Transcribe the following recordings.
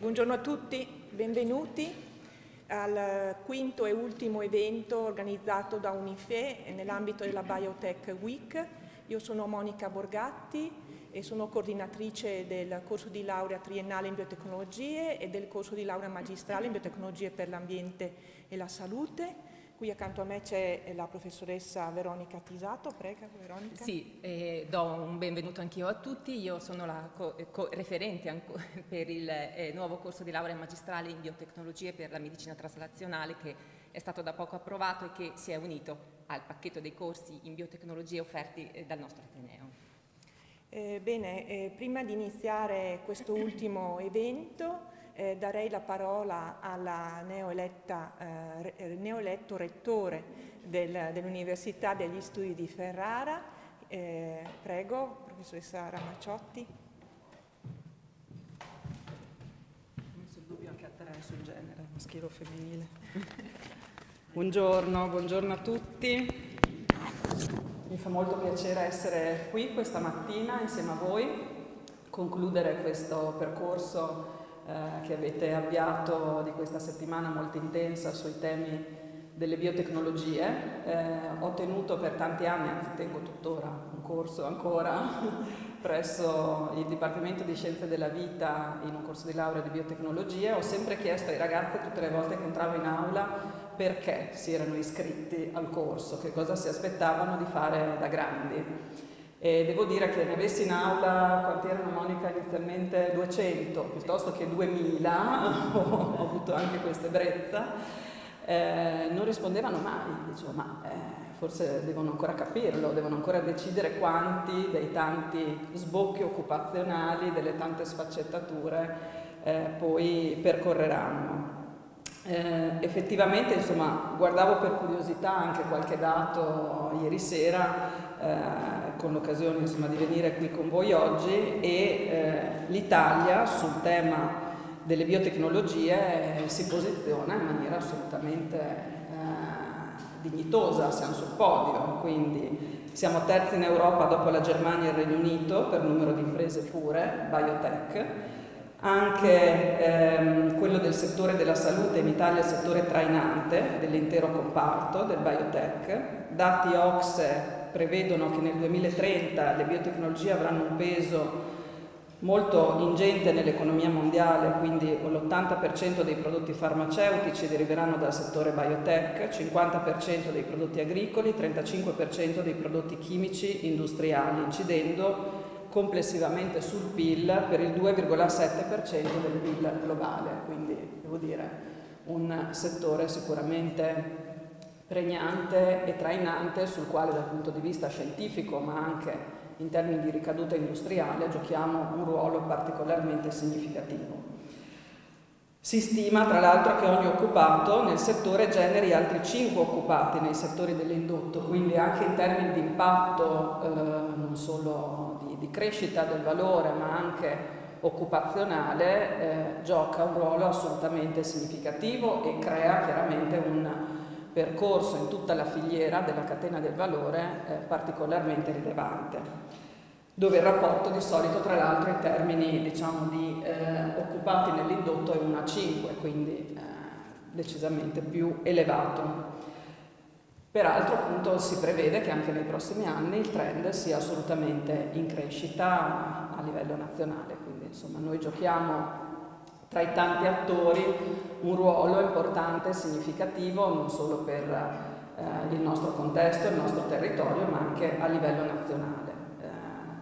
Buongiorno a tutti, benvenuti al quinto e ultimo evento organizzato da Unife nell'ambito della Biotech Week. Io sono Monica Borgatti e sono coordinatrice del corso di laurea triennale in biotecnologie e del corso di laurea magistrale in biotecnologie per l'ambiente e la salute. Qui accanto a me c'è la professoressa Veronica Tisato. Prego, Veronica. Sì, do un benvenuto anch'io a tutti. Io sono la referente per il nuovo corso di laurea magistrale in biotecnologie per la medicina traslazionale, che è stato da poco approvato e che si è unito al pacchetto dei corsi in biotecnologie offerti dal nostro Ateneo. Bene, prima di iniziare questo ultimo evento, darei la parola alla neoeletto rettore dell'Università degli Studi di Ferrara. Prego, professoressa Ramaciotti. Ho messo il dubbio anche a te sul genere, maschile o femminile. Buongiorno a tutti. Mi fa molto piacere essere qui questa mattina insieme a voi, concludere questo percorso che avete avviato di questa settimana molto intensa sui temi delle biotecnologie. Ho tenuto per tanti anni, anzi tengo tuttora un corso ancora presso il Dipartimento di Scienze della Vita in un corso di laurea di biotecnologie. Ho sempre chiesto ai ragazzi tutte le volte che entravo in aula perché si erano iscritti al corso, che cosa si aspettavano di fare da grandi. E devo dire che ne avessi in aula, quanti erano, Monica, inizialmente 200 piuttosto che 2000, ho avuto anche questa ebbrezza, non rispondevano mai. Dicevo, ma forse devono ancora capirlo, devono ancora decidere quanti dei tanti sbocchi occupazionali, delle tante sfaccettature poi percorreranno. Effettivamente, insomma, guardavo per curiosità anche qualche dato ieri sera, con l'occasione di venire qui con voi oggi, e l'Italia sul tema delle biotecnologie si posiziona in maniera assolutamente dignitosa, siamo sul podio, quindi siamo terzi in Europa dopo la Germania e il Regno Unito per numero di imprese pure, biotech. Anche quello del settore della salute in Italia è il settore trainante dell'intero comparto del biotech. Dati OCSE prevedono che nel 2030 le biotecnologie avranno un peso molto ingente nell'economia mondiale, quindi l'80% dei prodotti farmaceutici deriveranno dal settore biotech, 50% dei prodotti agricoli, 35% dei prodotti chimici industriali, incidendo complessivamente sul PIL per il 2,7% del PIL globale, quindi devo dire un settore sicuramente pregnante e trainante, sul quale dal punto di vista scientifico ma anche in termini di ricaduta industriale giochiamo un ruolo particolarmente significativo. Si stima tra l'altro che ogni occupato nel settore generi altri 5 occupati nei settori dell'indotto, quindi anche in termini di impatto non solo di crescita del valore ma anche occupazionale gioca un ruolo assolutamente significativo e crea chiaramente un percorso in tutta la filiera della catena del valore particolarmente rilevante, dove il rapporto di solito tra l'altro in termini di occupati nell'indotto è 1:5, quindi decisamente più elevato. Peraltro appunto si prevede che anche nei prossimi anni il trend sia assolutamente in crescita a livello nazionale, quindi insomma noi giochiamo tra i tanti attori un ruolo importante e significativo non solo per il nostro contesto, il nostro territorio, ma anche a livello nazionale.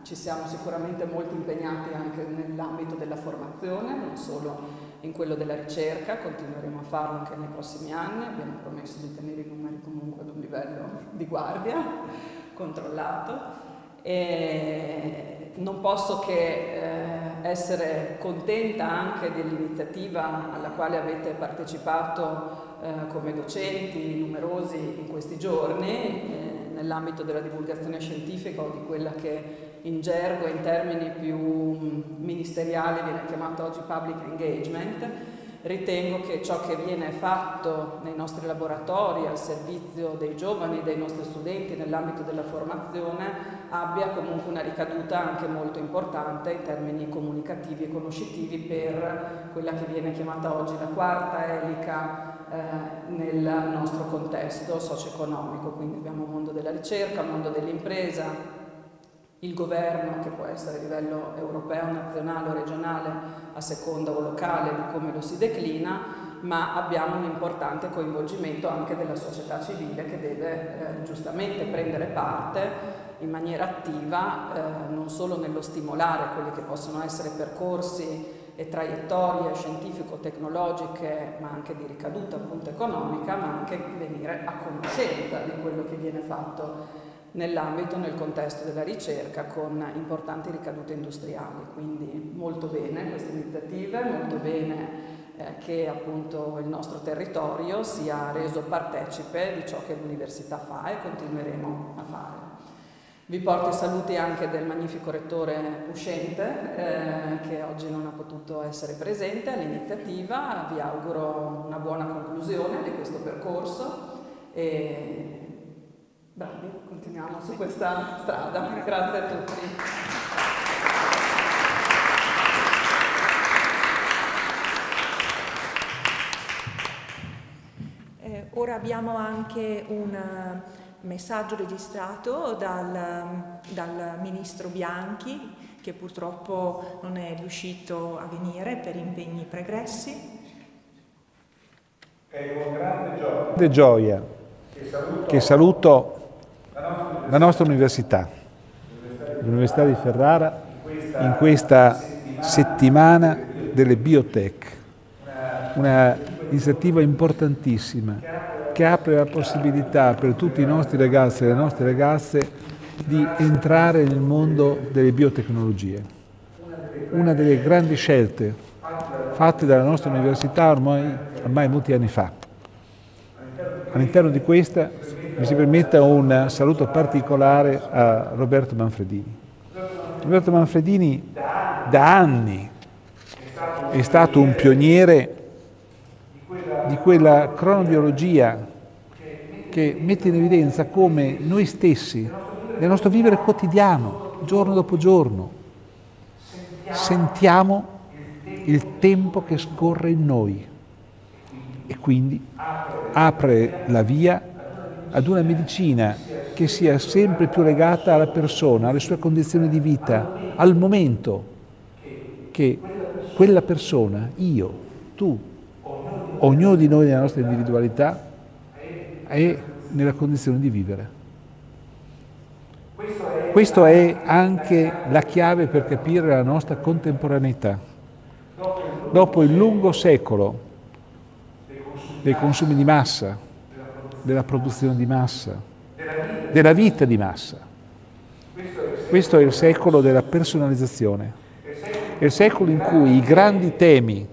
Ci siamo sicuramente molto impegnati anche nell'ambito della formazione, non solo in quello della ricerca, continueremo a farlo anche nei prossimi anni, abbiamo promesso di tenere i numeri comunque ad un livello di guardia, controllato, e non posso che essere contenta anche dell'iniziativa alla quale avete partecipato come docenti numerosi in questi giorni nell'ambito della divulgazione scientifica o di quella che in gergo, in termini più ministeriali, viene chiamata oggi public engagement, Ritengo che ciò che viene fatto nei nostri laboratori al servizio dei giovani, dei nostri studenti nell'ambito della formazione abbia comunque una ricaduta anche molto importante in termini comunicativi e conoscitivi per quella che viene chiamata oggi la quarta elica nel nostro contesto socio-economico. Quindi abbiamo il mondo della ricerca, il mondo dell'impresa, il governo, che può essere a livello europeo, nazionale o regionale, a seconda o locale di come lo si declina, ma abbiamo un importante coinvolgimento anche della società civile che deve giustamente prendere parte in maniera attiva, non solo nello stimolare quelli che possono essere percorsi e traiettorie scientifico-tecnologiche, ma anche di ricaduta appunto economica, ma anche venire a conoscenza di quello che viene fatto nell'ambito, nel contesto della ricerca, con importanti ricadute industriali. Quindi molto bene queste iniziative, molto bene che appunto il nostro territorio sia reso partecipe di ciò che l'università fa e continueremo a fare. Vi porto i saluti anche del magnifico rettore uscente che oggi non ha potuto essere presente all'iniziativa. Vi auguro una buona conclusione di questo percorso e bravi, continuiamo su questa strada. Grazie a tutti. Ora abbiamo anche un messaggio registrato dal ministro Bianchi, che purtroppo non è riuscito a venire per impegni pregressi. È con grande gioia che saluto la nostra università, l'Università di Ferrara, in questa settimana delle biotech, una iniziativa importantissima che apre la possibilità per tutti i nostri ragazzi e le nostre ragazze di entrare nel mondo delle biotecnologie. Una delle grandi scelte fatte dalla nostra università ormai molti anni fa. All'interno di questa mi si permetta un saluto particolare a Roberto Manfredini. Roberto Manfredini da anni è stato un pioniere di quella cronobiologia che mette in evidenza come noi stessi, nel nostro vivere quotidiano, giorno dopo giorno, sentiamo il tempo che scorre in noi e quindi apre la via ad una medicina che sia sempre più legata alla persona, alle sue condizioni di vita, al momento che quella persona, io, tu, ognuno di noi nella nostra individualità, è nella condizione di vivere. Questa è anche la chiave per capire la nostra contemporaneità. Dopo il lungo secolo dei consumi di massa, della produzione di massa, della vita di massa. Questo è il secolo della personalizzazione, è il secolo in cui i grandi temi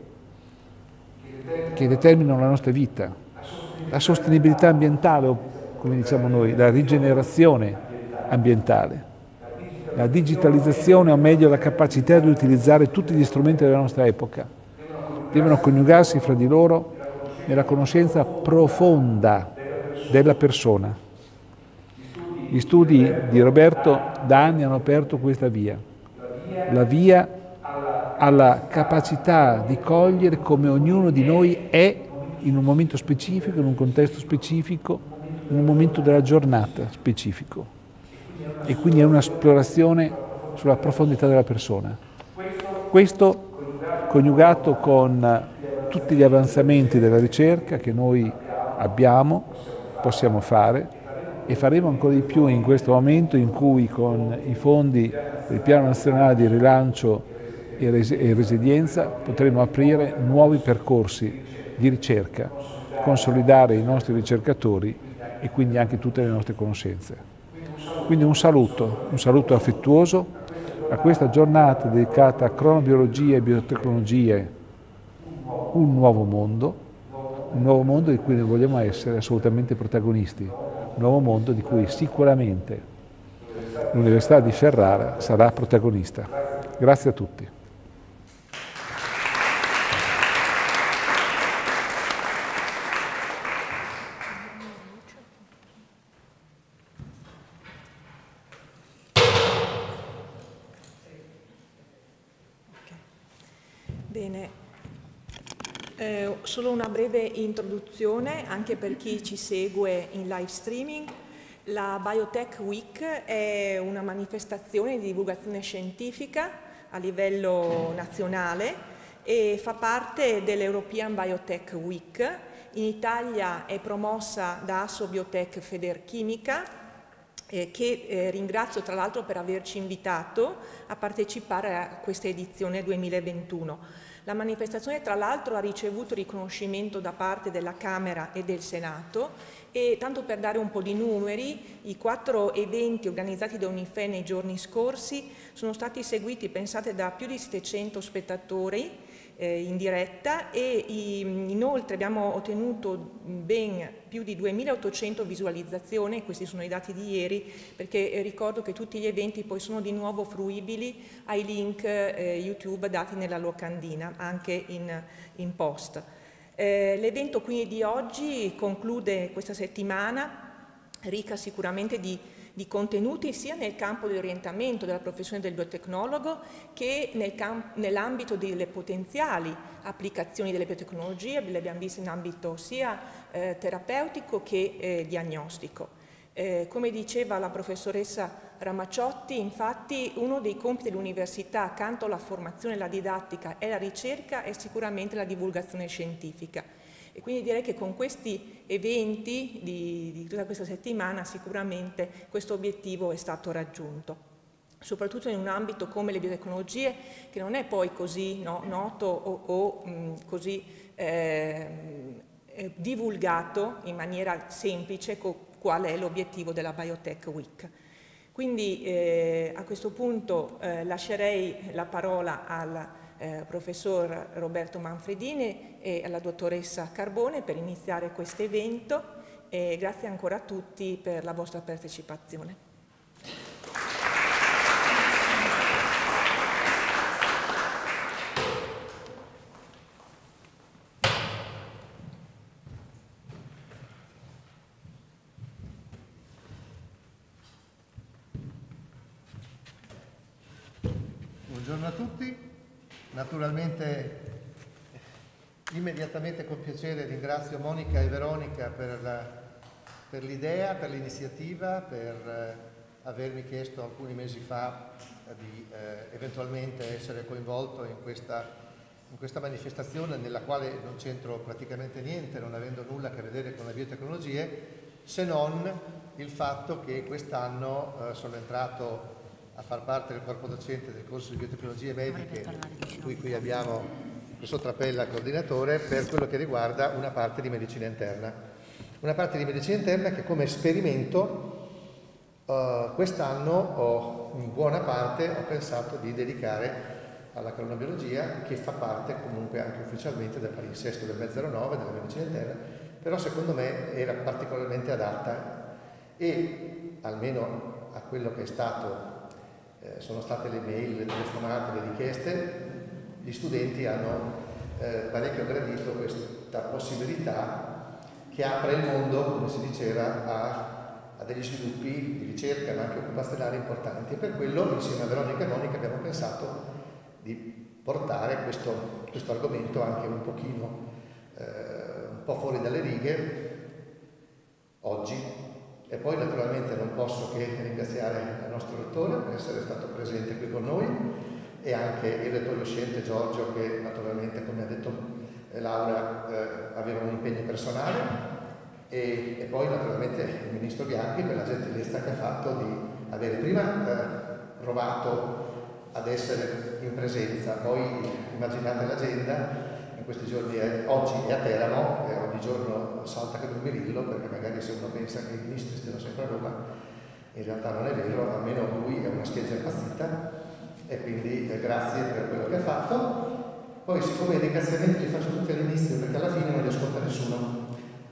che determinano la nostra vita, la sostenibilità ambientale, o come diciamo noi, la rigenerazione ambientale, la digitalizzazione, o meglio la capacità di utilizzare tutti gli strumenti della nostra epoca, devono coniugarsi fra di loro nella conoscenza profonda della persona. Gli studi di Roberto da anni hanno aperto questa via, la via alla capacità di cogliere come ognuno di noi è in un momento specifico, in un contesto specifico, in un momento della giornata specifico. E quindi è un'esplorazione sulla profondità della persona. Questo coniugato con tutti gli avanzamenti della ricerca che noi abbiamo, possiamo fare e faremo ancora di più in questo momento in cui con i fondi del Piano Nazionale di Rilancio e Resilienza potremo aprire nuovi percorsi di ricerca, consolidare i nostri ricercatori e quindi anche tutte le nostre conoscenze. Quindi un saluto affettuoso a questa giornata dedicata a cronobiologia e biotecnologie, un nuovo mondo di cui noi vogliamo essere assolutamente protagonisti, un nuovo mondo di cui sicuramente l'Università di Ferrara sarà protagonista. Grazie a tutti. Bene. Solo una breve introduzione anche per chi ci segue in live streaming. La Biotech Week è una manifestazione di divulgazione scientifica a livello nazionale e fa parte dell'European Biotech Week. In Italia è promossa da Assobiotec Federchimica, che ringrazio tra l'altro per averci invitato a partecipare a questa edizione 2021. La manifestazione tra l'altro ha ricevuto riconoscimento da parte della Camera e del Senato e, tanto per dare un po' di numeri, i 4 eventi organizzati da Unife nei giorni scorsi sono stati seguiti, pensate, da più di 700 spettatori in diretta e inoltre abbiamo ottenuto ben più di 2.800 visualizzazioni. Questi sono i dati di ieri, perché ricordo che tutti gli eventi poi sono di nuovo fruibili ai link YouTube dati nella locandina, anche in post. L'evento quindi di oggi conclude questa settimana ricca sicuramente di contenuti sia nel campo dell'orientamento della professione del biotecnologo che nell'ambito delle potenziali applicazioni delle biotecnologie, le abbiamo viste in ambito sia terapeutico che diagnostico. Come diceva la professoressa Ramaciotti, infatti, uno dei compiti dell'università accanto alla formazione, la didattica e la ricerca è sicuramente la divulgazione scientifica. E quindi direi che con questi eventi di tutta questa settimana sicuramente questo obiettivo è stato raggiunto, soprattutto in un ambito come le biotecnologie, che non è poi così noto o così divulgato in maniera semplice qual è l'obiettivo della Biotech Week. Quindi a questo punto lascerei la parola al professor Roberto Manfredini e alla dottoressa Carbone per iniziare questo evento, e grazie ancora a tutti per la vostra partecipazione. Buongiorno a tutti. Naturalmente, immediatamente con piacere ringrazio Monica e Veronica per l'idea, per l'iniziativa, per avermi chiesto alcuni mesi fa di eventualmente essere coinvolto in questa manifestazione, nella quale non c'entro praticamente niente, non avendo nulla a che vedere con le biotecnologie, se non il fatto che quest'anno sono entrato a far parte del corpo docente del corso di biotecnologie mediche, di cui qui abbiamo il professor Trapella coordinatore, per quello che riguarda una parte di medicina interna. Una parte di medicina interna che come esperimento quest'anno in buona parte ho pensato di dedicare alla cronobiologia, che fa parte comunque anche ufficialmente del palinsesto del 009 della medicina interna, però secondo me era particolarmente adatta, e almeno a quello che è stato sono state le mail, le telefonate, le richieste, gli studenti hanno parecchio gradito questa possibilità che apre il mondo, come si diceva, a degli sviluppi di ricerca ma anche occupazionali importanti, e per quello insieme a Veronica e Monica abbiamo pensato di portare questo argomento anche un pochino un po' fuori dalle righe oggi. E poi naturalmente non posso che ringraziare il nostro rettore per essere stato presente qui con noi, e anche il rettore uscente Giorgio, che naturalmente, come ha detto Laura, aveva un impegno personale, e poi naturalmente il ministro Bianchi per la gentilezza che ha fatto di avere prima provato ad essere in presenza. Poi immaginate l'agenda, in questi giorni oggi è a Teramo, ogni giorno salta come un mirillo, perché magari se uno pensa che i ministri stiano sempre a Roma, in realtà non è vero, almeno lui è una scheggia impazzita, e quindi grazie per quello che ha fatto. Poi, siccome i ringraziamenti li faccio tutti all'inizio perché alla fine non li ascolta nessuno,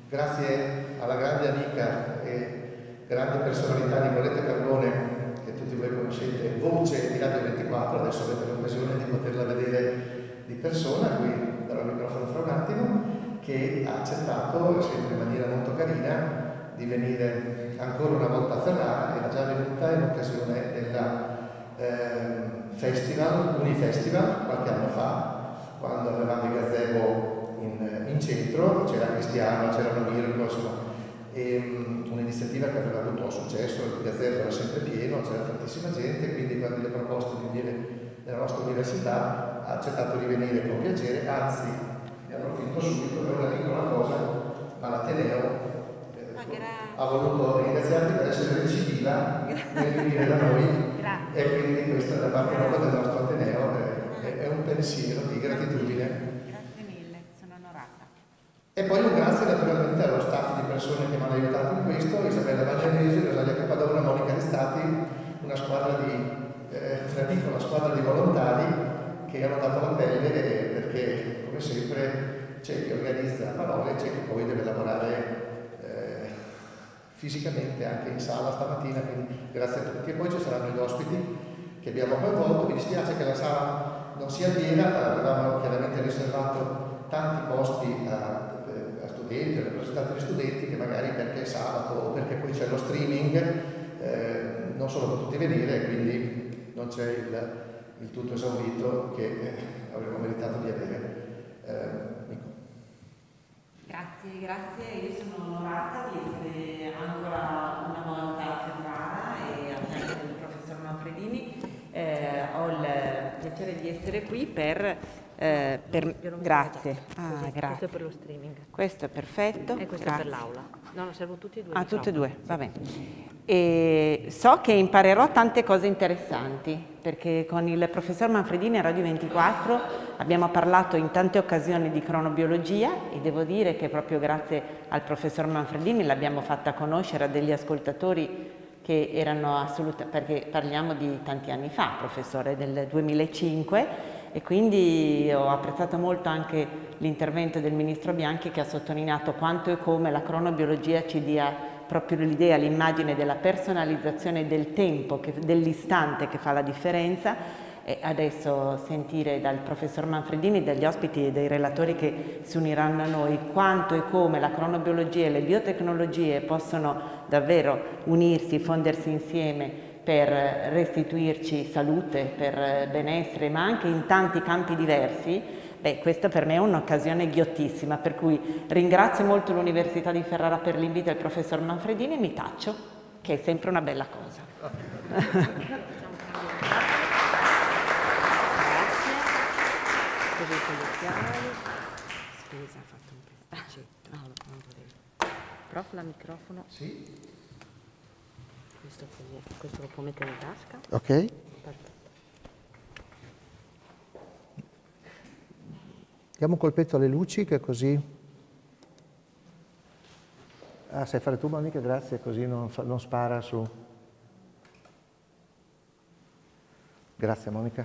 grazie alla grande amica e grande personalità Nicoletta Carbone, che tutti voi conoscete, voce di Radio 24, adesso avete l'occasione di poterla vedere di persona, qui darò il microfono fra un attimo, che ha accettato, sempre in maniera molto carina, di venire ancora una volta a Ferrara. Era già venuta in occasione del Unifestival qualche anno fa, quando avevamo il gazebo in centro, c'era Cristiano, c'erano Mirko, insomma, un'iniziativa che aveva avuto successo, il gazebo era sempre pieno, c'era tantissima gente, quindi per le proposte di venire nella nostra università ha accettato di venire con piacere, anzi ne approfitto subito per una piccola cosa, ma l'Ateneo ha voluto ringraziarti per essere recidiva nel venire da noi. Grazie. E quindi questa da parte proprio del nostro Ateneo è un pensiero di gratitudine. Grazie mille, sono onorata. E poi un grazie naturalmente allo staff di persone che mi hanno aiutato in questo, Isabella Vaglianese, Rosalia Capadona, Monica Ristati, una squadra di una piccola squadra di volontari che hanno dato la pelle perché come sempre c'è chi organizza parole e c'è chi poi deve lavorare fisicamente anche in sala stamattina, quindi grazie a tutti. E poi ci saranno gli ospiti che abbiamo coinvolto. Mi dispiace che la sala non sia piena, avevamo chiaramente riservato tanti posti a studenti, a rappresentanti di studenti che magari perché è sabato o perché poi c'è lo streaming non sono potuti venire, quindi non c'è il tutto esaurito che avremmo meritato di avere. Grazie, io sono onorata di essere ancora una volta a Ferrara e a fianco del professor Manfredini. Ho il piacere di essere qui per... Grazie. Grazie. Questo è per lo streaming. Questo è perfetto. E questo è per l'aula. No, lo servono tutti e due. Ah, tutti e due, va bene. E so che imparerò tante cose interessanti, perché con il professor Manfredini a Radio 24 abbiamo parlato in tante occasioni di cronobiologia e devo dire che proprio grazie al professor Manfredini l'abbiamo fatta conoscere a degli ascoltatori che erano assolutamente, perché parliamo di tanti anni fa, professore, del 2005, e quindi ho apprezzato molto anche l'intervento del ministro Bianchi che ha sottolineato quanto e come la cronobiologia ci dia proprio l'idea, l'immagine della personalizzazione del tempo, dell'istante che fa la differenza. E adesso sentire dal professor Manfredini, dagli ospiti e dai relatori che si uniranno a noi quanto e come la cronobiologia e le biotecnologie possono davvero unirsi, fondersi insieme per restituirci salute, per benessere, ma anche in tanti campi diversi. Beh, questa per me è un'occasione ghiottissima, per cui ringrazio molto l'Università di Ferrara per l'invito e il professor Manfredini e mi taccio, che è sempre una bella cosa. Scusa, ha fatto un pezzetto. No, non volevo. Prof, la microfono. Sì. Questo lo può mettere in tasca. Ok. Perfetto. Diamo un colpetto alle luci, che così... Ah, sai fare tu, Monica? Grazie, così non spara su... Grazie, Monica.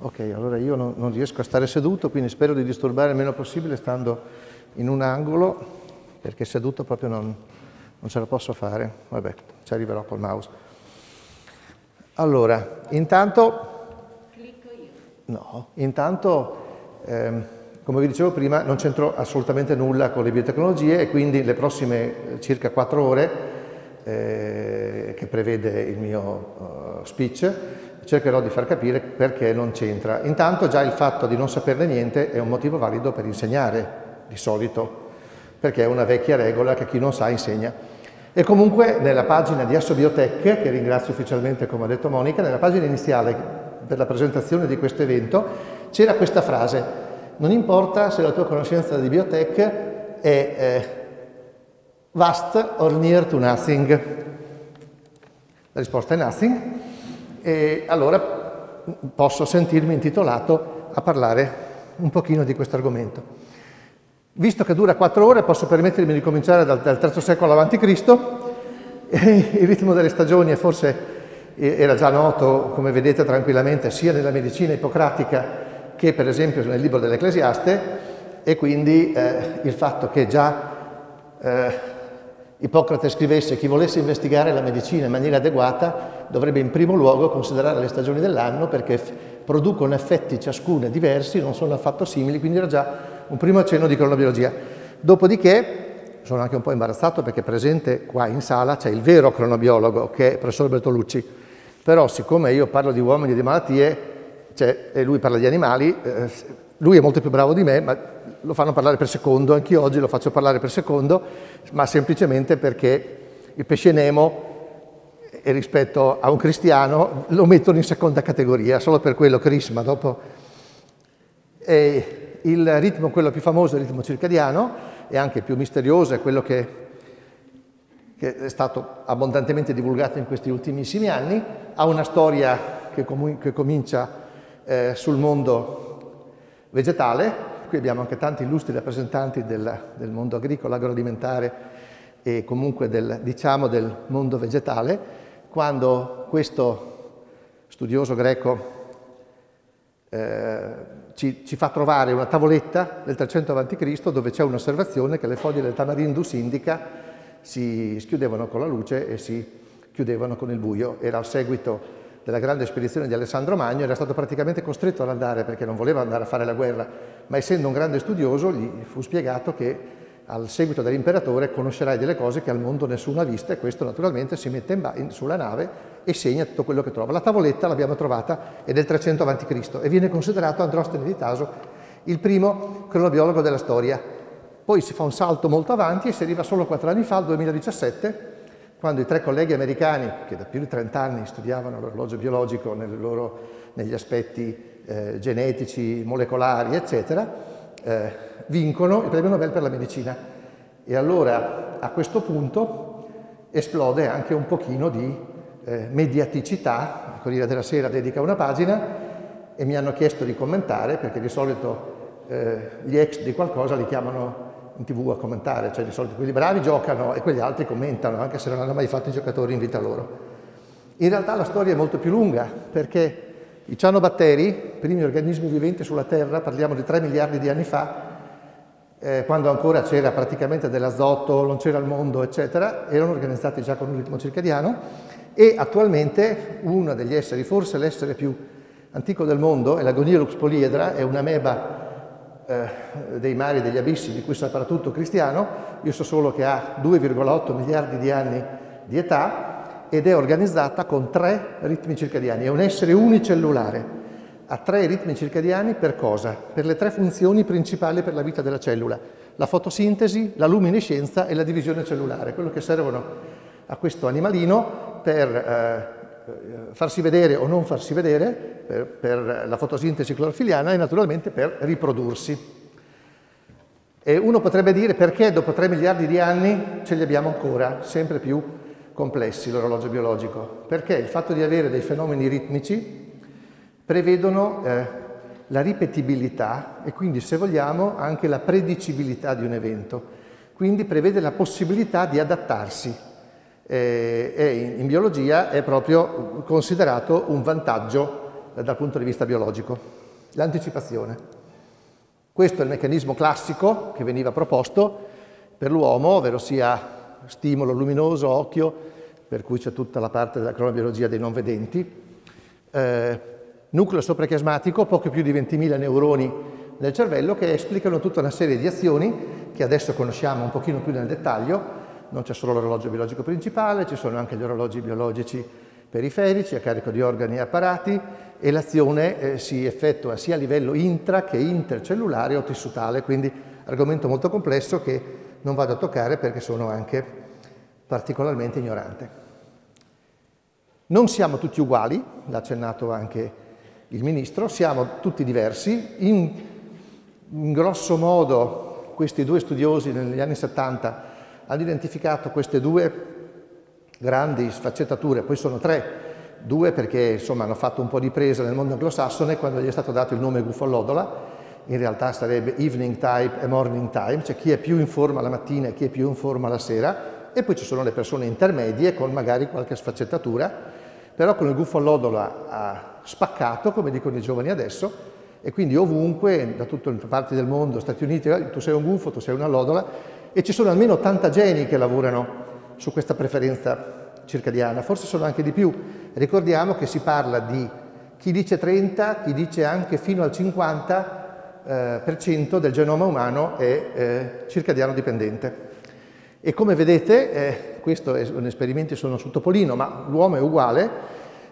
Ok, allora io non riesco a stare seduto, quindi spero di disturbare il meno possibile stando in un angolo, perché seduto proprio non ce la posso fare. Vabbè, ci arriverò col mouse. Allora, intanto... No, intanto, come vi dicevo prima, non c'entro assolutamente nulla con le biotecnologie e quindi le prossime circa 4 ore, che prevede il mio speech, cercherò di far capire perché non c'entra. Intanto già il fatto di non saperne niente è un motivo valido per insegnare, di solito, perché è una vecchia regola che chi non sa insegna. E comunque nella pagina di Assobiotec, che ringrazio ufficialmente come ha detto Monica, nella pagina iniziale per la presentazione di questo evento, c'era questa frase: non importa se la tua conoscenza di biotech è vast or near to nothing. La risposta è nothing, e allora posso sentirmi intitolato a parlare un pochino di questo argomento. Visto che dura 4 ore, posso permettermi di cominciare dal III secolo a.C., il ritmo delle stagioni è forse... era già noto, come vedete tranquillamente, sia nella medicina ippocratica che per esempio nel libro dell'Ecclesiaste, e quindi il fatto che già Ippocrate scrivesse: chi volesse investigare la medicina in maniera adeguata dovrebbe in primo luogo considerare le stagioni dell'anno, perché producono effetti ciascuna diversi, non sono affatto simili, quindi era già un primo accenno di cronobiologia. Dopodiché sono anche un po' imbarazzato perché presente qua in sala c'è il vero cronobiologo, che è il professor Bertolucci. Però siccome io parlo di uomini e di malattie, cioè, e lui parla di animali, lui è molto più bravo di me, ma lo fanno parlare per secondo, anch'io oggi lo faccio parlare per secondo, ma semplicemente perché il pesce Nemo e rispetto a un cristiano lo mettono in seconda categoria, solo per quello, crisma, dopo. E il ritmo, quello più famoso, è il ritmo circadiano, e anche più misterioso, è quello che è stato abbondantemente divulgato in questi ultimissimi anni, ha una storia che comincia sul mondo vegetale, qui abbiamo anche tanti illustri rappresentanti del mondo agricolo, agroalimentare e comunque del mondo vegetale, quando questo studioso greco ci fa trovare una tavoletta del 300 a.C. dove c'è un'osservazione che le foglie del Tamarindus indica si schiudevano con la luce e si chiudevano con il buio. Era al seguito della grande spedizione di Alessandro Magno, era stato praticamente costretto ad andare perché non voleva andare a fare la guerra, ma essendo un grande studioso gli fu spiegato che al seguito dell'imperatore conoscerai delle cose che al mondo nessuno ha viste, e questo naturalmente si mette sulla nave e segna tutto quello che trova. La tavoletta l'abbiamo trovata, è del 300 a.C. e viene considerato Androstene di Taso il primo cronobiologo della storia. Poi si fa un salto molto avanti e si arriva solo 4 anni fa, al 2017, quando i 3 colleghi americani, che da più di 30 anni studiavano l'orologio biologico negli aspetti genetici, molecolari, eccetera, vincono il premio Nobel per la medicina. E allora a questo punto esplode anche un pochino di mediaticità. Il Corriere della Sera dedica una pagina e mi hanno chiesto di commentare, perché di solito gli ex di qualcosa li chiamano in TV a commentare, cioè di solito quelli bravi giocano e quegli altri commentano, anche se non hanno mai fatto i giocatori in vita loro. In realtà la storia è molto più lunga, perché i cianobatteri, primi organismi viventi sulla Terra, parliamo di 3 miliardi di anni fa, quando ancora c'era praticamente dell'azoto, non c'era il mondo, eccetera, erano organizzati già con un ritmo circadiano, e attualmente uno degli esseri, forse l'essere più antico del mondo, è la Goniolux poliedra, è un'ameba dei mari e degli abissi di cui saprà tutto Cristiano, io so solo che ha 2,8 miliardi di anni di età, ed è organizzata con 3 ritmi circadiani, è un essere unicellulare, ha 3 ritmi circadiani per cosa? Per le 3 funzioni principali per la vita della cellula, la fotosintesi, la luminescenza e la divisione cellulare, quello che servono a questo animalino per farsi vedere o non farsi vedere, per la fotosintesi clorofiliana e naturalmente per riprodursi. E uno potrebbe dire: perché dopo 3 miliardi di anni ce li abbiamo ancora, sempre più complessi, l'orologio biologico? Perché il fatto di avere dei fenomeni ritmici prevedono la ripetibilità e quindi, se vogliamo, anche la predicibilità di un evento, quindi prevede la possibilità di adattarsi, e in biologia è proprio considerato un vantaggio dal punto di vista biologico, l'anticipazione. Questo è il meccanismo classico che veniva proposto per l'uomo, ovvero sia stimolo luminoso, occhio, per cui c'è tutta la parte della cronobiologia dei non vedenti, nucleo soprachiasmatico, poco più di 20.000 neuroni nel cervello che esplicano tutta una serie di azioni che adesso conosciamo un pochino più nel dettaglio. Non c'è solo l'orologio biologico principale, ci sono anche gli orologi biologici periferici a carico di organi e apparati, e l'azione si effettua sia a livello intra che intercellulare o tissutale, quindi argomento molto complesso che non vado a toccare perché sono anche particolarmente ignorante. Non siamo tutti uguali, l'ha accennato anche il Ministro, siamo tutti diversi. In grosso modo questi 2 studiosi negli anni 70 hanno identificato queste 2 grandi sfaccettature, poi sono 3, 2 perché insomma hanno fatto un po' di presa nel mondo anglosassone quando gli è stato dato il nome Guffallodola. In realtà sarebbe evening time e morning time, cioè chi è più in forma la mattina e chi è più in forma la sera, e poi ci sono le persone intermedie con magari qualche sfaccettatura, però con il Guffallodola ha spaccato, come dicono i giovani adesso, e quindi ovunque, da tutte le parti del mondo, Stati Uniti, tu sei un gufo, tu sei una lodola, e ci sono almeno 80 geni che lavorano su questa preferenza circadiana, forse sono anche di più. Ricordiamo che si parla di chi dice 30, chi dice anche fino al 50% del genoma umano è circadiano dipendente. E come vedete, questo è un esperimento su un topolino, ma l'uomo è uguale,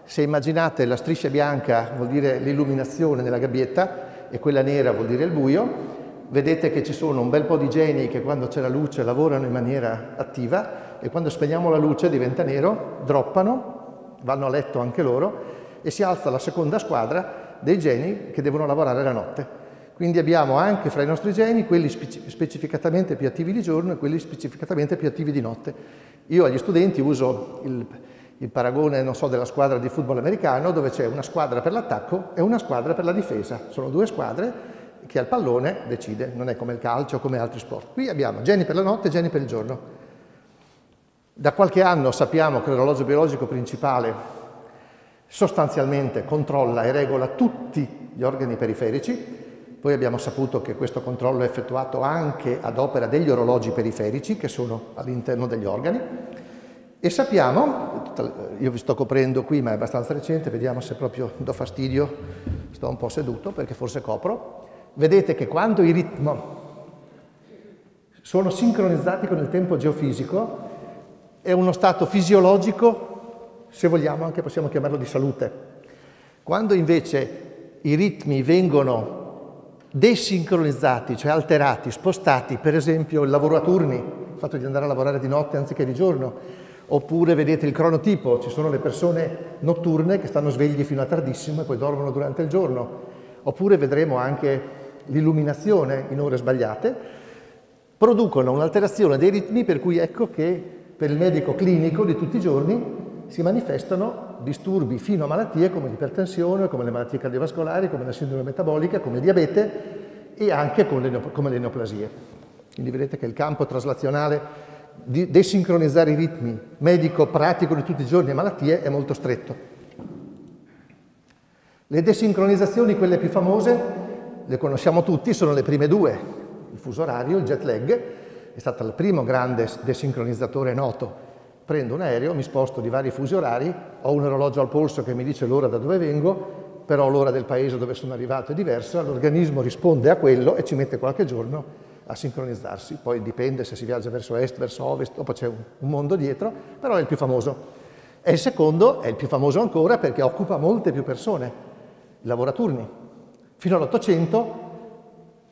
Se immaginate la striscia bianca vuol dire l'illuminazione nella gabbietta e quella nera vuol dire il buio, vedete che ci sono un bel po' di geni che quando c'è la luce lavorano in maniera attiva e quando spegniamo la luce diventa nero, droppano, vanno a letto anche loro e si alza la seconda squadra dei geni che devono lavorare la notte. Quindi abbiamo anche fra i nostri geni quelli specificatamente più attivi di giorno e quelli specificatamente più attivi di notte. Io agli studenti uso il paragone, non so, della squadra di football americano, dove c'è una squadra per l'attacco e una squadra per la difesa. Sono due squadre che al pallone decide, non è come il calcio o come altri sport. Qui abbiamo geni per la notte e geni per il giorno. Da qualche anno sappiamo che l'orologio biologico principale sostanzialmente controlla e regola tutti gli organi periferici. Poi abbiamo saputo che questo controllo è effettuato anche ad opera degli orologi periferici che sono all'interno degli organi e sappiamo, io vi sto coprendo qui ma è abbastanza recente, vediamo se proprio do fastidio, sto un po' seduto perché forse copro, vedete che quando i ritmi sono sincronizzati con il tempo geofisico è uno stato fisiologico, se vogliamo anche possiamo chiamarlo di salute. Quando invece i ritmi vengono desincronizzati, cioè alterati, spostati, per esempio il lavoro a turni, il fatto di andare a lavorare di notte anziché di giorno, oppure vedete il cronotipo, ci sono le persone notturne che stanno svegli fino a tardissimo e poi dormono durante il giorno, oppure vedremo anche l'illuminazione in ore sbagliate, producono un'alterazione dei ritmi per cui ecco che per il medico clinico di tutti i giorni si manifestano disturbi fino a malattie come l'ipertensione, come le malattie cardiovascolari, come la sindrome metabolica, come il diabete e anche come le neoplasie. Quindi vedete che il campo traslazionale di desincronizzare i ritmi medico-pratico di tutti i giorni e malattie è molto stretto. Le desincronizzazioni, quelle più famose, le conosciamo tutti, sono le prime due. Il fuso orario, il jet lag, è stato il primo grande desincronizzatore noto. Prendo un aereo, mi sposto di vari fusi orari, ho un orologio al polso che mi dice l'ora da dove vengo, però l'ora del paese dove sono arrivato è diversa, l'organismo risponde a quello e ci mette qualche giorno a sincronizzarsi. Poi dipende se si viaggia verso est, verso ovest, dopo c'è un mondo dietro, però è il più famoso. E il secondo è il più famoso ancora perché occupa molte più persone, lavora a turni. Fino all'800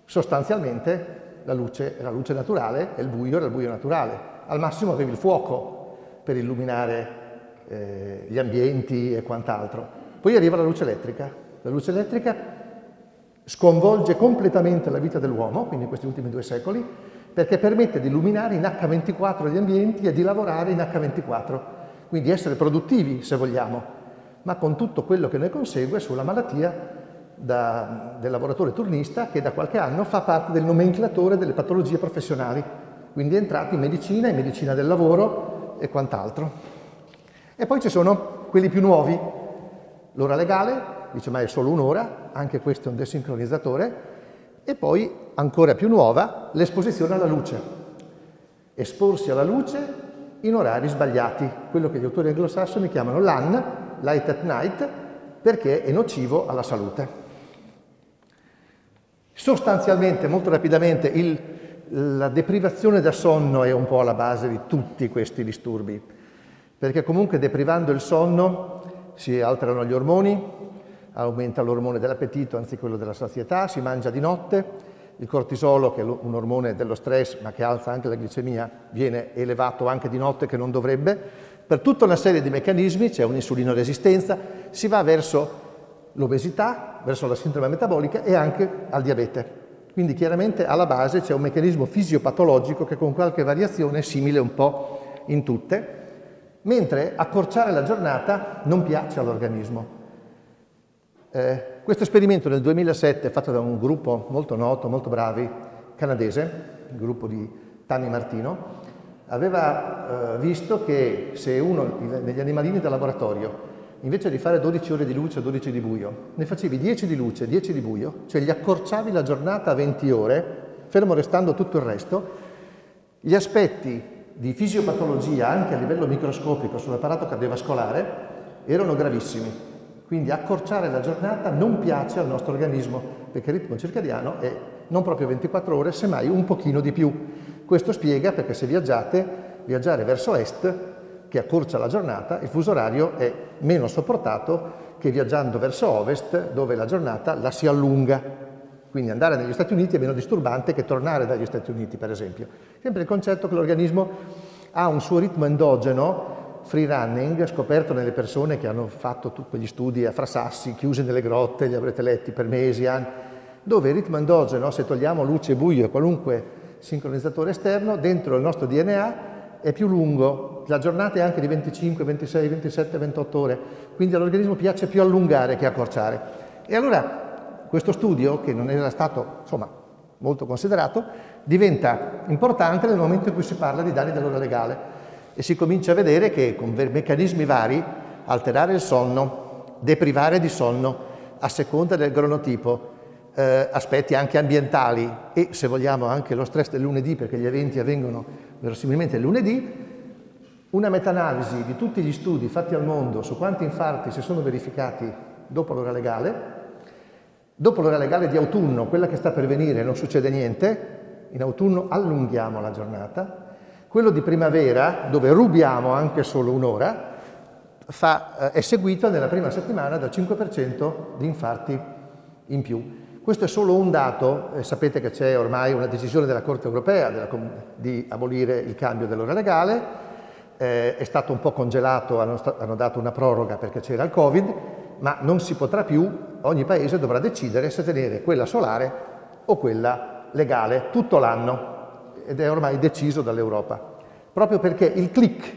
sostanzialmente la luce naturale e il buio era il buio naturale. Al massimo avevi il fuoco per illuminare gli ambienti e quant'altro. Poi arriva la luce elettrica. La luce elettrica sconvolge completamente la vita dell'uomo, quindi in questi ultimi 2 secoli, perché permette di illuminare in H24 gli ambienti e di lavorare in H24, quindi essere produttivi se vogliamo, ma con tutto quello che ne consegue sulla malattia del lavoratore turnista che da qualche anno fa parte del nomenclatore delle patologie professionali, quindi è entrato in medicina del lavoro, e quant'altro. E poi ci sono quelli più nuovi. L'ora legale, dice ma è solo un'ora, anche questo è un desincronizzatore, e poi, ancora più nuova, l'esposizione alla luce. Esporsi alla luce in orari sbagliati, quello che gli autori anglosassoni chiamano LAN, light at night, perché è nocivo alla salute. Sostanzialmente, molto rapidamente, la deprivazione da sonno è un po' alla base di tutti questi disturbi, perché comunque deprivando il sonno si alterano gli ormoni, aumenta l'ormone dell'appetito anziché quello della sazietà, si mangia di notte, il cortisolo, che è un ormone dello stress ma che alza anche la glicemia, viene elevato anche di notte che non dovrebbe. Per tutta una serie di meccanismi c'è un'insulinoresistenza, si va verso l'obesità, verso la sindrome metabolica e anche al diabete. Quindi chiaramente alla base c'è un meccanismo fisiopatologico che con qualche variazione è simile un po' in tutte, mentre accorciare la giornata non piace all'organismo. Questo esperimento nel 2007 fatto da un gruppo molto noto, molto bravi, canadese, il gruppo di Tani Martino, aveva visto che se uno negli animalini da laboratorio invece di fare 12 ore di luce o 12 di buio, ne facevi 10 di luce, 10 di buio, cioè gli accorciavi la giornata a 20 ore, fermo restando tutto il resto, gli aspetti di fisiopatologia anche a livello microscopico sull'apparato cardiovascolare erano gravissimi. Quindi accorciare la giornata non piace al nostro organismo, perché il ritmo circadiano è non proprio 24 ore, semmai un pochino di più. Questo spiega perché se viaggiare verso est che accorcia la giornata, il fuso orario è meno sopportato che viaggiando verso ovest, dove la giornata la si allunga. Quindi andare negli Stati Uniti è meno disturbante che tornare dagli Stati Uniti, per esempio. Sempre il concetto che l'organismo ha un suo ritmo endogeno, free running, scoperto nelle persone che hanno fatto tutti quegli studi a Frasassi, chiuse nelle grotte, li avrete letti per mesi, anni, dove il ritmo endogeno, se togliamo luce e buio e qualunque sincronizzatore esterno, dentro il nostro DNA è più lungo, la giornata è anche di 25, 26, 27, 28 ore, quindi all'organismo piace più allungare che accorciare. E allora questo studio, che non era stato insomma molto considerato, diventa importante nel momento in cui si parla di danni dell'ora legale e si comincia a vedere che con meccanismi vari alterare il sonno, deprivare di sonno a seconda del cronotipo, aspetti anche ambientali e se vogliamo anche lo stress del lunedì, perché gli eventi avvengono verosimilmente il lunedì. Una meta-analisi di tutti gli studi fatti al mondo su quanti infarti si sono verificati dopo l'ora legale. Dopo l'ora legale di autunno, quella che sta per venire, non succede niente, in autunno allunghiamo la giornata. Quello di primavera, dove rubiamo anche solo un'ora, è seguito nella prima settimana dal 5% di infarti in più. Questo è solo un dato, sapete che c'è ormai una decisione della Corte Europea di abolire il cambio dell'ora legale, è stato un po' congelato, hanno dato una proroga perché c'era il Covid, ma non si potrà più. Ogni paese dovrà decidere se tenere quella solare o quella legale tutto l'anno ed è ormai deciso dall'Europa. Proprio perché il click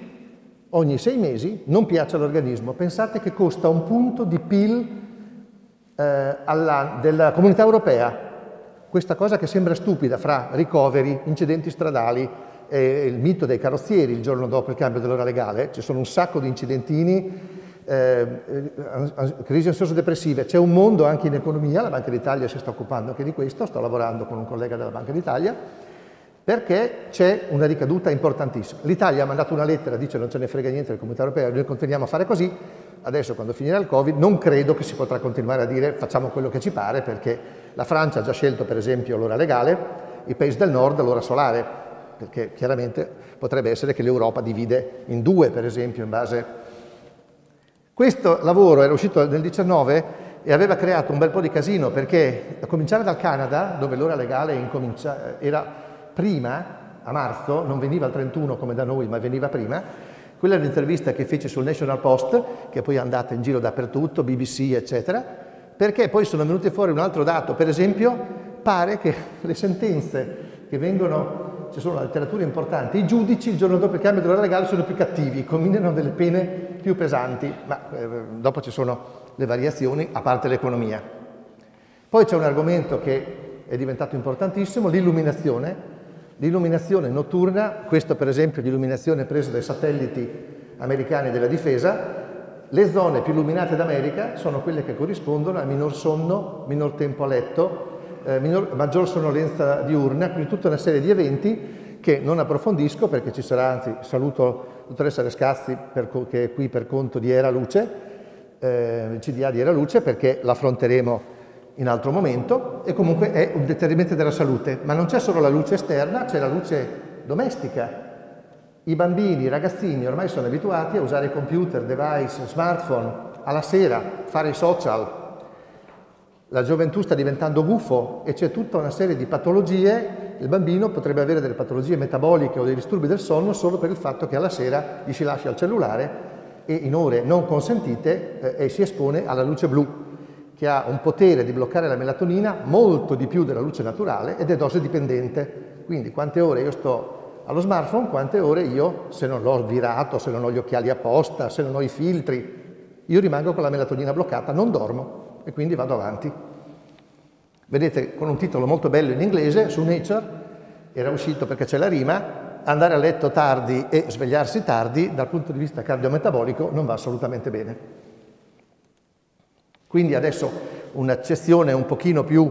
ogni 6 mesi non piace all'organismo. Pensate che costa un punto di PIL della comunità europea. Questa cosa che sembra stupida fra ricoveri, incidenti stradali, il mito dei carrozzieri il giorno dopo il cambio dell'ora legale. Ci sono un sacco di incidentini. Crisi ansioso-depressive, c'è un mondo anche in economia, la Banca d'Italia si sta occupando anche di questo, sto lavorando con un collega della Banca d'Italia, perché c'è una ricaduta importantissima. L'Italia ha mandato una lettera, dice non ce ne frega niente del Comunità Europea, noi continuiamo a fare così, adesso quando finirà il Covid non credo che si potrà continuare a dire facciamo quello che ci pare, perché la Francia ha già scelto per esempio l'ora legale, i paesi del nord l'ora solare, perché chiaramente potrebbe essere che l'Europa divide in due per esempio in base. Questo lavoro era uscito nel 19 e aveva creato un bel po' di casino perché, a cominciare dal Canada, dove l'ora legale era prima, a marzo, non veniva al 31 come da noi, ma veniva prima, quella è un'intervista che fece sul National Post, che poi è andata in giro dappertutto, BBC, eccetera, perché poi sono venuti fuori un altro dato, per esempio, pare che le sentenze che vengono, ci sono letterature importanti, i giudici il giorno dopo il cambio dell'ora legale sono più cattivi, combinano delle pene più pesanti, ma dopo ci sono le variazioni, a parte l'economia. Poi c'è un argomento che è diventato importantissimo, l'illuminazione. L'illuminazione notturna, questo per esempio è l'illuminazione presa dai satelliti americani della difesa, le zone più illuminate d'America sono quelle che corrispondono a minor sonno, minor tempo a letto, maggior sonnolenza diurna, quindi tutta una serie di eventi che non approfondisco perché ci sarà, anzi saluto dottoressa Rescazzi che è qui per conto di Era Luce, il CDA di Era Luce, perché l'affronteremo in altro momento e comunque è un deterrente della salute. Ma non c'è solo la luce esterna, c'è la luce domestica. I bambini, i ragazzini ormai sono abituati a usare computer, device, smartphone, alla sera fare i social. La gioventù sta diventando gufo e c'è tutta una serie di patologie. Il bambino potrebbe avere delle patologie metaboliche o dei disturbi del sonno solo per il fatto che alla sera gli si lascia il cellulare e in ore non consentite e si espone alla luce blu, che ha un potere di bloccare la melatonina molto di più della luce naturale ed è dose dipendente. Quindi quante ore io sto allo smartphone, quante ore io, se non l'ho virato, se non ho gli occhiali apposta, se non ho i filtri, io rimango con la melatonina bloccata, non dormo e quindi vado avanti. Vedete, con un titolo molto bello in inglese, su Nature, era uscito perché c'è la rima, andare a letto tardi e svegliarsi tardi dal punto di vista cardiometabolico non va assolutamente bene. Quindi adesso un'accezione un pochino più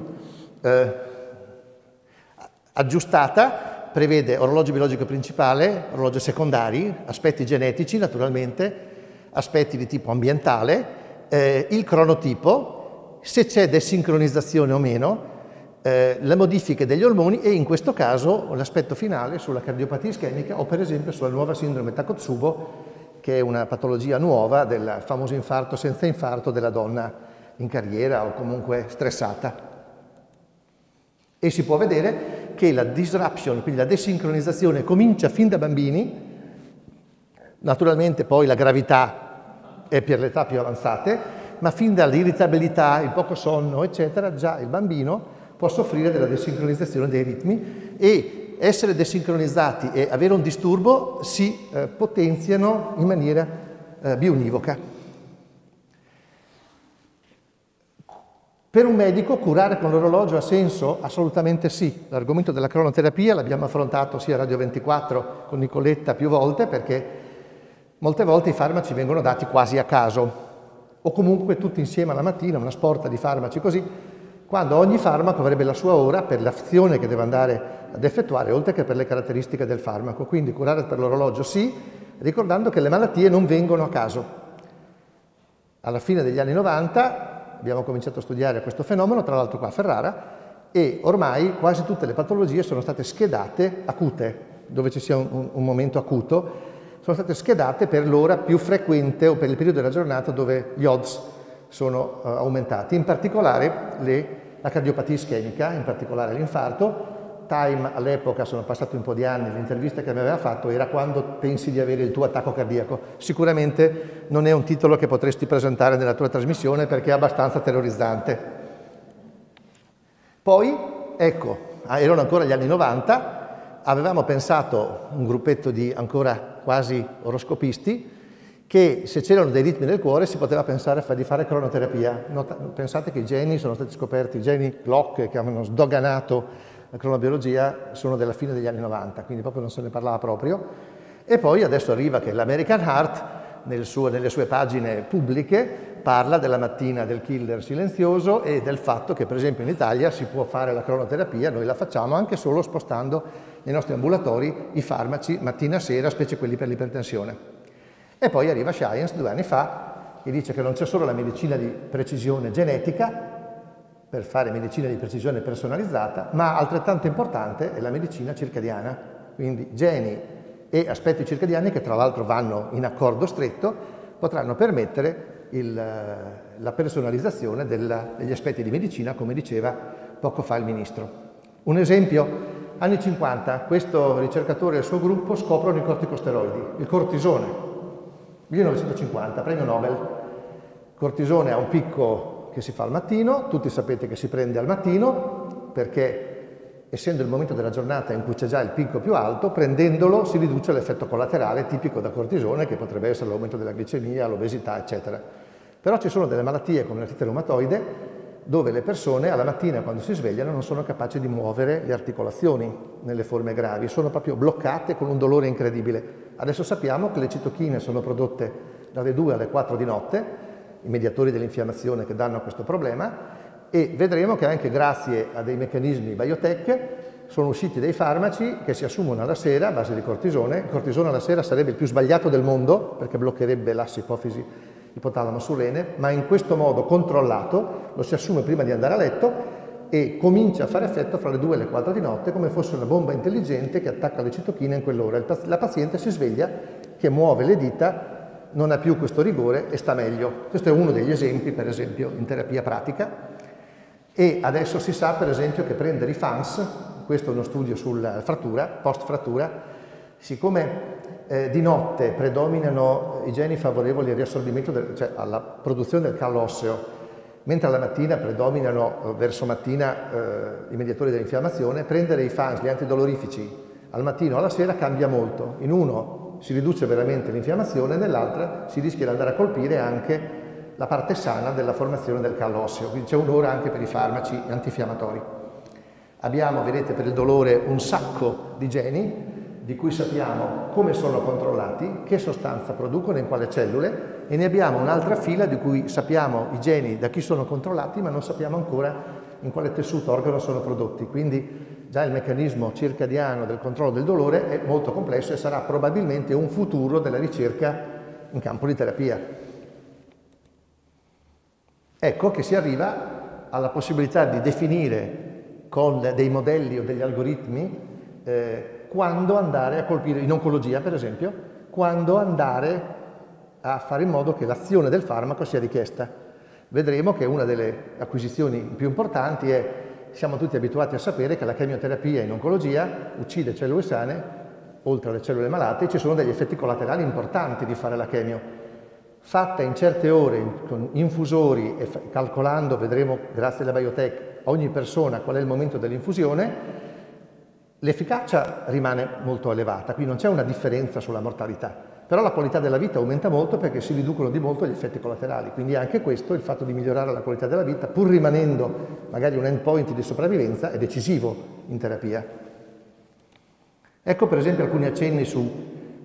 aggiustata prevede orologio biologico principale, orologio secondari, aspetti genetici naturalmente, aspetti di tipo ambientale, il cronotipo, se c'è desincronizzazione o meno, le modifiche degli ormoni e in questo caso l'aspetto finale sulla cardiopatia ischemica o per esempio sulla nuova sindrome Takotsubo che è una patologia nuova del famoso infarto senza infarto della donna in carriera o comunque stressata. E si può vedere che la disruption, quindi la desincronizzazione, comincia fin da bambini. Naturalmente poi la gravità è per le età più avanzate, ma fin dall'irritabilità, il poco sonno, eccetera, già il bambino può soffrire della desincronizzazione dei ritmi, e essere desincronizzati e avere un disturbo si potenziano in maniera bionivoca. Per un medico curare con l'orologio ha senso? Assolutamente sì. L'argomento della cronoterapia l'abbiamo affrontato sia a Radio 24 con Nicoletta più volte, perché molte volte i farmaci vengono dati quasi a caso, o comunque tutti insieme alla mattina, una sporta di farmaci così, quando ogni farmaco avrebbe la sua ora per l'azione che deve andare ad effettuare, oltre che per le caratteristiche del farmaco. Quindi curare per l'orologio sì, ricordando che le malattie non vengono a caso. Alla fine degli anni 90 abbiamo cominciato a studiare questo fenomeno, tra l'altro qua a Ferrara, e ormai quasi tutte le patologie sono state schedate acute, dove ci sia un momento acuto, sono state schedate per l'ora più frequente o per il periodo della giornata dove gli odds sono aumentati, in particolare la cardiopatia ischemica, in particolare l'infarto. Time all'epoca, sono passati un po' di anni, l'intervista che mi aveva fatto era "Quando pensi di avere il tuo attacco cardiaco?". Sicuramente non è un titolo che potresti presentare nella tua trasmissione, perché è abbastanza terrorizzante. Poi, ecco, erano ancora gli anni 90, avevamo pensato, un gruppetto di ancora quasi oroscopisti, che se c'erano dei ritmi del cuore si poteva pensare di fare cronoterapia. Pensate che i geni sono stati scoperti, i geni Glock che avevano sdoganato la cronobiologia sono della fine degli anni 90, quindi proprio non se ne parlava proprio. E poi adesso arriva che l'American Heart, nelle sue pagine pubbliche, parla della mattina del killer silenzioso e del fatto che per esempio in Italia si può fare la cronoterapia, noi la facciamo anche solo spostando nei nostri ambulatori i farmaci mattina e sera, specie quelli per l'ipertensione. E poi arriva Science 2 anni fa che dice che non c'è solo la medicina di precisione genetica per fare medicina di precisione personalizzata, ma altrettanto importante è la medicina circadiana, quindi geni e aspetti circadiani che tra l'altro vanno in accordo stretto potranno permettere la personalizzazione degli aspetti di medicina, come diceva poco fa il Ministro. Un esempio, anni 50, questo ricercatore e il suo gruppo scoprono i corticosteroidi, il cortisone, 1950, premio Nobel. Il cortisone ha un picco che si fa al mattino, tutti sapete che si prende al mattino, perché essendo il momento della giornata in cui c'è già il picco più alto, prendendolo si riduce l'effetto collaterale tipico da cortisone, che potrebbe essere l'aumento della glicemia, l'obesità, eccetera. Però ci sono delle malattie come l'artrite reumatoide dove le persone alla mattina quando si svegliano non sono capaci di muovere le articolazioni nelle forme gravi, sono proprio bloccate con un dolore incredibile. Adesso sappiamo che le citochine sono prodotte dalle 2 alle 4 di notte, i mediatori dell'infiammazione che danno a questo problema, e vedremo che anche grazie a dei meccanismi biotech sono usciti dei farmaci che si assumono alla sera a base di cortisone. Il cortisone alla sera sarebbe il più sbagliato del mondo perché bloccherebbe l'asse ipofisi ipotalamo surrene, ma in questo modo controllato lo si assume prima di andare a letto e comincia a fare effetto fra le 2 e le 4 di notte, come fosse una bomba intelligente che attacca le citochine in quell'ora. La paziente si sveglia che muove le dita, non ha più questo rigore e sta meglio. Questo è uno degli esempi, per esempio, in terapia pratica. E adesso si sa, per esempio, che prendere i FANS, questo è uno studio sulla frattura, post-frattura, siccome di notte predominano i geni favorevoli al riassorbimento, cioè alla produzione del callo osseo, mentre alla mattina predominano, verso mattina, i mediatori dell'infiammazione, prendere i FANS, gli antidolorifici, al mattino o alla sera cambia molto. In uno si riduce veramente l'infiammazione, nell'altra si rischia di andare a colpire anche la parte sana della formazione del callo osseo, quindi c'è un'ora anche per i farmaci antinfiammatori. Abbiamo, vedete, per il dolore un sacco di geni, di cui sappiamo come sono controllati, che sostanza producono, in quale cellule, e ne abbiamo un'altra fila di cui sappiamo i geni da chi sono controllati, ma non sappiamo ancora in quale tessuto organo sono prodotti. Quindi già il meccanismo circadiano del controllo del dolore è molto complesso e sarà probabilmente un futuro della ricerca in campo di terapia. Ecco che si arriva alla possibilità di definire con dei modelli o degli algoritmi quando andare a colpire, in oncologia per esempio, quando andare a fare in modo che l'azione del farmaco sia richiesta. Vedremo che una delle acquisizioni più importanti è, siamo tutti abituati a sapere che la chemioterapia in oncologia uccide cellule sane, oltre alle cellule malate, ci sono degli effetti collaterali importanti di fare la chemio. Fatta in certe ore, con infusori e calcolando, vedremo grazie alla Biotech, ogni persona qual è il momento dell'infusione, l'efficacia rimane molto elevata, quindi non c'è una differenza sulla mortalità, però la qualità della vita aumenta molto perché si riducono di molto gli effetti collaterali, quindi anche questo, il fatto di migliorare la qualità della vita, pur rimanendo magari un endpoint di sopravvivenza, è decisivo in terapia. Ecco per esempio alcuni accenni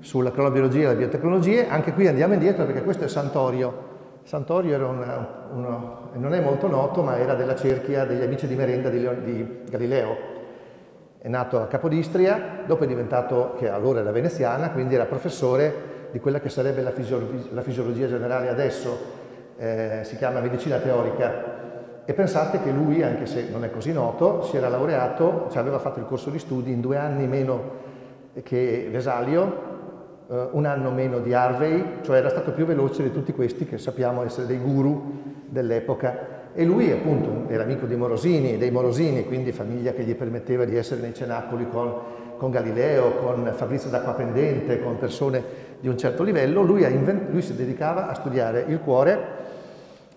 sulla cronobiologia e la biotecnologia, anche qui andiamo indietro perché questo è Santorio. Santorio era non è molto noto, ma era della cerchia degli amici di merenda di Galileo. È nato a Capodistria, dopo è diventato, che allora era veneziana, quindi era professore di quella che sarebbe la fisiologia generale adesso, si chiama medicina teorica. E pensate che lui, anche se non è così noto, si era laureato, cioè aveva fatto il corso di studi in 2 anni meno che Vesalio, un anno meno di Harvey, cioè era stato più veloce di tutti questi che sappiamo essere dei guru dell'epoca. E lui appunto era amico di Morosini, quindi famiglia che gli permetteva di essere nei cenacoli con Galileo, con Fabrizio d'Acquapendente, con persone di un certo livello. Lui si dedicava a studiare il cuore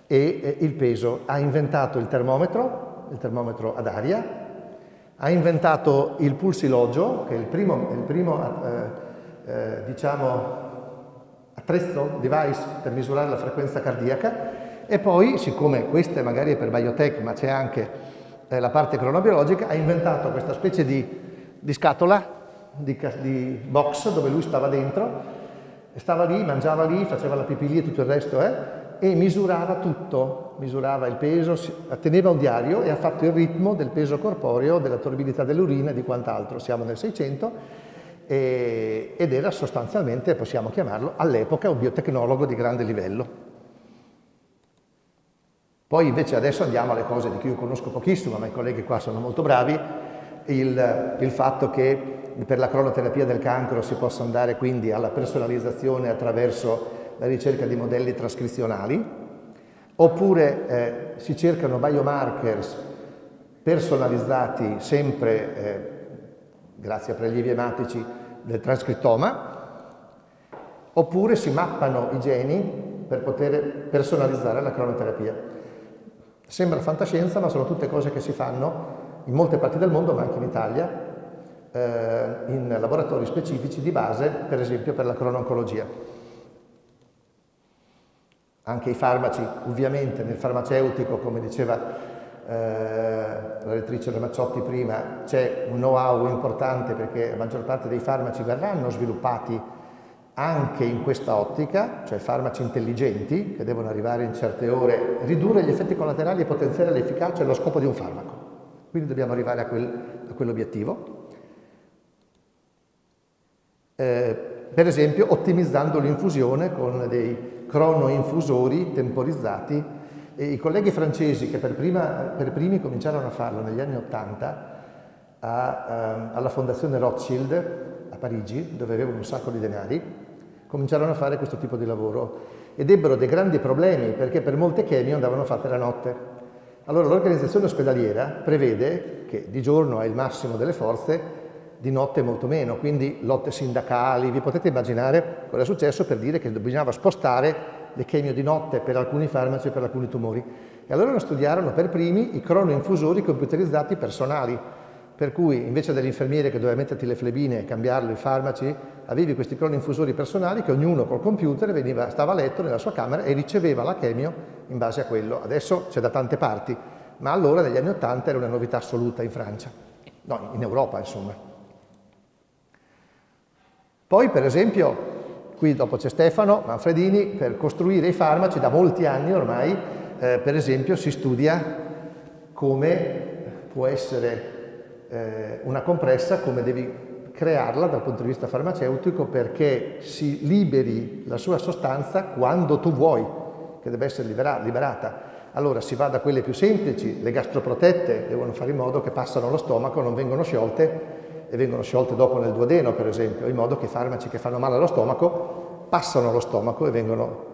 e il peso. Ha inventato il termometro ad aria, ha inventato il pulsilogio, che è il primo diciamo attrezzo, device per misurare la frequenza cardiaca. E poi, siccome questa magari è per biotech, ma c'è anche la parte cronobiologica, ha inventato questa specie di scatola, di box, dove lui stava dentro, stava lì, mangiava lì, faceva la pipì lì e tutto il resto, e misurava tutto, misurava il peso, teneva un diario e ha fatto il ritmo del peso corporeo, della torbidità dell'urina e di quant'altro. Siamo nel 600 ed era sostanzialmente, possiamo chiamarlo, all'epoca un biotecnologo di grande livello. Poi invece adesso andiamo alle cose di cui io conosco pochissimo, ma i colleghi qua sono molto bravi, il fatto che per la cronoterapia del cancro si possa andare quindi alla personalizzazione attraverso la ricerca di modelli trascrizionali, oppure si cercano biomarkers personalizzati sempre, grazie a prelievi ematici, del transcrittoma, oppure si mappano i geni per poter personalizzare la cronoterapia. Sembra fantascienza, ma sono tutte cose che si fanno in molte parti del mondo, ma anche in Italia, in laboratori specifici di base, per esempio per la crono-oncologia. Anche i farmaci, ovviamente, nel farmaceutico, come diceva la rettrice Ramaciotti prima, c'è un know-how importante perché la maggior parte dei farmaci verranno sviluppati anche in questa ottica, cioè farmaci intelligenti che devono arrivare in certe ore, ridurre gli effetti collaterali e potenziare l'efficacia, è lo scopo di un farmaco. Quindi dobbiamo arrivare a quell'obiettivo. Per esempio ottimizzando l'infusione con dei cronoinfusori temporizzati. E i colleghi francesi che per primi cominciarono a farlo negli anni '80 alla Fondazione Rothschild a Parigi, dove avevano un sacco di denari, cominciarono a fare questo tipo di lavoro ed ebbero dei grandi problemi perché per molte chemie andavano fatte la notte. Allora l'organizzazione ospedaliera prevede che di giorno è il massimo delle forze, di notte molto meno, quindi lotte sindacali, vi potete immaginare cosa è successo per dire che bisognava spostare le chemie di notte per alcuni farmaci e per alcuni tumori. E allora studiarono per primi i cronoinfusori computerizzati personali, per cui invece dell'infermiere che doveva metterti le flebine e cambiarlo i farmaci, avevi questi cronoinfusori personali che ognuno col computer stava a letto nella sua camera e riceveva la chemio in base a quello. Adesso c'è da tante parti, ma allora negli anni '80 era una novità assoluta in Francia, no, in Europa insomma. Poi per esempio, qui dopo c'è Stefano Manfredini, per costruire i farmaci da molti anni ormai, per esempio si studia come può essere una compressa, come devi crearla dal punto di vista farmaceutico perché si liberi la sua sostanza quando tu vuoi che debba essere liberata. Allora si va da quelle più semplici, le gastroprotette devono fare in modo che passano allo stomaco, non vengono sciolte e vengono sciolte dopo nel duodeno per esempio, in modo che i farmaci che fanno male allo stomaco passano allo stomaco e vengono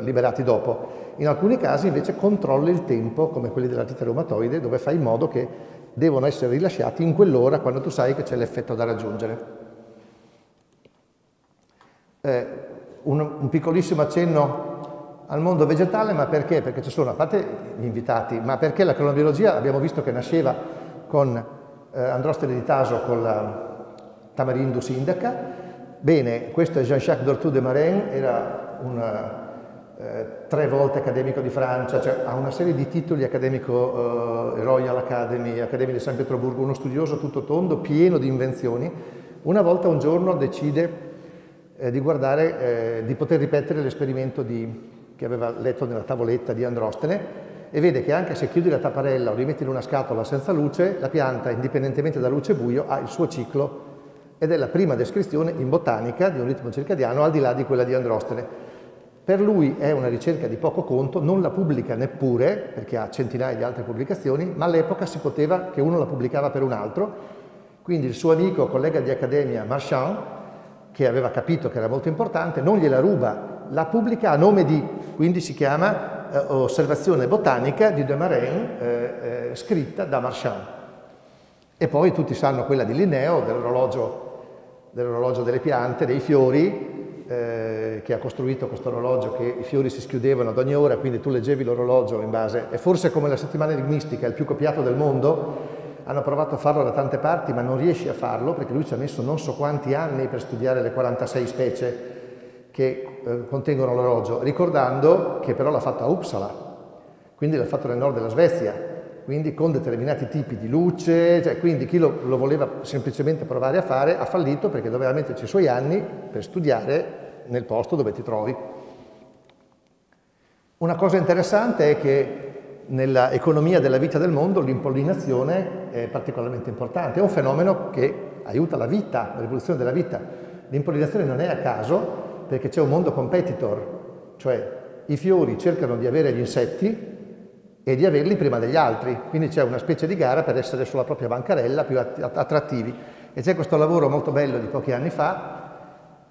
liberati dopo. In alcuni casi invece controlli il tempo, come quelli dell'artrite reumatoide, dove fai in modo che devono essere rilasciati in quell'ora quando tu sai che c'è l'effetto da raggiungere. Un piccolissimo accenno al mondo vegetale, ma perché? Perché ci sono, a parte gli invitati, ma perché la cronobiologia abbiamo visto che nasceva con Androstene di Taso, con la Tamarindus indica. Bene, questo è Jean-Jacques Dortou de Marin, era tre volte accademico di Francia, cioè ha una serie di titoli accademico, Royal Academy, Accademia di San Pietroburgo, uno studioso tutto tondo, pieno di invenzioni. Una volta un giorno decide di guardare, di poter ripetere l'esperimento che aveva letto nella tavoletta di Androstene, e vede che anche se chiudi la tapparella o li metti in una scatola senza luce, la pianta, indipendentemente da luce e buio, ha il suo ciclo, ed è la prima descrizione in botanica di un ritmo circadiano al di là di quella di Androstene. Per lui è una ricerca di poco conto, non la pubblica neppure, perché ha centinaia di altre pubblicazioni, ma all'epoca si poteva che uno la pubblicava per un altro, quindi il suo amico, collega di accademia, Marchand, che aveva capito che era molto importante, non gliela ruba, la pubblica a nome di, quindi si chiama Osservazione botanica di De Marin, scritta da Marchand. E poi tutti sanno quella di Linneo, dell'orologio delle piante, dei fiori, che ha costruito questo orologio che i fiori si schiudevano ad ogni ora, quindi tu leggevi l'orologio in base, e forse come la settimana enigmistica, il più copiato del mondo, hanno provato a farlo da tante parti ma non riesci a farlo perché lui ci ha messo non so quanti anni per studiare le 46 specie che contengono l'orologio, ricordando che però l'ha fatto a Uppsala, quindi l'ha fatto nel nord della Svezia, quindi con determinati tipi di luce, cioè, quindi chi lo voleva semplicemente provare a fare ha fallito perché doveva metterci i suoi anni per studiare nel posto dove ti trovi. Una cosa interessante è che nella economia della vita del mondo l'impollinazione è particolarmente importante, è un fenomeno che aiuta la vita, la rivoluzione della vita. L'impollinazione non è a caso perché c'è un mondo competitor, cioè i fiori cercano di avere gli insetti e di averli prima degli altri, quindi c'è una specie di gara per essere sulla propria bancarella più attrattivi. E c'è questo lavoro molto bello di pochi anni fa,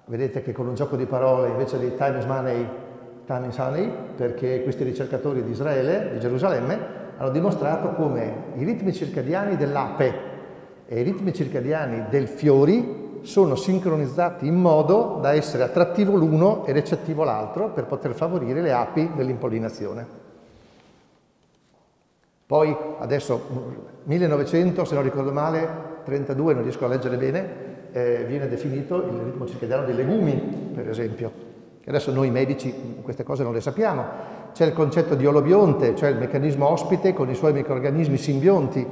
vedete che con un gioco di parole invece di Time is Money, Time is Honey, perché questi ricercatori di Israele, di Gerusalemme, hanno dimostrato come i ritmi circadiani dell'ape e i ritmi circadiani del fiori sono sincronizzati in modo da essere attrattivo l'uno e recettivo l'altro per poter favorire le api dell'impollinazione. Poi adesso 1900, se non ricordo male, 32, non riesco a leggere bene, viene definito il ritmo circadiano dei legumi, per esempio. Adesso noi medici queste cose non le sappiamo. C'è il concetto di olobionte, cioè il meccanismo ospite con i suoi microrganismi simbionti.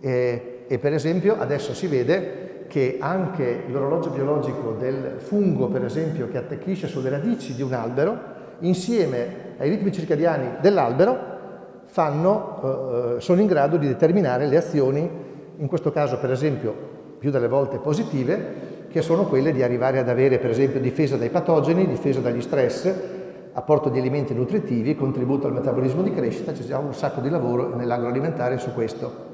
E per esempio adesso si vede che anche l'orologio biologico del fungo, per esempio, che attecchisce sulle radici di un albero, insieme ai ritmi circadiani dell'albero, sono in grado di determinare le azioni, in questo caso per esempio più delle volte positive, che sono quelle di arrivare ad avere per esempio difesa dai patogeni, difesa dagli stress, apporto di alimenti nutritivi, contributo al metabolismo di crescita. Ci siamo un sacco di lavoro nell'agroalimentare su questo.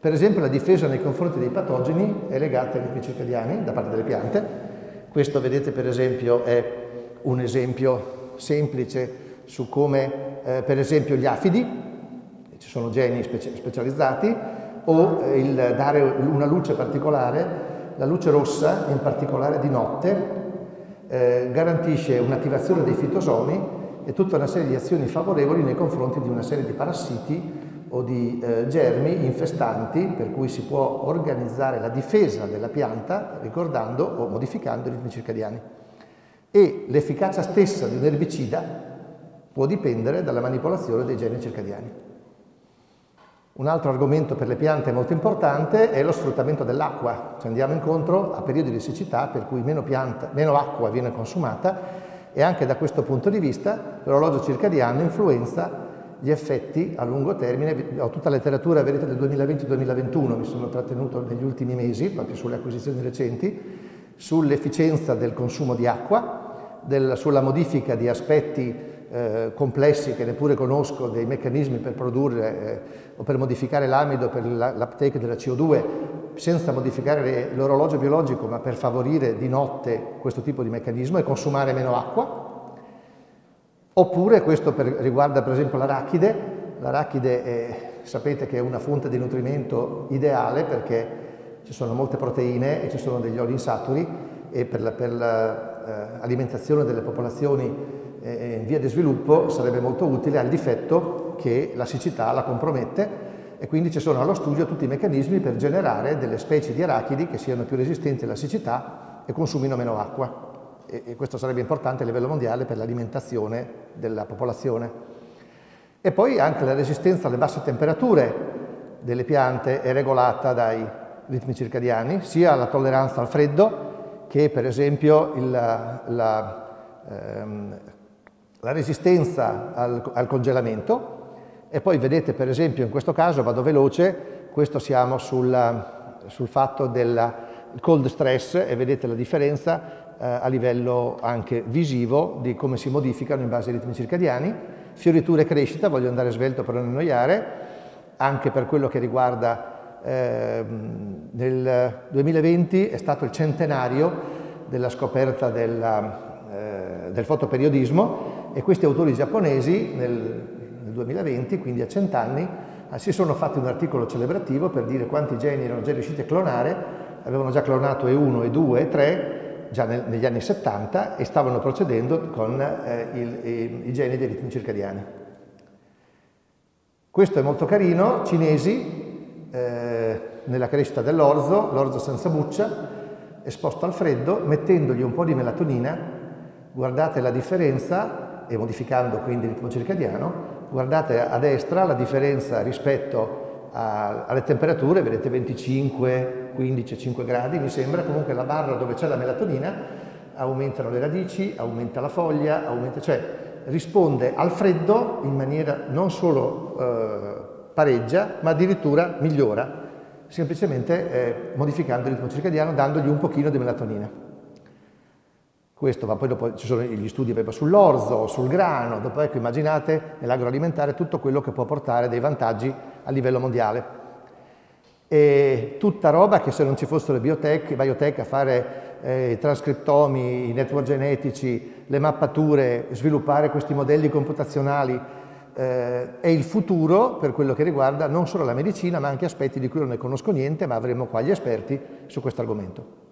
Per esempio la difesa nei confronti dei patogeni è legata ai ritmi circadiani da parte delle piante. Questo vedete per esempio è un esempio semplice su come per esempio gli afidi, ci sono geni specializzati, o il dare una luce particolare, la luce rossa in particolare di notte, garantisce un'attivazione dei fitosomi e tutta una serie di azioni favorevoli nei confronti di una serie di parassiti o di germi infestanti, per cui si può organizzare la difesa della pianta ricordando o modificando i ritmi circadiani. E l'efficacia stessa di un erbicida può dipendere dalla manipolazione dei geni circadiani. Un altro argomento per le piante molto importante è lo sfruttamento dell'acqua. Ci andiamo incontro a periodi di siccità per cui meno acqua viene consumata, e anche da questo punto di vista l'orologio circadiano influenza gli effetti a lungo termine. Ho tutta la letteratura, vedete, del 2020-2021, mi sono trattenuto negli ultimi mesi, proprio sulle acquisizioni recenti, sull'efficienza del consumo di acqua, sulla modifica di aspetti complessi che neppure conosco, dei meccanismi per produrre o per modificare l'amido, per l'uptake della CO2, senza modificare l'orologio biologico, ma per favorire di notte questo tipo di meccanismo e consumare meno acqua. Oppure questo riguarda per esempio l'arachide. L'arachide sapete che è una fonte di nutrimento ideale perché ci sono molte proteine e ci sono degli oli insaturi, e per l'alimentazione delle popolazioni in via di sviluppo sarebbe molto utile, al difetto che la siccità la compromette, e quindi ci sono allo studio tutti i meccanismi per generare delle specie di arachidi che siano più resistenti alla siccità e consumino meno acqua. E questo sarebbe importante a livello mondiale per l'alimentazione della popolazione. E poi anche la resistenza alle basse temperature delle piante è regolata dai ritmi circadiani, sia la tolleranza al freddo che per esempio la resistenza al congelamento. E poi vedete per esempio, in questo caso vado veloce, questo siamo sul fatto del cold stress, e vedete la differenza a livello anche visivo di come si modificano in base ai ritmi circadiani. Fioritura e crescita, voglio andare svelto per non annoiare, anche per quello che riguarda nel 2020 è stato il centenario della scoperta del fotoperiodismo, e questi autori giapponesi nel 2020, quindi a 100 anni, si sono fatti un articolo celebrativo per dire quanti geni erano già riusciti a clonare. Avevano già clonato E1, E2, E3 già negli anni 70 e stavano procedendo con i geni dei ritmi circadiani. Questo è molto carino, cinesi, nella crescita dell'orzo, l'orzo senza buccia, esposto al freddo, mettendogli un po' di melatonina, guardate la differenza, e modificando quindi il ritmo circadiano, guardate a destra la differenza rispetto alle temperature, vedete 25, 15, 5 gradi, mi sembra, comunque la barra dove c'è la melatonina, aumentano le radici, aumenta la foglia, cioè risponde al freddo in maniera non solo pareggia, ma addirittura migliora, semplicemente modificando il ritmo circadiano, dandogli un pochino di melatonina. Questo, ma poi dopo ci sono gli studi sull'orzo, sul grano, dopo ecco, immaginate nell'agroalimentare tutto quello che può portare dei vantaggi a livello mondiale. E tutta roba che se non ci fossero le biotech a fare i trascriptomi, i network genetici, le mappature, sviluppare questi modelli computazionali, è il futuro per quello che riguarda non solo la medicina, ma anche aspetti di cui non ne conosco niente, ma avremo qua gli esperti su questo argomento.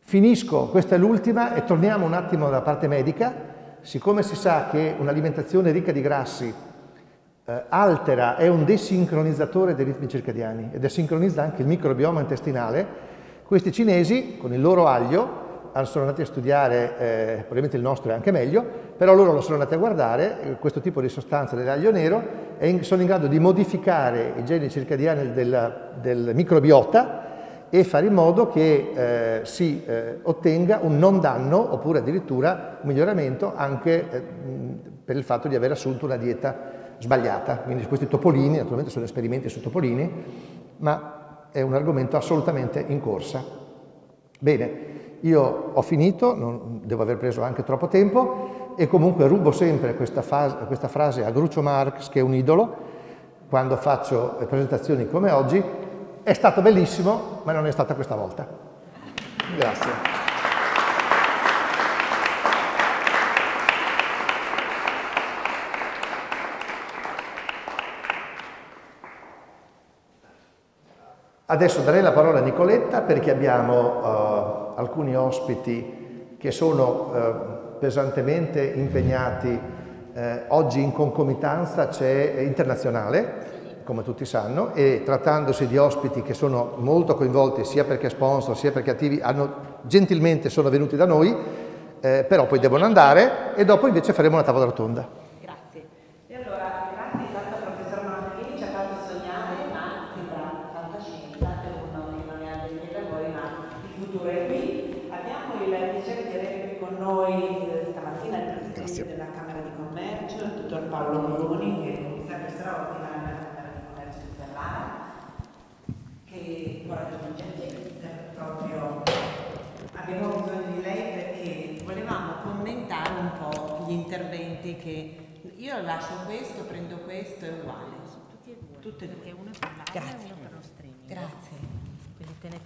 Finisco, questa è l'ultima, e torniamo un attimo alla parte medica. Siccome si sa che un'alimentazione ricca di grassi altera, è un desincronizzatore dei ritmi circadiani e desincronizza anche il microbioma intestinale, questi cinesi con il loro aglio sono andati a studiare, probabilmente il nostro è anche meglio, però loro lo sono andati a guardare, questo tipo di sostanza dell'aglio nero, e sono in grado di modificare i geni circadiani del microbiota e fare in modo che si ottenga un non danno, oppure addirittura un miglioramento, anche per il fatto di aver assunto una dieta sbagliata. Quindi questi topolini, naturalmente sono esperimenti su topolini, ma è un argomento assolutamente in corsa. Bene. Io ho finito, non devo aver preso anche troppo tempo, e comunque rubo sempre questa frase a Groucho Marx, che è un idolo, quando faccio presentazioni come oggi: è stato bellissimo, ma non è stata questa volta. Grazie. Adesso darei la parola a Nicoletta, perché abbiamo alcuni ospiti che sono pesantemente impegnati. Oggi in concomitanza c'è Internazionale, come tutti sanno, e trattandosi di ospiti che sono molto coinvolti, sia perché sponsor sia perché attivi, gentilmente sono venuti da noi, però poi devono andare, e dopo invece faremo una tavola rotonda. Grazie. E allora, grazie tanto al professor Manfredini, ci ha fatto sognare, anzi da fantascienza, per una riunione dei lavori, ma il futuro è qui. Noi stamattina il Presidente della Camera di Commercio, il dottor Paolo Bruni, che è un commissario straordinario della Camera di Commercio di Ferrara, che coraggiosamente proprio abbiamo bisogno di lei, perché volevamo commentare un po' gli interventi. Che io lascio questo, prendo questo, è uguale. Sono tutti e due, perché uno è per l'altro e uno per lo streaming. Grazie.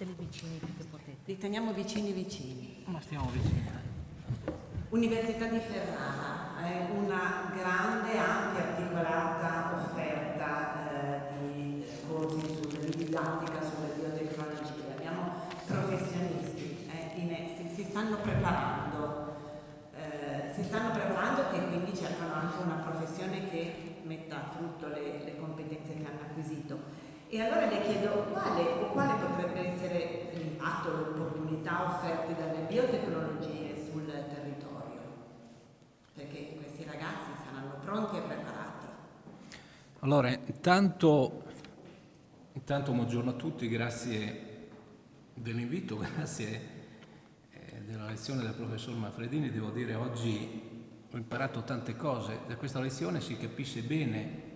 teneteli vicini più che potete. Li teniamo vicini. Ma stiamo vicini. Università di Ferrara è una grande, ampia, articolata offerta di corsi di didattica sulla biotecnologia. Abbiamo professionisti si stanno preparando, e quindi cercano anche una professione che metta a frutto le competenze che hanno acquisito. E allora le chiedo quale potrebbe essere l'impatto, l'opportunità offerte dalle biotecnologie sul territorio, perché questi ragazzi saranno pronti e preparati. Allora, intanto buongiorno a tutti, grazie dell'invito, grazie della lezione del professor Manfredini. Devo dire, oggi ho imparato tante cose, da questa lezione si capisce bene.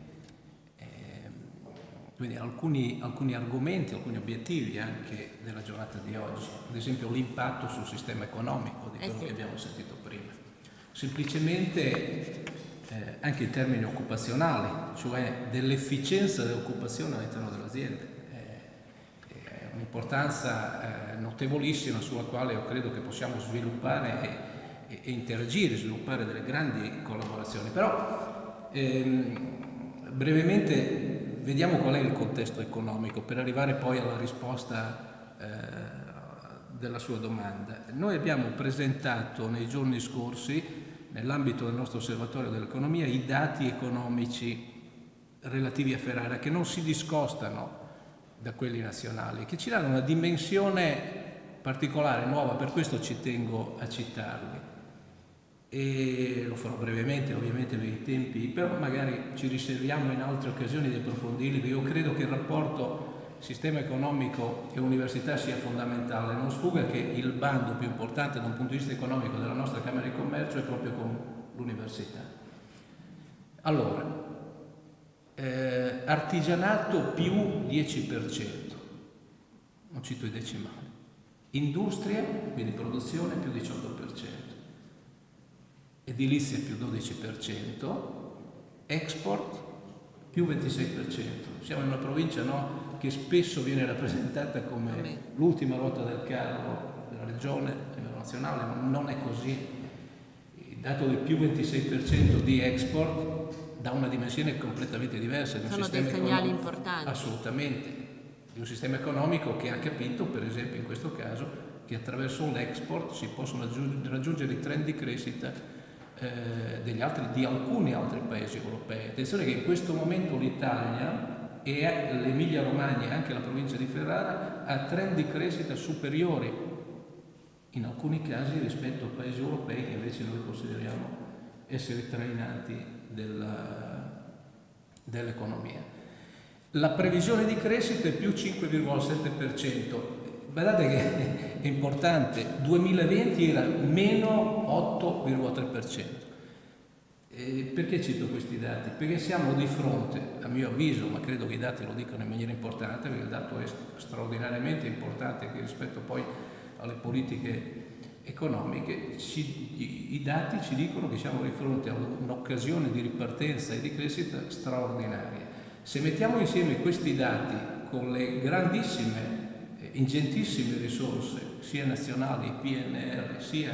Quindi alcuni argomenti, alcuni obiettivi anche della giornata di oggi, ad esempio l'impatto sul sistema economico di quello che abbiamo sentito prima. Semplicemente anche in termini occupazionali, cioè dell'efficienza dell'occupazione all'interno dell'azienda. È un'importanza notevolissima sulla quale io credo che possiamo sviluppare e interagire, sviluppare delle grandi collaborazioni. Però brevemente vediamo qual è il contesto economico per arrivare poi alla risposta della sua domanda. Noi abbiamo presentato nei giorni scorsi, nell'ambito del nostro osservatorio dell'economia, i dati economici relativi a Ferrara, che non si discostano da quelli nazionali, che ci danno una dimensione particolare, nuova, per questo ci tengo a citarli. E lo farò brevemente, ovviamente per i tempi, però magari ci riserviamo in altre occasioni di approfondirli. Io credo che il rapporto sistema economico e università sia fondamentale. Non sfuga che il bando più importante da un punto di vista economico della nostra Camera di Commercio è proprio con l'università. Allora, artigianato più 10%, non cito i decimali, industria, quindi produzione, più 18%. Edilizia più 12%, export più 26%. Siamo in una provincia che spesso viene rappresentata come l'ultima ruota del carro della regione, a livello nazionale, ma non è così. Il dato del più 26% di export dà una dimensione completamente diversa. Sono dei segnali importanti. Assolutamente, di un sistema economico che ha capito, per esempio in questo caso, che attraverso l'export si possono raggiungere i trend di crescita di alcuni altri paesi europei. Attenzione che in questo momento l'Italia e l'Emilia Romagna e anche la provincia di Ferrara ha trend di crescita superiori in alcuni casi rispetto a paesi europei che invece noi consideriamo essere trainanti dell'economia. La previsione di crescita è più 5,7%. Guardate che è importante, 2020 era meno 8,3%. Perché cito questi dati? Perché siamo di fronte, a mio avviso, ma credo che i dati lo dicano in maniera importante, perché il dato è straordinariamente importante che rispetto poi alle politiche economiche, i dati ci dicono che siamo di fronte a un'occasione di ripartenza e di crescita straordinaria. Se mettiamo insieme questi dati con le grandissime ingentissime risorse, sia nazionali, PNR, sia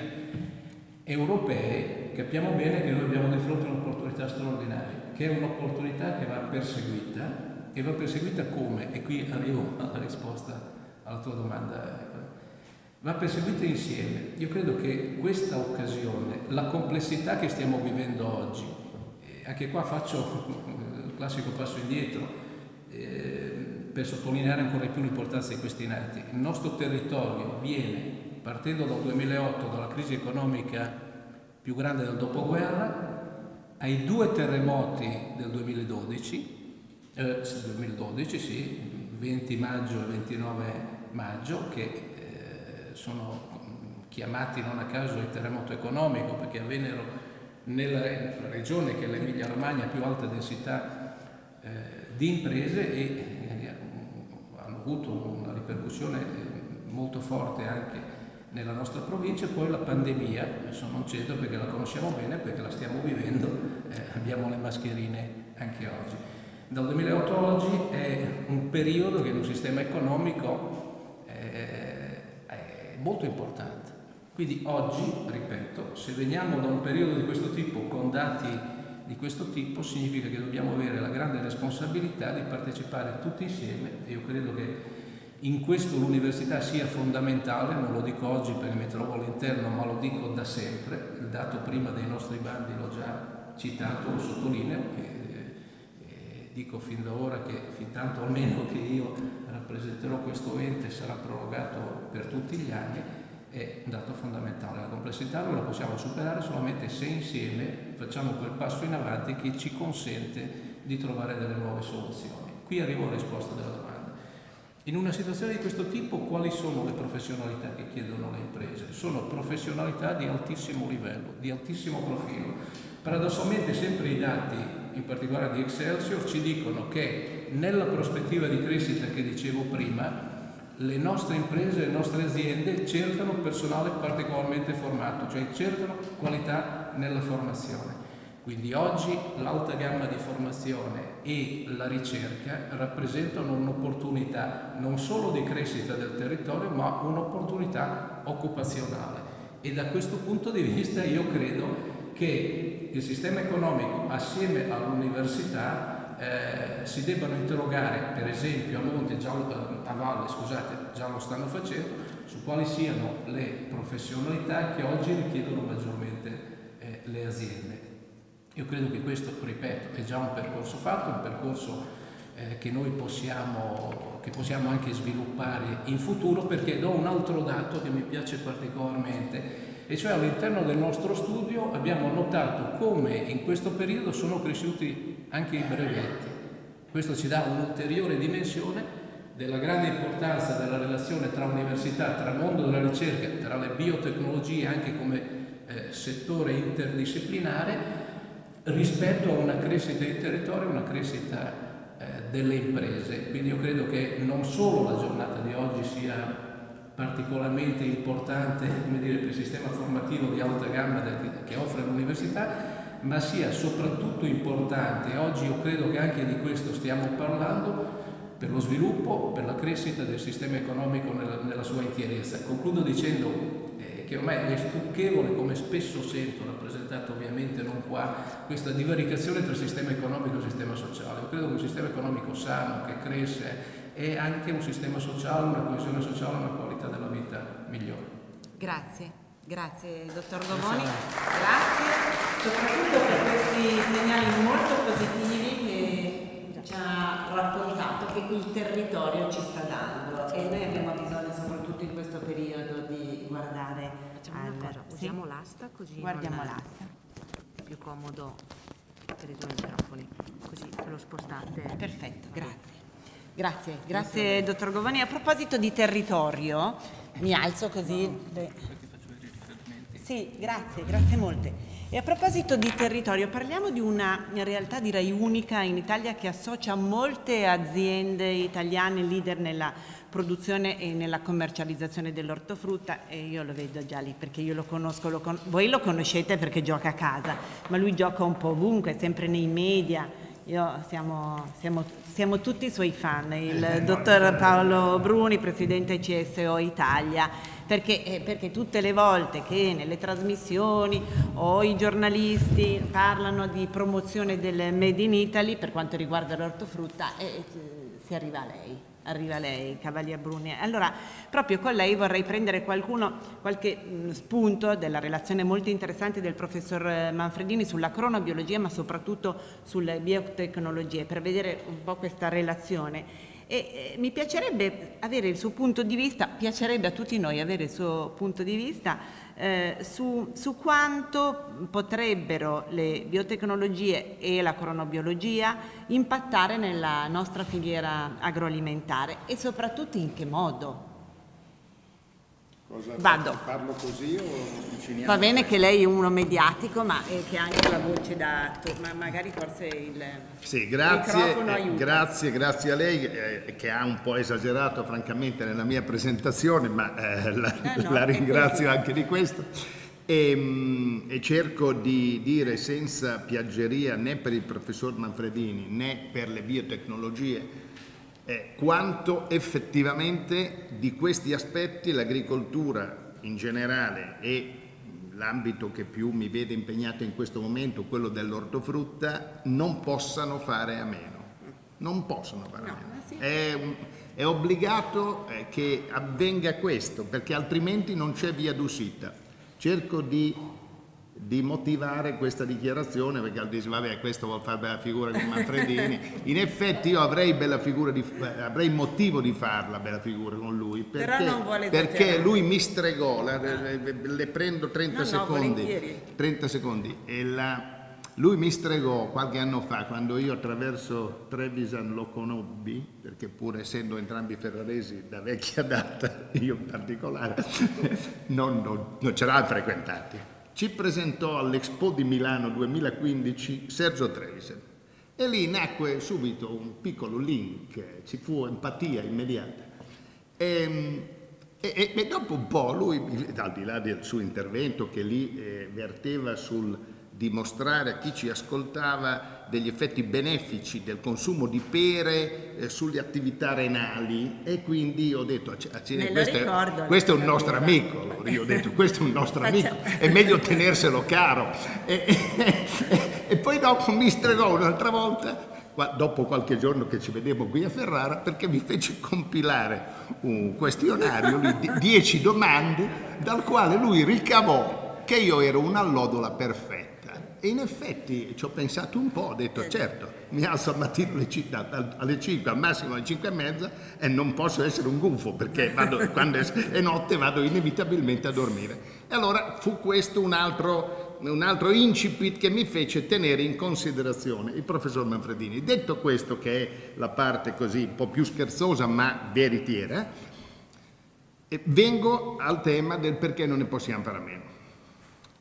europee, capiamo bene che noi abbiamo di fronte un'opportunità straordinaria, che è un'opportunità che va perseguita, e va perseguita come? E qui arrivo alla risposta alla tua domanda. Va perseguita insieme. Io credo che questa occasione, la complessità che stiamo vivendo oggi, anche qua faccio il classico passo indietro, per sottolineare ancora di più l'importanza di questi nati. Il nostro territorio viene, partendo dal 2008, dalla crisi economica più grande del dopoguerra, ai due terremoti del 2012 sì, 20 maggio e 29 maggio, che sono chiamati non a caso il terremoto economico, perché avvennero nella regione che è l'Emilia Romagna, più alta densità di imprese, e avuto una ripercussione molto forte anche nella nostra provincia. Poi la pandemia, adesso non c'entro perché la conosciamo bene, perché la stiamo vivendo, abbiamo le mascherine anche oggi. Dal 2008 a oggi è un periodo che in un sistema economico è molto importante. Quindi oggi, ripeto, se veniamo da un periodo di questo tipo con dati di questo tipo, significa che dobbiamo avere la grande responsabilità di partecipare tutti insieme, e io credo che in questo l'università sia fondamentale. Non lo dico oggi perché mi trovo all'interno, ma lo dico da sempre. Il dato prima dei nostri bandi l'ho già citato, lo sottolineo e dico fin da ora che fin tanto almeno che io rappresenterò questo ente sarà prorogato per tutti gli anni. È un dato fondamentale. La complessità noi la possiamo superare solamente se insieme facciamo quel passo in avanti che ci consente di trovare delle nuove soluzioni. Qui arrivo alla risposta della domanda. In una situazione di questo tipo quali sono le professionalità che chiedono le imprese? Sono professionalità di altissimo livello, di altissimo profilo. Paradossalmente sempre i dati, in particolare di Excelsior, ci dicono che nella prospettiva di crescita che dicevo prima, le nostre imprese, le nostre aziende cercano personale particolarmente formato, cioè cercano qualità nella formazione. Quindi oggi l'alta gamma di formazione e la ricerca rappresentano un'opportunità non solo di crescita del territorio, ma un'opportunità occupazionale. E da questo punto di vista io credo che il sistema economico assieme all'università si debbano interrogare, per esempio a monte, già a valle, scusate, già lo stanno facendo, su quali siano le professionalità che oggi richiedono maggiormente le aziende. Io credo che questo, ripeto, è già un percorso fatto, un percorso che noi possiamo anche sviluppare in futuro, perché do un altro dato che mi piace particolarmente. E cioè all'interno del nostro studio abbiamo notato come in questo periodo sono cresciuti anche i brevetti. Questo ci dà un'ulteriore dimensione della grande importanza della relazione tra università, tra mondo della ricerca, tra le biotecnologie anche come settore interdisciplinare, rispetto a una crescita del territorio, una crescita delle imprese. Quindi io credo che non solo la giornata di oggi sia particolarmente importante, come dire, per il sistema formativo di alta gamma che offre l'università, ma sia soprattutto importante, oggi io credo che anche di questo stiamo parlando, per lo sviluppo, per la crescita del sistema economico nella sua interezza. Concludo dicendo che ormai è stucchevole, come spesso sento rappresentato ovviamente non qua, questa divaricazione tra sistema economico e sistema sociale. Io credo che un sistema economico sano, che cresce, è anche un sistema sociale, una coesione sociale, una qualità della vita migliore. Grazie, grazie dottor Gomoni, grazie soprattutto per questi segnali molto positivi che ci ha raccontato, che il territorio ci sta dando, e noi abbiamo bisogno soprattutto in questo periodo di guardare. Usiamo l'asta, così guardiamo l'asta, è più comodo per i due microfoni, così lo spostate. Perfetto, grazie. Grazie, grazie dottor Govani. A proposito di territorio, mi alzo così. Perché faccio i riferimenti. Sì, grazie, grazie molte. E a proposito di territorio, parliamo di una realtà direi unica in Italia che associa molte aziende italiane leader nella produzione e nella commercializzazione dell'ortofrutta, e io lo vedo già lì perché io lo conosco, voi lo conoscete perché gioca a casa, ma lui gioca un po' ovunque, sempre nei media. Siamo tutti i suoi fan, il dottor Paolo Bruni, presidente CSO Italia, perché tutte le volte che nelle trasmissioni o i giornalisti parlano di promozione del Made in Italy per quanto riguarda l'ortofrutta, si arriva a lei. Arriva lei, Cavalier Bruni. Allora, proprio con lei vorrei prendere qualche spunto della relazione molto interessante del professor Manfredini sulla cronobiologia, ma soprattutto sulle biotecnologie, per vedere un po' questa relazione. E mi piacerebbe avere il suo punto di vista, piacerebbe a tutti noi avere il suo punto di vista su quanto potrebbero le biotecnologie e la cronobiologia impattare nella nostra filiera agroalimentare e soprattutto in che modo. Vado. Parlo così o viciniamo? Va bene che lei è uno mediatico, ma che ha anche la voce da atto, ma magari forse il microfono aiuta. Grazie a lei che ha un po' esagerato francamente nella mia presentazione, ma la ringrazio anche di questo. E cerco di dire senza piaggeria né per il professor Manfredini né per le biotecnologie quanto effettivamente di questi aspetti l'agricoltura in generale e l'ambito che più mi vede impegnato in questo momento, quello dell'ortofrutta, non possano fare a meno. Non possono fare a meno. Sì. È obbligato che avvenga questo, perché altrimenti non c'è via d'uscita. Cerco di motivare questa dichiarazione, perché dice vabbè, questo vuol fare bella figura con Manfredini. In effetti io avrei bella figura avrei motivo di farla bella figura con lui, perché, però non vuole, perché lui mi stregò, le prendo 30 secondi, e lui mi stregò qualche anno fa, quando io attraverso Trevisan lo conobbi, perché pur essendo entrambi ferraresi da vecchia data, io in particolare non ce l'ha frequentati. Ci presentò all'Expo di Milano 2015 Sergio Trevisan, e lì nacque subito un piccolo link, ci fu empatia immediata. E dopo un po' lui, al di là del suo intervento che lì verteva sul dimostrare a chi ci ascoltava degli effetti benefici del consumo di pere sulle attività renali, e quindi ho detto questo è un nostro amico, io ho detto questo è un nostro amico, è meglio tenerselo caro. E poi dopo mi stregò un'altra volta, dopo qualche giorno che ci vedevo qui a Ferrara, perché mi fece compilare un questionario di 10 domande, dal quale lui ricavò che io ero un'allodola perfetta. E in effetti ci ho pensato un po', ho detto certo, mi alzo al mattino alle 5, al massimo alle 5:30, e non posso essere un gufo, perché quando è notte vado inevitabilmente a dormire. E allora fu questo un altro incipit che mi fece tenere in considerazione il professor Manfredini. Detto questo, che è la parte così un po' più scherzosa ma veritiera, vengo al tema del perché non ne possiamo fare a meno.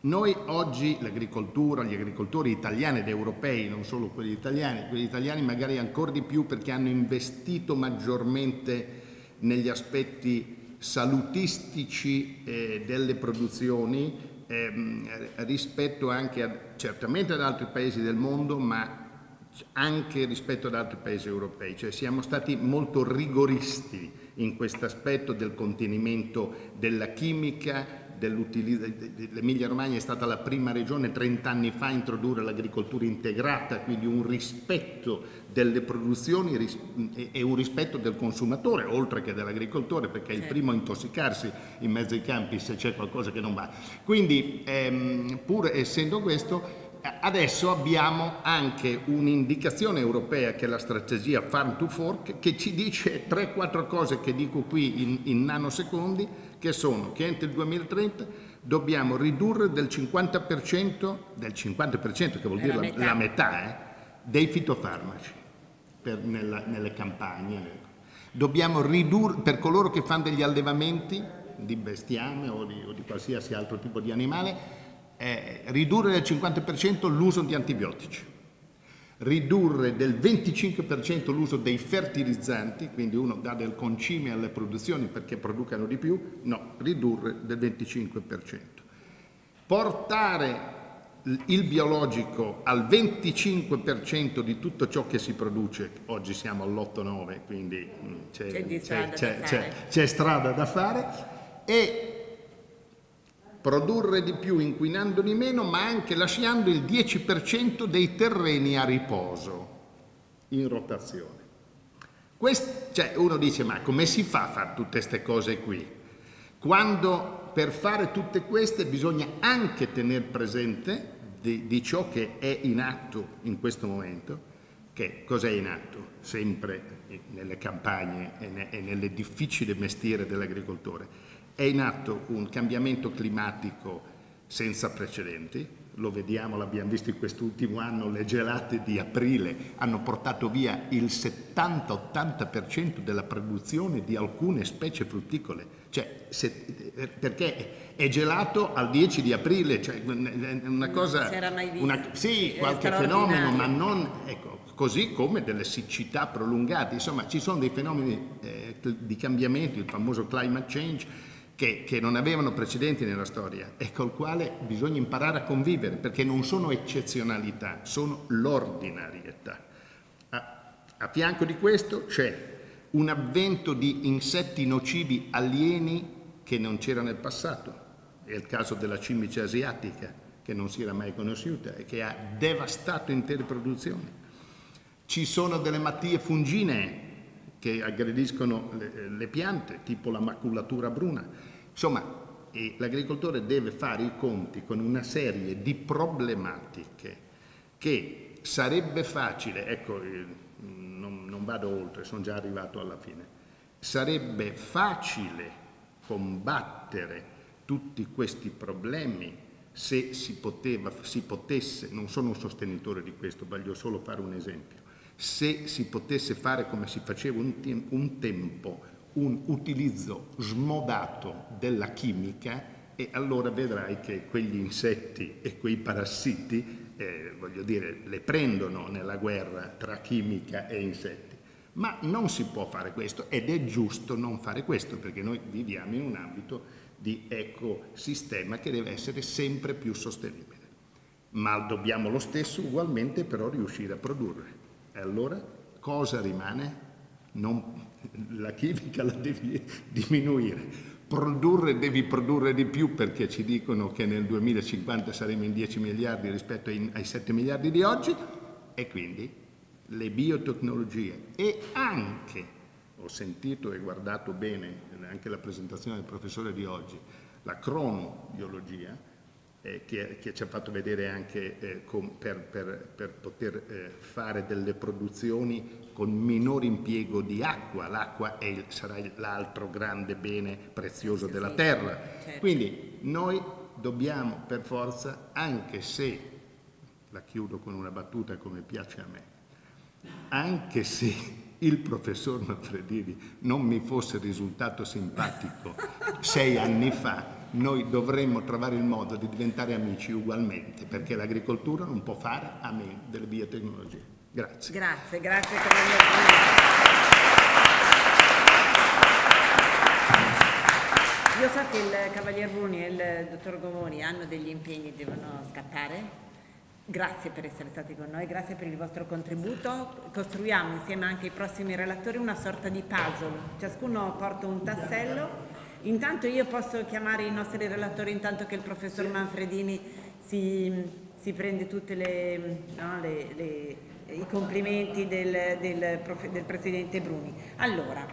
Noi oggi l'agricoltura, gli agricoltori italiani ed europei, non solo quelli italiani magari ancora di più, perché hanno investito maggiormente negli aspetti salutistici delle produzioni rispetto anche certamente ad altri paesi del mondo, ma anche rispetto ad altri paesi europei. Cioè siamo stati molto rigoristi in questo aspetto del contenimento della chimica. L'Emilia Romagna è stata la prima regione 30 anni fa a introdurre l'agricoltura integrata, quindi un rispetto delle produzioni e un rispetto del consumatore, oltre che dell'agricoltore, perché è il primo a intossicarsi in mezzo ai campi se c'è qualcosa che non va. Quindi, pur essendo questo, adesso abbiamo anche un'indicazione europea, che è la strategia Farm to Fork, che ci dice 3-4 cose che dico qui in nanosecondi, che sono che entro il 2030 dobbiamo ridurre del 50%, che vuol dire la metà, dei fitofarmaci nelle campagne. Dobbiamo ridurre, per coloro che fanno degli allevamenti di bestiame o di qualsiasi altro tipo di animale, ridurre del 50% l'uso di antibiotici, ridurre del 25% l'uso dei fertilizzanti, quindi uno dà del concime alle produzioni perché producano di più, no, ridurre del 25%. Portare il biologico al 25% di tutto ciò che si produce, oggi siamo all'8-9, quindi c'è strada da fare, e produrre di più inquinando di meno, ma anche lasciando il 10% dei terreni a riposo, in rotazione. Uno dice, ma come si fa a fare tutte queste cose qui? Quando per fare tutte queste bisogna anche tenere presente di ciò che è in atto in questo momento. Che cos'è in atto? Sempre nelle campagne e nelle difficili mestiere dell'agricoltore. È in atto un cambiamento climatico senza precedenti, lo vediamo, l'abbiamo visto in quest'ultimo anno, le gelate di aprile hanno portato via il 70-80% della produzione di alcune specie frutticole, perché è gelato al 10 di aprile, una cosa, sì, qualche fenomeno, ma non, così come delle siccità prolungate, insomma ci sono dei fenomeni di cambiamento, il famoso climate change, che non avevano precedenti nella storia e col quale bisogna imparare a convivere, perché non sono eccezionalità, sono l'ordinarietà. A fianco di questo c'è un avvento di insetti nocivi alieni che non c'era nel passato. È il caso della cimice asiatica, che non si era mai conosciuta e che ha devastato intere produzioni. Ci sono delle malattie funginee che aggrediscono le piante, tipo la maculatura bruna. Insomma, l'agricoltore deve fare i conti con una serie di problematiche che sarebbe facile, ecco, non vado oltre, sono già arrivato alla fine, sarebbe facile combattere tutti questi problemi se si potesse, non sono un sostenitore di questo, voglio solo fare un esempio, se si potesse fare come si faceva un tempo, un utilizzo smodato della chimica, e allora vedrai che quegli insetti e quei parassiti, voglio dire, le prendono nella guerra tra chimica e insetti. Ma non si può fare questo, ed è giusto non fare questo, perché noi viviamo in un ambito di ecosistema che deve essere sempre più sostenibile. Ma dobbiamo lo stesso ugualmente però riuscire a produrre. E allora cosa rimane? La chimica la devi diminuire, produrre devi produrre di più, perché ci dicono che nel 2050 saremo in 10 miliardi rispetto ai 7 miliardi di oggi, e quindi le biotecnologie e anche, ho sentito e guardato bene anche la presentazione del professore di oggi, la cronobiologia, che ci ha fatto vedere anche per poter fare delle produzioni con minor impiego di acqua. L'acqua sarà l'altro grande bene prezioso della terra. Quindi noi dobbiamo per forza, anche se, la chiudo con una battuta come piace a me, anche se il professor Manfredini non mi fosse risultato simpatico 6 anni fa, noi dovremmo trovare il modo di diventare amici ugualmente, perché l'agricoltura non può fare a meno delle biotecnologie. Grazie. Grazie, grazie per il... Io so che il Cavalier Bruni e il Dottor Gomoni hanno degli impegni, devono scappare. Grazie per essere stati con noi, grazie per il vostro contributo. Costruiamo insieme anche ai prossimi relatori una sorta di puzzle. Ciascuno porta un tassello. Intanto io posso chiamare i nostri relatori, intanto che il professor Manfredini si prende tutti i complimenti del presidente Bruni. Allora,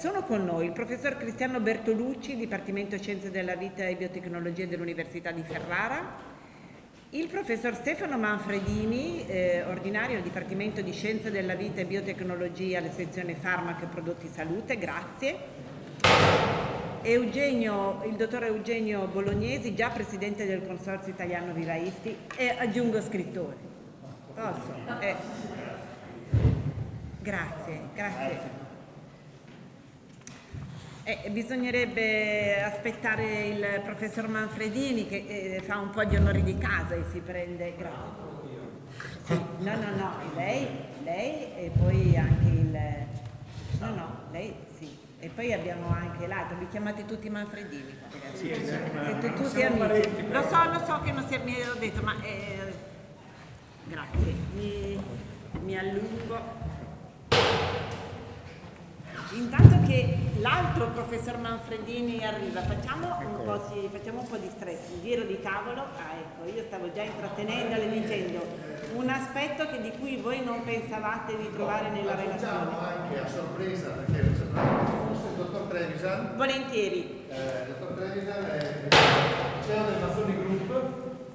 sono con noi il professor Cristiano Bertolucci, Dipartimento Scienze della Vita e Biotecnologie dell'Università di Ferrara, il professor Stefano Manfredini, ordinario al Dipartimento di Scienze della Vita e Biotecnologia, alla sezione Farmaco e Prodotti Salute, grazie, il dottor Eugenio Bolognesi, già presidente del Consorzio Italiano Vivaisti e aggiungo scrittore. Posso? Grazie, grazie. Bisognerebbe aspettare il professor Manfredini che fa un po' di onori di casa e si prende... Grazie. Sì, no, lei e poi anche il... No, lei sì. E poi abbiamo anche l'altro, vi chiamate tutti Manfredini. Sì, siete tutti amici. Lo so che non si è... mi ero detto, ma... Grazie. Mi allungo. Intanto che l'altro professor Manfredini arriva, facciamo un po' di stress, un giro di tavolo. Io stavo già intrattenendole dicendo un aspetto di cui voi non pensavate di trovare nella relazione. Anche a sorpresa, perché forse il dottor Trevisan. Volentieri. Il dottor Trevisan è CEO del Mazzoni Group,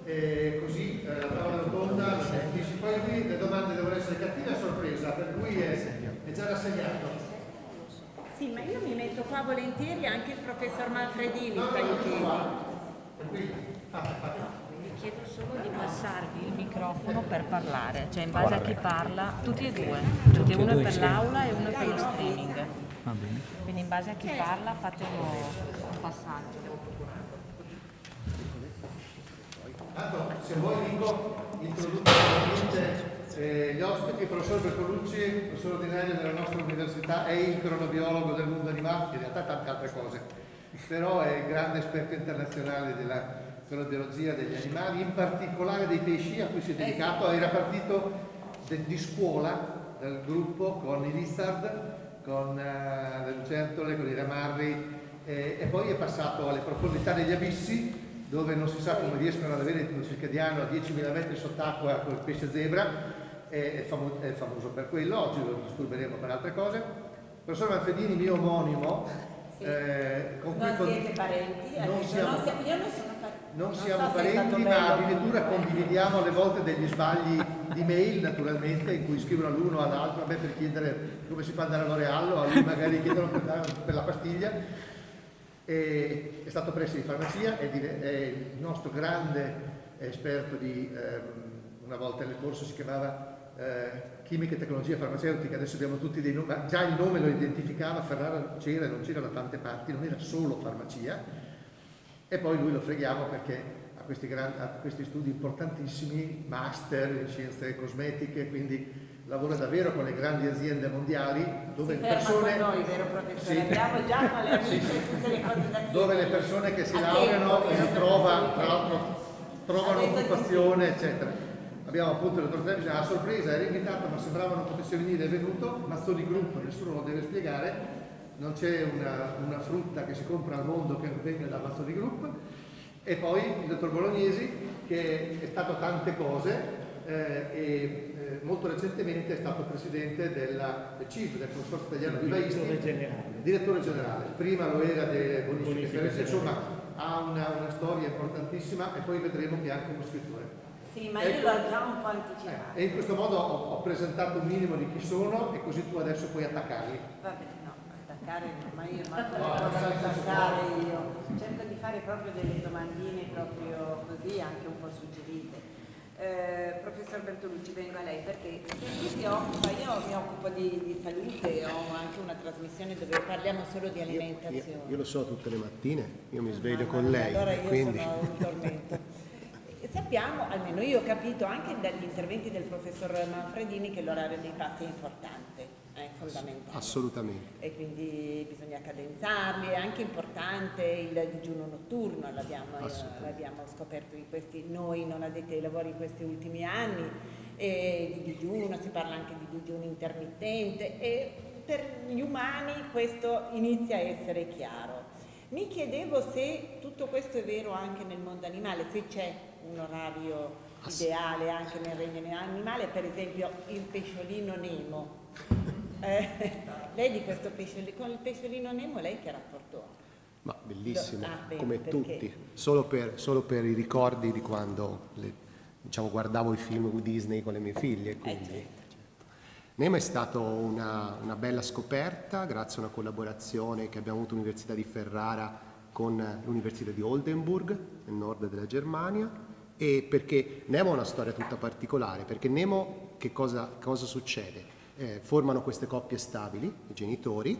e così la parola rotonda, poi le domande devono essere cattive a sorpresa, per cui è già rassegnato. Sì, ma io mi metto qua volentieri, anche il professor Manfredini sta in piedi. Vi chiedo solo di passarvi il microfono per parlare, cioè in base a chi parla, tutti e due, perché uno è per l'aula e uno è per lo streaming. Quindi in base a chi parla fate un passaggio. Tanto, se vuoi dico, introduco gli ospiti. Il professor Bertolucci, professore ordinario della nostra università, è il cronobiologo del mondo animale, in realtà tante altre cose, però è grande esperto internazionale della cronobiologia degli animali, in particolare dei pesci, a cui si è dedicato. Era partito di scuola dal gruppo con i Lizard con le lucertole, con i ramarri, e poi è passato alle profondità degli abissi, dove non si sa come riescono ad avere il ritmo circadiano a 10.000 metri sott'acqua con il pesce zebra, è famoso per quello. Oggi lo disturberemo per altre cose. Il professor Manfredini, mio omonimo, sì. Con non cui siete parenti, non siamo, non siamo, io non sono non siamo so parenti, ma addirittura condividiamo alle volte degli sbagli di mail, naturalmente, in cui scrivono l'uno all'altro, a me per chiedere come si fa ad andare a L'Oreal, a lui magari chiedono per la pastiglia. E è stato presso di farmacia, è il nostro grande esperto di, una volta nel corso si chiamava Chimica e Tecnologia Farmaceutica, adesso abbiamo tutti dei nomi, già il nome lo identificava, Ferrara c'era e non c'era da tante parti, non era solo farmacia. E poi lui lo freghiamo perché ha questi studi importantissimi, master in scienze cosmetiche, quindi lavora davvero con le grandi aziende mondiali, dove le persone, noi, vero professore? Sì. Abbiamo già con le amiche sì. Tutte le cose da dire. Dove le persone che si laureano e si trovano occupazione, eccetera. Abbiamo appunto il dottor Trevisan, a sorpresa era invitato, ma sembrava non potesse venire, è venuto. Mazzoni Group, nessuno lo deve spiegare. Non c'è una frutta che si compra al mondo che non venga da Mazzoni Group. E poi il dottor Bolognesi, che è stato tante cose e molto recentemente è stato presidente della CIV, del Consorzio Italiano Vivaisti, direttore generale. Prima lo era delle bonifiche, insomma ha una storia importantissima, e poi vedremo che è anche uno scrittore. Sì, ma io l'ho già un po' anticipato. E in questo modo ho presentato un minimo di chi sono, e così tu adesso puoi attaccarli. Va bene. Ma io manco le posso attaccare, io cerco di fare proprio delle domandine proprio così, anche un po' suggerite. Professor Bertolucci, vengo a lei perché si occupa, io mi occupo di salute, ho anche una trasmissione dove parliamo solo di alimentazione. Io lo so, tutte le mattine io mi sveglio con lei. Allora io quindi sono un tormento. Sappiamo, almeno io ho capito anche dagli interventi del professor Manfredini, che l'orario dei pasti è importante. È fondamentale. Assolutamente. E quindi bisogna cadenzarli, è anche importante il digiuno notturno, l'abbiamo scoperto in questi, noi non addetti ai lavori in questi ultimi anni, e di digiuno, si parla anche di digiuno intermittente, e per gli umani questo inizia a essere chiaro. Mi chiedevo se tutto questo è vero anche nel mondo animale, se c'è un orario ideale anche nel regno animale, per esempio il pesciolino Nemo. Lei di questo pesciolino, con il pesciolino Nemo lei che rapporto ha? Ma bellissimo, come perché? Tutti, solo per i ricordi di quando diciamo, guardavo i film Disney con le mie figlie, quindi certo. Nemo è stata una bella scoperta grazie a una collaborazione che abbiamo avuto all'Università di Ferrara con l'Università di Oldenburg nel nord della Germania, e perché Nemo ha una storia tutta particolare, perché Nemo che cosa succede? Formano queste coppie stabili, i genitori,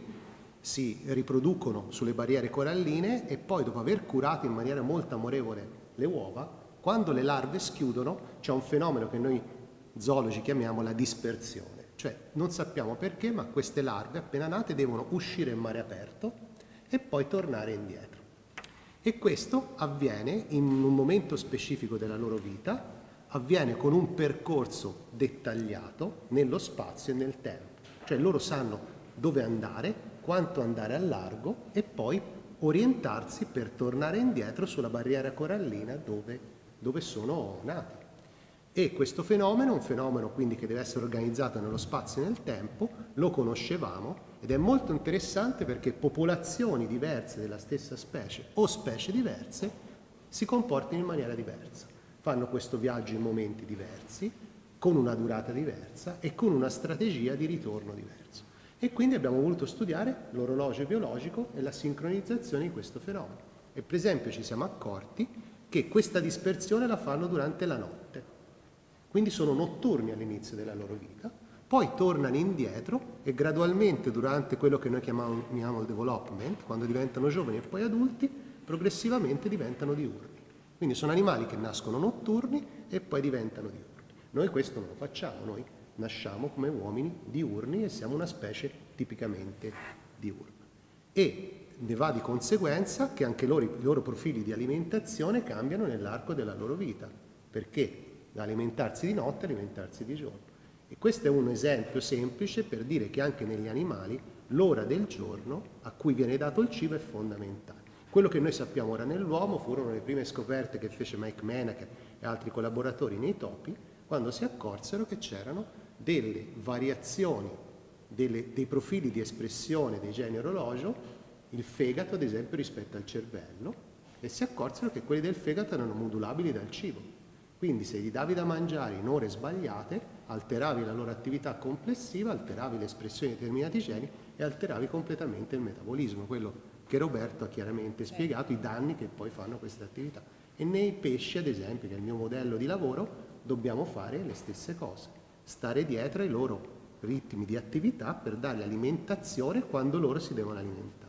si riproducono sulle barriere coralline, e poi dopo aver curato in maniera molto amorevole le uova, quando le larve schiudono c'è un fenomeno che noi zoologi chiamiamo la dispersione, cioè non sappiamo perché, ma queste larve appena nate devono uscire in mare aperto e poi tornare indietro. E questo avviene in un momento specifico della loro vita, avviene con un percorso dettagliato nello spazio e nel tempo, cioè loro sanno dove andare, quanto andare al largo e poi orientarsi per tornare indietro sulla barriera corallina dove sono nati. E questo fenomeno, un fenomeno quindi che deve essere organizzato nello spazio e nel tempo, lo conoscevamo, ed è molto interessante perché popolazioni diverse della stessa specie o specie diverse si comportano in maniera diversa. Fanno questo viaggio in momenti diversi, con una durata diversa e con una strategia di ritorno diversa. E quindi abbiamo voluto studiare l'orologio biologico e la sincronizzazione di questo fenomeno. E per esempio ci siamo accorti che questa dispersione la fanno durante la notte. Quindi sono notturni all'inizio della loro vita, poi tornano indietro e gradualmente durante quello che noi chiamiamo il development, quando diventano giovani e poi adulti, progressivamente diventano diurni. Quindi sono animali che nascono notturni e poi diventano diurni. Noi questo non lo facciamo, noi nasciamo come uomini diurni e siamo una specie tipicamente diurna. E ne va di conseguenza che anche i loro profili di alimentazione cambiano nell'arco della loro vita, perché da alimentarsi di notte, alimentarsi di giorno. E questo è un esempio semplice per dire che anche negli animali l'ora del giorno a cui viene dato il cibo è fondamentale. Quello che noi sappiamo ora nell'uomo furono le prime scoperte che fece Mike Menaker e altri collaboratori nei topi, quando si accorsero che c'erano delle variazioni, dei profili di espressione dei geni orologio, il fegato ad esempio rispetto al cervello, e si accorsero che quelli del fegato erano modulabili dal cibo. Quindi se gli davi da mangiare in ore sbagliate, alteravi la loro attività complessiva, alteravi l'espressione di determinati geni e alteravi completamente il metabolismo, quello che Roberto ha chiaramente spiegato, i danni che poi fanno queste attività. E nei pesci, ad esempio, che è il mio modello di lavoro, dobbiamo fare le stesse cose, stare dietro ai loro ritmi di attività per dare alimentazione quando loro si devono alimentare.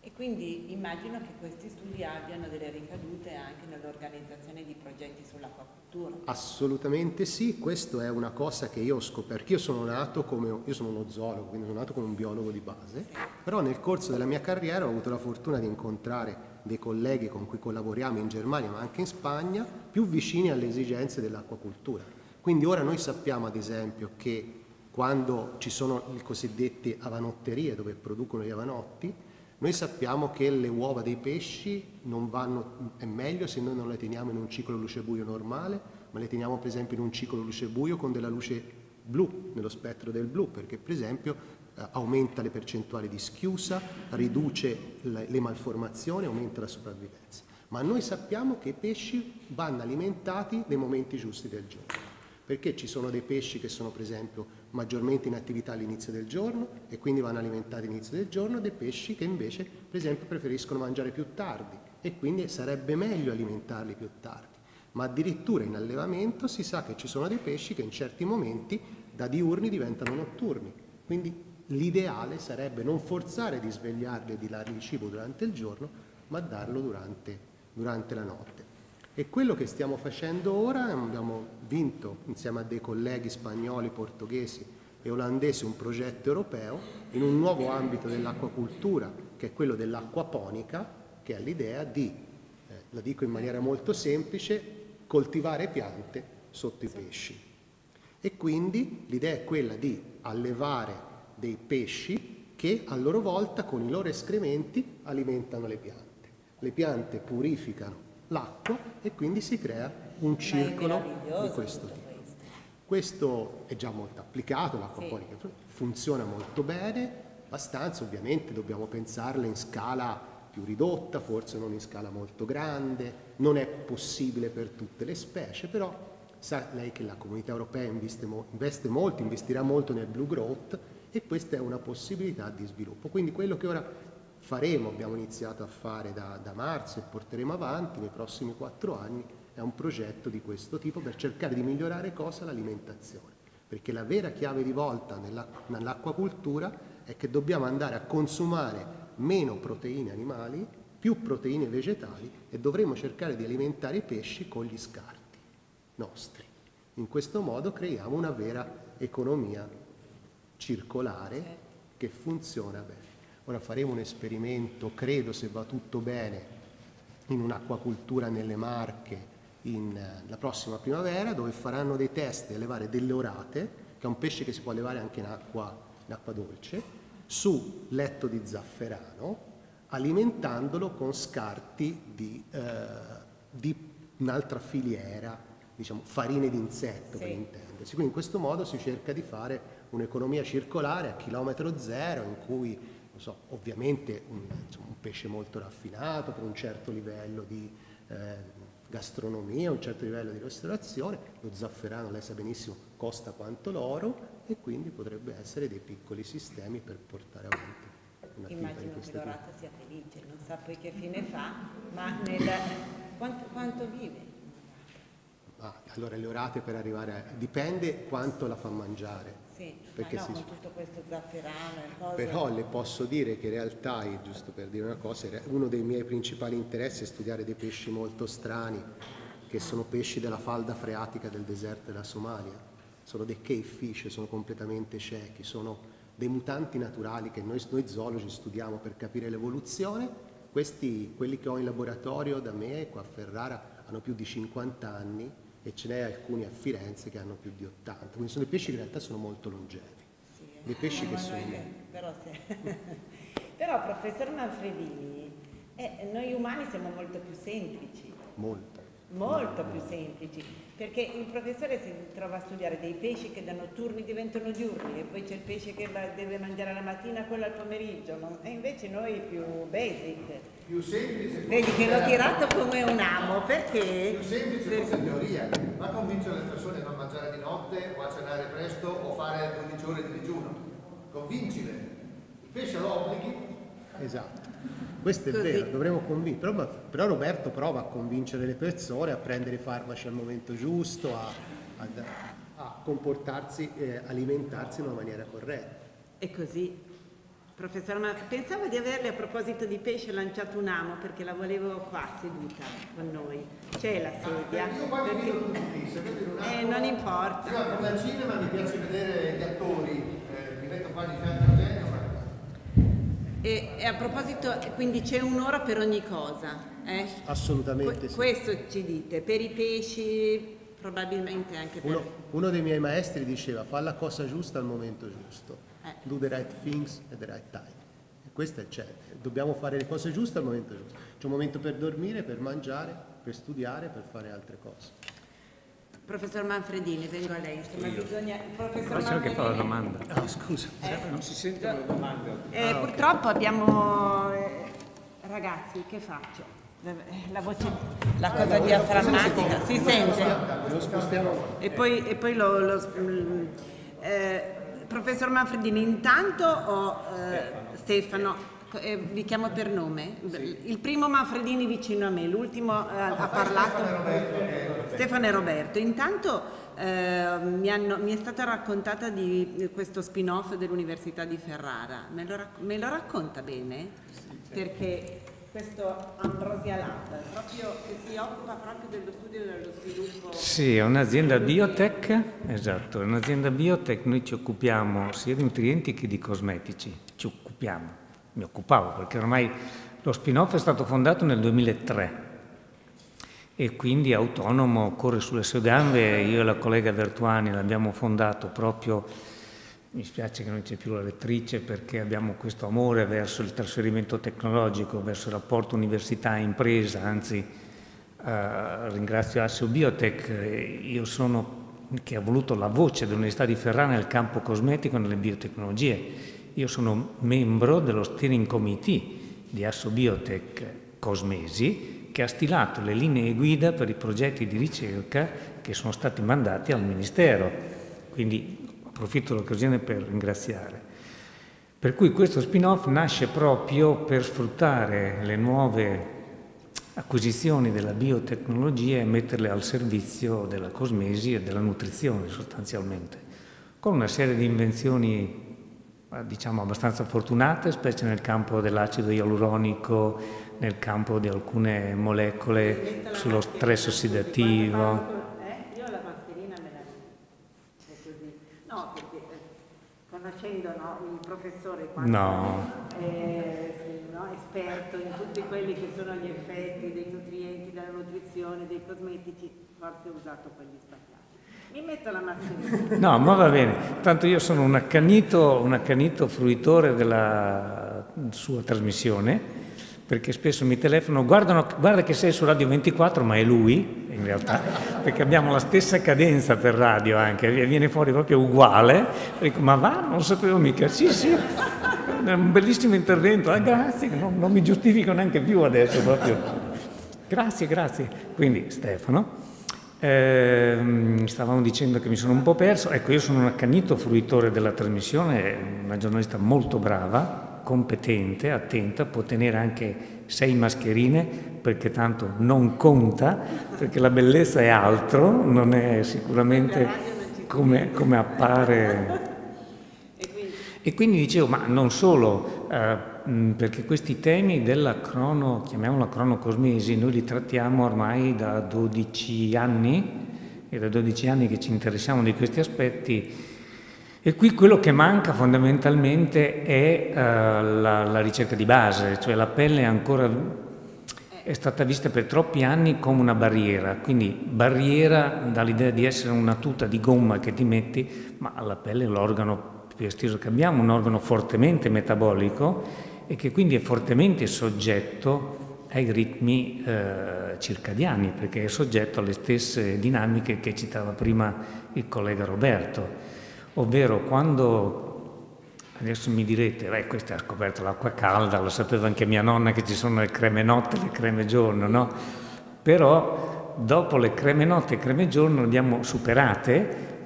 E quindi immagino che questi studi abbiano delle ricadute anche nell'organizzazione di progetti sull'acquacoltura. Assolutamente sì, questa è una cosa che io ho scoperto. Io sono uno zoologo, quindi sono nato come un biologo di base, sì. Però nel corso della mia carriera ho avuto la fortuna di incontrare dei colleghi con cui collaboriamo in Germania ma anche in Spagna, più vicini alle esigenze dell'acquacoltura. Quindi ora noi sappiamo ad esempio che quando ci sono le cosiddette avanotterie dove producono gli avanotti, noi sappiamo che le uova dei pesci non vanno, è meglio se noi non le teniamo in un ciclo luce-buio normale, ma le teniamo per esempio in un ciclo luce-buio con della luce blu, nello spettro del blu, perché per esempio aumenta le percentuali di schiusa, riduce le malformazioni, aumenta la sopravvivenza. Ma noi sappiamo che i pesci vanno alimentati nei momenti giusti del giorno, perché ci sono dei pesci che sono per esempio maggiormente in attività all'inizio del giorno e quindi vanno alimentati all'inizio del giorno, dei pesci che invece per esempio preferiscono mangiare più tardi e quindi sarebbe meglio alimentarli più tardi. Ma addirittura in allevamento si sa che ci sono dei pesci che in certi momenti da diurni diventano notturni, quindi l'ideale sarebbe non forzare di svegliarli e di dargli il cibo durante il giorno, ma darlo durante la notte. E quello che stiamo facendo ora, abbiamo vinto insieme a dei colleghi spagnoli, portoghesi e olandesi un progetto europeo in un nuovo ambito dell'acquacultura, che è quello dell'acquaponica, che è l'idea di, la dico in maniera molto semplice, coltivare piante sotto i pesci. E quindi l'idea è quella di allevare dei pesci che a loro volta con i loro escrementi alimentano le piante. Le piante purificano l'acqua e quindi si crea un circolo di questo tipo. Questo è già molto applicato, l'acquaponica funziona molto bene, abbastanza ovviamente dobbiamo pensarla in scala più ridotta, forse non in scala molto grande, non è possibile per tutte le specie, però sa lei che la comunità europea investirà molto nel Blue Growth e questa è una possibilità di sviluppo. Quindi quello che ora faremo, abbiamo iniziato a fare da marzo e porteremo avanti nei prossimi 4 anni, è un progetto di questo tipo per cercare di migliorare l'alimentazione, perché la vera chiave di volta nell'acquacultura è che dobbiamo andare a consumare meno proteine animali, più proteine vegetali e dovremo cercare di alimentare i pesci con gli scarti nostri. In questo modo creiamo una vera economia circolare che funziona bene. Ora faremo un esperimento, credo se va tutto bene, in un'acquacultura nelle Marche la prossima primavera, dove faranno dei test di allevare delle orate, che è un pesce che si può allevare anche in acqua dolce, su letto di zafferano, alimentandolo con scarti di un'altra filiera, diciamo farine d'insetto per intendersi. Quindi in questo modo si cerca di fare un'economia circolare a chilometro zero in cui ovviamente un pesce molto raffinato per un certo livello di gastronomia, un certo livello di ristorazione, lo zafferano lei sa benissimo costa quanto l'oro e quindi potrebbe essere dei piccoli sistemi per portare avanti un'attività di questo tipo. Immagino che l'orata sia felice, non sa poi che fine fa, ma quanto vive? Allora le orate per arrivare dipende quanto la fa mangiare. Sì, perché con tutto questo zafferano e cose. Però le posso dire che in realtà, giusto per dire una cosa, uno dei miei principali interessi è studiare dei pesci molto strani, che sono pesci della falda freatica del deserto della Somalia. Sono dei cave fish, sono completamente ciechi, sono dei mutanti naturali che noi zoologi studiamo per capire l'evoluzione. Quelli che ho in laboratorio da me, qua a Ferrara, hanno più di 50 anni, e ce n'è alcuni a Firenze che hanno più di 80, quindi sono dei pesci che in realtà sono molto longevi. Sì, dei pesci che sono. Però, però professor Manfredini, noi umani siamo molto più semplici. Molto più semplici, perché il professore si trova a studiare dei pesci che da notturni diventano diurni e poi c'è il pesce che deve mangiare alla mattina, quello al pomeriggio, no? E invece noi più basic, più semplice, vedi che l'ho tirato come un amo, perché più semplice questa teoria va a convincere le persone a non mangiare di notte o a cenare presto o fare 12 ore di digiuno, convincile, il pesce lo obblighi. Esatto, questo è vero, dovremmo convincere, però Roberto prova a convincere le persone a prendere i farmaci al momento giusto, a comportarsi, alimentarsi in una maniera corretta. E così, professor, ma pensavo di averle, a proposito di pesce, lanciato un amo, perché la volevo qua seduta con noi, c'è la sedia. Io poi mi vedo tutti, se vedo un amo, non importa. Io come al cinema mi piace vedere gli attori, mi metto qua di fianco a gente. E a proposito, quindi c'è un'ora per ogni cosa, eh? Assolutamente sì. Questo ci dite, per i pesci probabilmente anche per... Uno dei miei maestri diceva, fa la cosa giusta al momento giusto, do the right things at the right time. E questo è, cioè, dobbiamo fare le cose giuste al momento giusto. C'è un momento per dormire, per mangiare, per studiare, per fare altre cose. Professor Manfredini, vengo a lei. Ma bisogna... Professor Manfredini... che fa la domanda. Oh, scusa, non si sentono le domande. Purtroppo abbiamo... ragazzi, che faccio? La voce... la cosa diaframmatica. Si sente? Lo spostiamo. E poi professor Manfredini, intanto Stefano. Vi chiamo per nome, sì. Il primo Manfredini vicino a me, l'ultimo ha parlato Stefano e Roberto. Intanto mi è stata raccontata di questo spin-off dell'Università di Ferrara, me lo racconta bene? Sì, certo. Perché questo Ambrosia Lab proprio, che si occupa proprio dello studio e dello sviluppo. Sì, è un'azienda biotech, esatto, è un'azienda biotech, noi ci occupiamo sia di nutrienti che di cosmetici, ci occupiamo. Mi occupavo, perché ormai lo spin-off è stato fondato nel 2003 e quindi autonomo, corre sulle sue gambe. Io e la collega Vertuani l'abbiamo fondato proprio, mi spiace che non c'è più la rettrice, perché abbiamo questo amore verso il trasferimento tecnologico, verso il rapporto università-impresa, anzi ringrazio Assobiotec, io sono che ha voluto la voce dell'Università di Ferrara nel campo cosmetico e nelle biotecnologie. Io sono membro dello steering committee di Assobiotec Cosmesi, che ha stilato le linee guida per i progetti di ricerca che sono stati mandati al Ministero. Quindi approfitto dell'occasione per ringraziare. Per cui questo spin-off nasce proprio per sfruttare le nuove acquisizioni della biotecnologia e metterle al servizio della cosmesi e della nutrizione, sostanzialmente, con una serie di invenzioni diciamo abbastanza fortunate, specie nel campo dell'acido ialuronico, nel campo di alcune molecole sullo stress ossidativo. Io la mascherina me la metto così. No, perché conoscendo il professore quando esperto in tutti quelli che sono gli effetti dei nutrienti, della nutrizione, dei cosmetici, forse ho usato quelli sbagliati. Mi metto la mascherina. No, ma va bene. Tanto io sono un accanito fruitore della sua trasmissione, perché spesso mi telefono, guarda che sei su Radio 24, ma è lui, in realtà, perché abbiamo la stessa cadenza per radio anche, viene fuori proprio uguale. Dico, ma va? Non sapevo mica. Sì, è un bellissimo intervento. Grazie, non mi giustifico neanche più adesso proprio. Grazie. Quindi, Stefano. Stavamo dicendo che mi sono un po' perso. Ecco, io sono un accanito fruitore della trasmissione, una giornalista molto brava, competente, attenta, può tenere anche 6 mascherine, perché tanto non conta, perché la bellezza è altro, non è sicuramente come appare. E quindi dicevo, ma non solo, perché questi temi della chiamiamola cronocosmesi, noi li trattiamo ormai da 12 anni, è da 12 anni che ci interessiamo di questi aspetti, e qui quello che manca fondamentalmente è la ricerca di base, cioè la pelle è stata vista per troppi anni come una barriera, quindi barriera dall'idea di essere una tuta di gomma che ti metti, ma la pelle è l'organo spiegastiso che abbiamo, un organo fortemente metabolico e che quindi è fortemente soggetto ai ritmi circadiani, perché è soggetto alle stesse dinamiche che citava prima il collega Roberto, ovvero quando... Adesso mi direte, beh, questa ha scoperto l'acqua calda, lo sapeva anche mia nonna che ci sono le creme notte e le creme giorno, no? Però dopo le creme notte e creme giorno le abbiamo superate,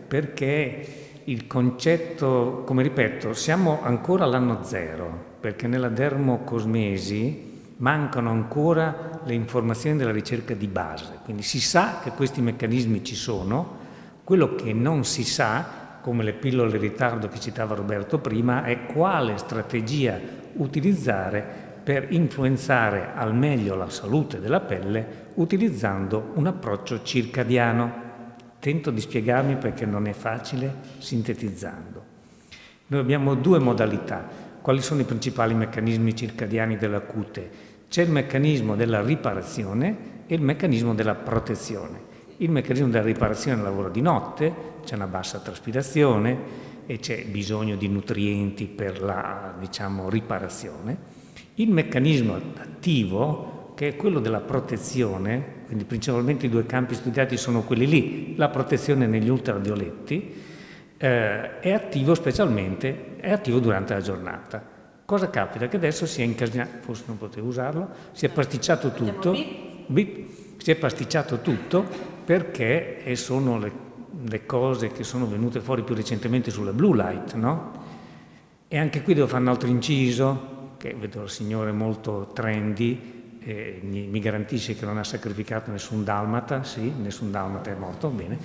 perché il concetto, come ripeto, siamo ancora all'anno zero, perché nella dermocosmesi mancano ancora le informazioni della ricerca di base, quindi si sa che questi meccanismi ci sono, quello che non si sa, come le pillole in ritardo che citava Roberto prima, è quale strategia utilizzare per influenzare al meglio la salute della pelle utilizzando un approccio circadiano. Tento di spiegarmi perché non è facile sintetizzando. Noi abbiamo due modalità. Quali sono i principali meccanismi circadiani della cute? C'è il meccanismo della riparazione e il meccanismo della protezione. Il meccanismo della riparazione lavora di notte, c'è una bassa traspirazione e c'è bisogno di nutrienti per la, diciamo, riparazione. Il meccanismo attivo, che è quello della protezione, quindi principalmente i due campi studiati sono quelli lì, la protezione negli ultravioletti, è attivo specialmente, è attivo durante la giornata. Cosa capita? Che adesso si è incasinato, forse non potevo usarlo, si è pasticciato tutto, si è pasticciato tutto perché sono le cose che sono venute fuori più recentemente sulla blue light, no? E anche qui devo fare un altro inciso, che vedo il signore molto trendy, mi garantisce che non ha sacrificato nessun dalmata, sì, nessun dalmata è morto, bene.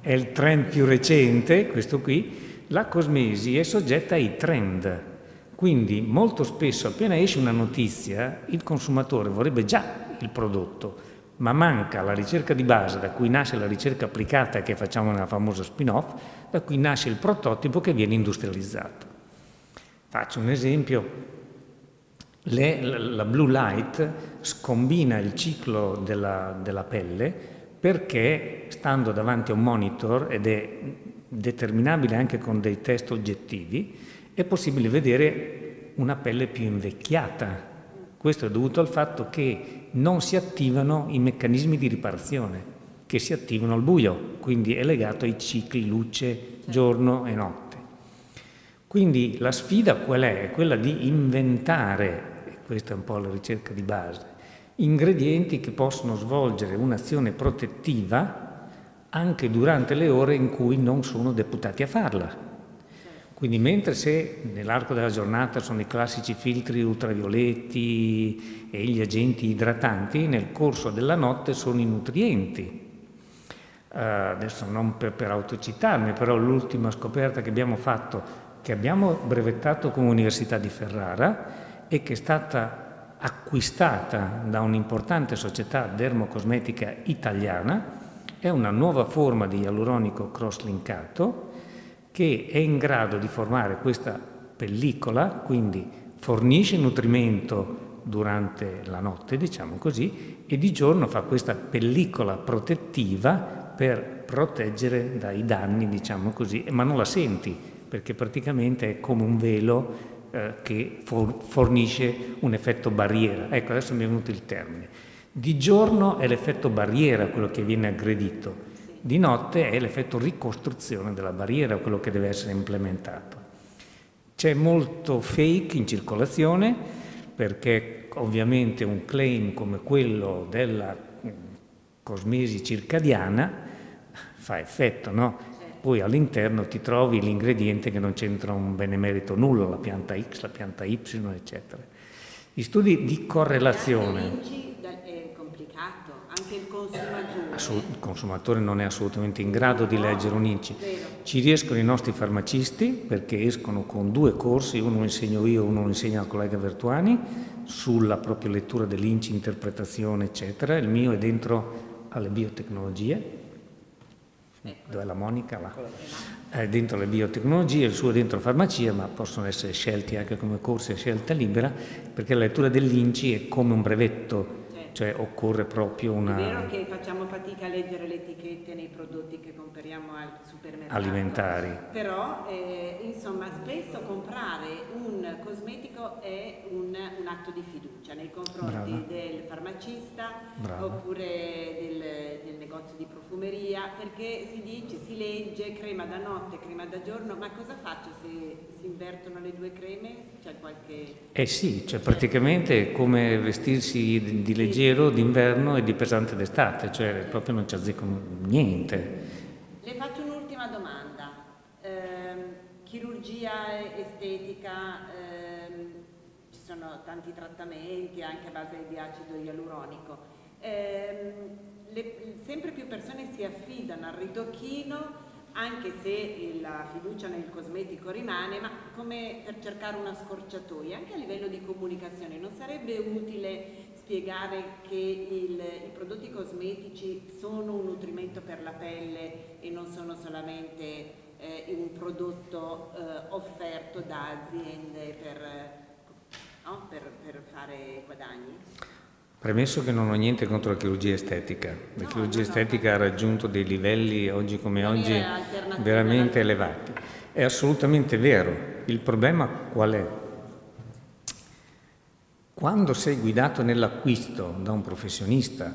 È il trend più recente, questo qui. La cosmesi è soggetta ai trend. Quindi molto spesso appena esce una notizia il consumatore vorrebbe già il prodotto, ma manca la ricerca di base da cui nasce la ricerca applicata che facciamo nella famosa spin-off, da cui nasce il prototipo che viene industrializzato. Faccio un esempio, la blue light scombina il ciclo della pelle perché stando davanti a un monitor, ed è determinabile anche con dei test oggettivi, è possibile vedere una pelle più invecchiata. Questo è dovuto al fatto che non si attivano i meccanismi di riparazione, che si attivano al buio, quindi è legato ai cicli luce, giorno e notte. Quindi la sfida qual è? È quella di inventare, e questa è un po' la ricerca di base, ingredienti che possono svolgere un'azione protettiva anche durante le ore in cui non sono deputati a farla. Quindi mentre se nell'arco della giornata sono i classici filtri ultravioletti e gli agenti idratanti, nel corso della notte sono i nutrienti. Adesso non per autocitarmi, però l'ultima scoperta che abbiamo fatto, che abbiamo brevettato come Università di Ferrara e che è stata acquistata da un'importante società dermocosmetica italiana, è una nuova forma di ialuronico cross-linkato che è in grado di formare questa pellicola, quindi fornisce nutrimento durante la notte, diciamo così, e di giorno fa questa pellicola protettiva per proteggere dai danni, diciamo così, ma non la senti, perché praticamente è come un velo che fornisce un effetto barriera. Ecco, adesso mi è venuto il termine. Di giorno è l'effetto barriera quello che viene aggredito. Di notte è l'effetto ricostruzione della barriera, quello che deve essere implementato. C'è molto fake in circolazione, perché ovviamente un claim come quello della cosmesi circadiana fa effetto, no? Poi all'interno ti trovi l'ingrediente che non c'entra un benemerito nulla, la pianta X, la pianta Y, eccetera. Gli studi di correlazione... Il consumatore non è assolutamente in grado di leggere un INCI. Ci riescono i nostri farmacisti perché escono con due corsi, uno lo insegno io, uno lo insegna il collega Vertuani, sulla propria lettura dell'INCI, interpretazione, eccetera. Il mio è dentro alle biotecnologie. Dov'è la Monica? Là. È dentro le biotecnologie, il suo è dentro farmacia, ma possono essere scelti anche come corsi a scelta libera, perché la lettura dell'INCI è come un brevetto cioè occorre proprio una... È vero che facciamo fatica a leggere le etichette nei prodotti che compriamo al supermercato. Alimentari. Però, insomma, spesso comprare un cosmetico è un atto di fiducia nei confronti del farmacista oppure del negozio di profumeria, perché si dice, si legge crema da notte, crema da giorno, ma cosa faccio se si invertono le due creme? C'è qualche... Eh sì, cioè praticamente come vestirsi di leggero d'inverno e di pesante d'estate, cioè proprio non ci azzeccano niente. Le faccio un'ultima domanda. Chirurgia estetica, ci sono tanti trattamenti anche a base di acido ialuronico. Sempre più persone si affidano al ritocchino, anche se la fiducia nel cosmetico rimane, ma come per cercare una scorciatoia. Anche a livello di comunicazione non sarebbe utile spiegare che i prodotti cosmetici sono un nutrimento per la pelle e non sono solamente un prodotto offerto da aziende per fare guadagni? Premesso che non ho niente contro la chirurgia estetica, la chirurgia estetica ha raggiunto dei livelli oggi come oggi veramente elevati, è assolutamente vero. Il problema qual è? Quando sei guidato nell'acquisto da un professionista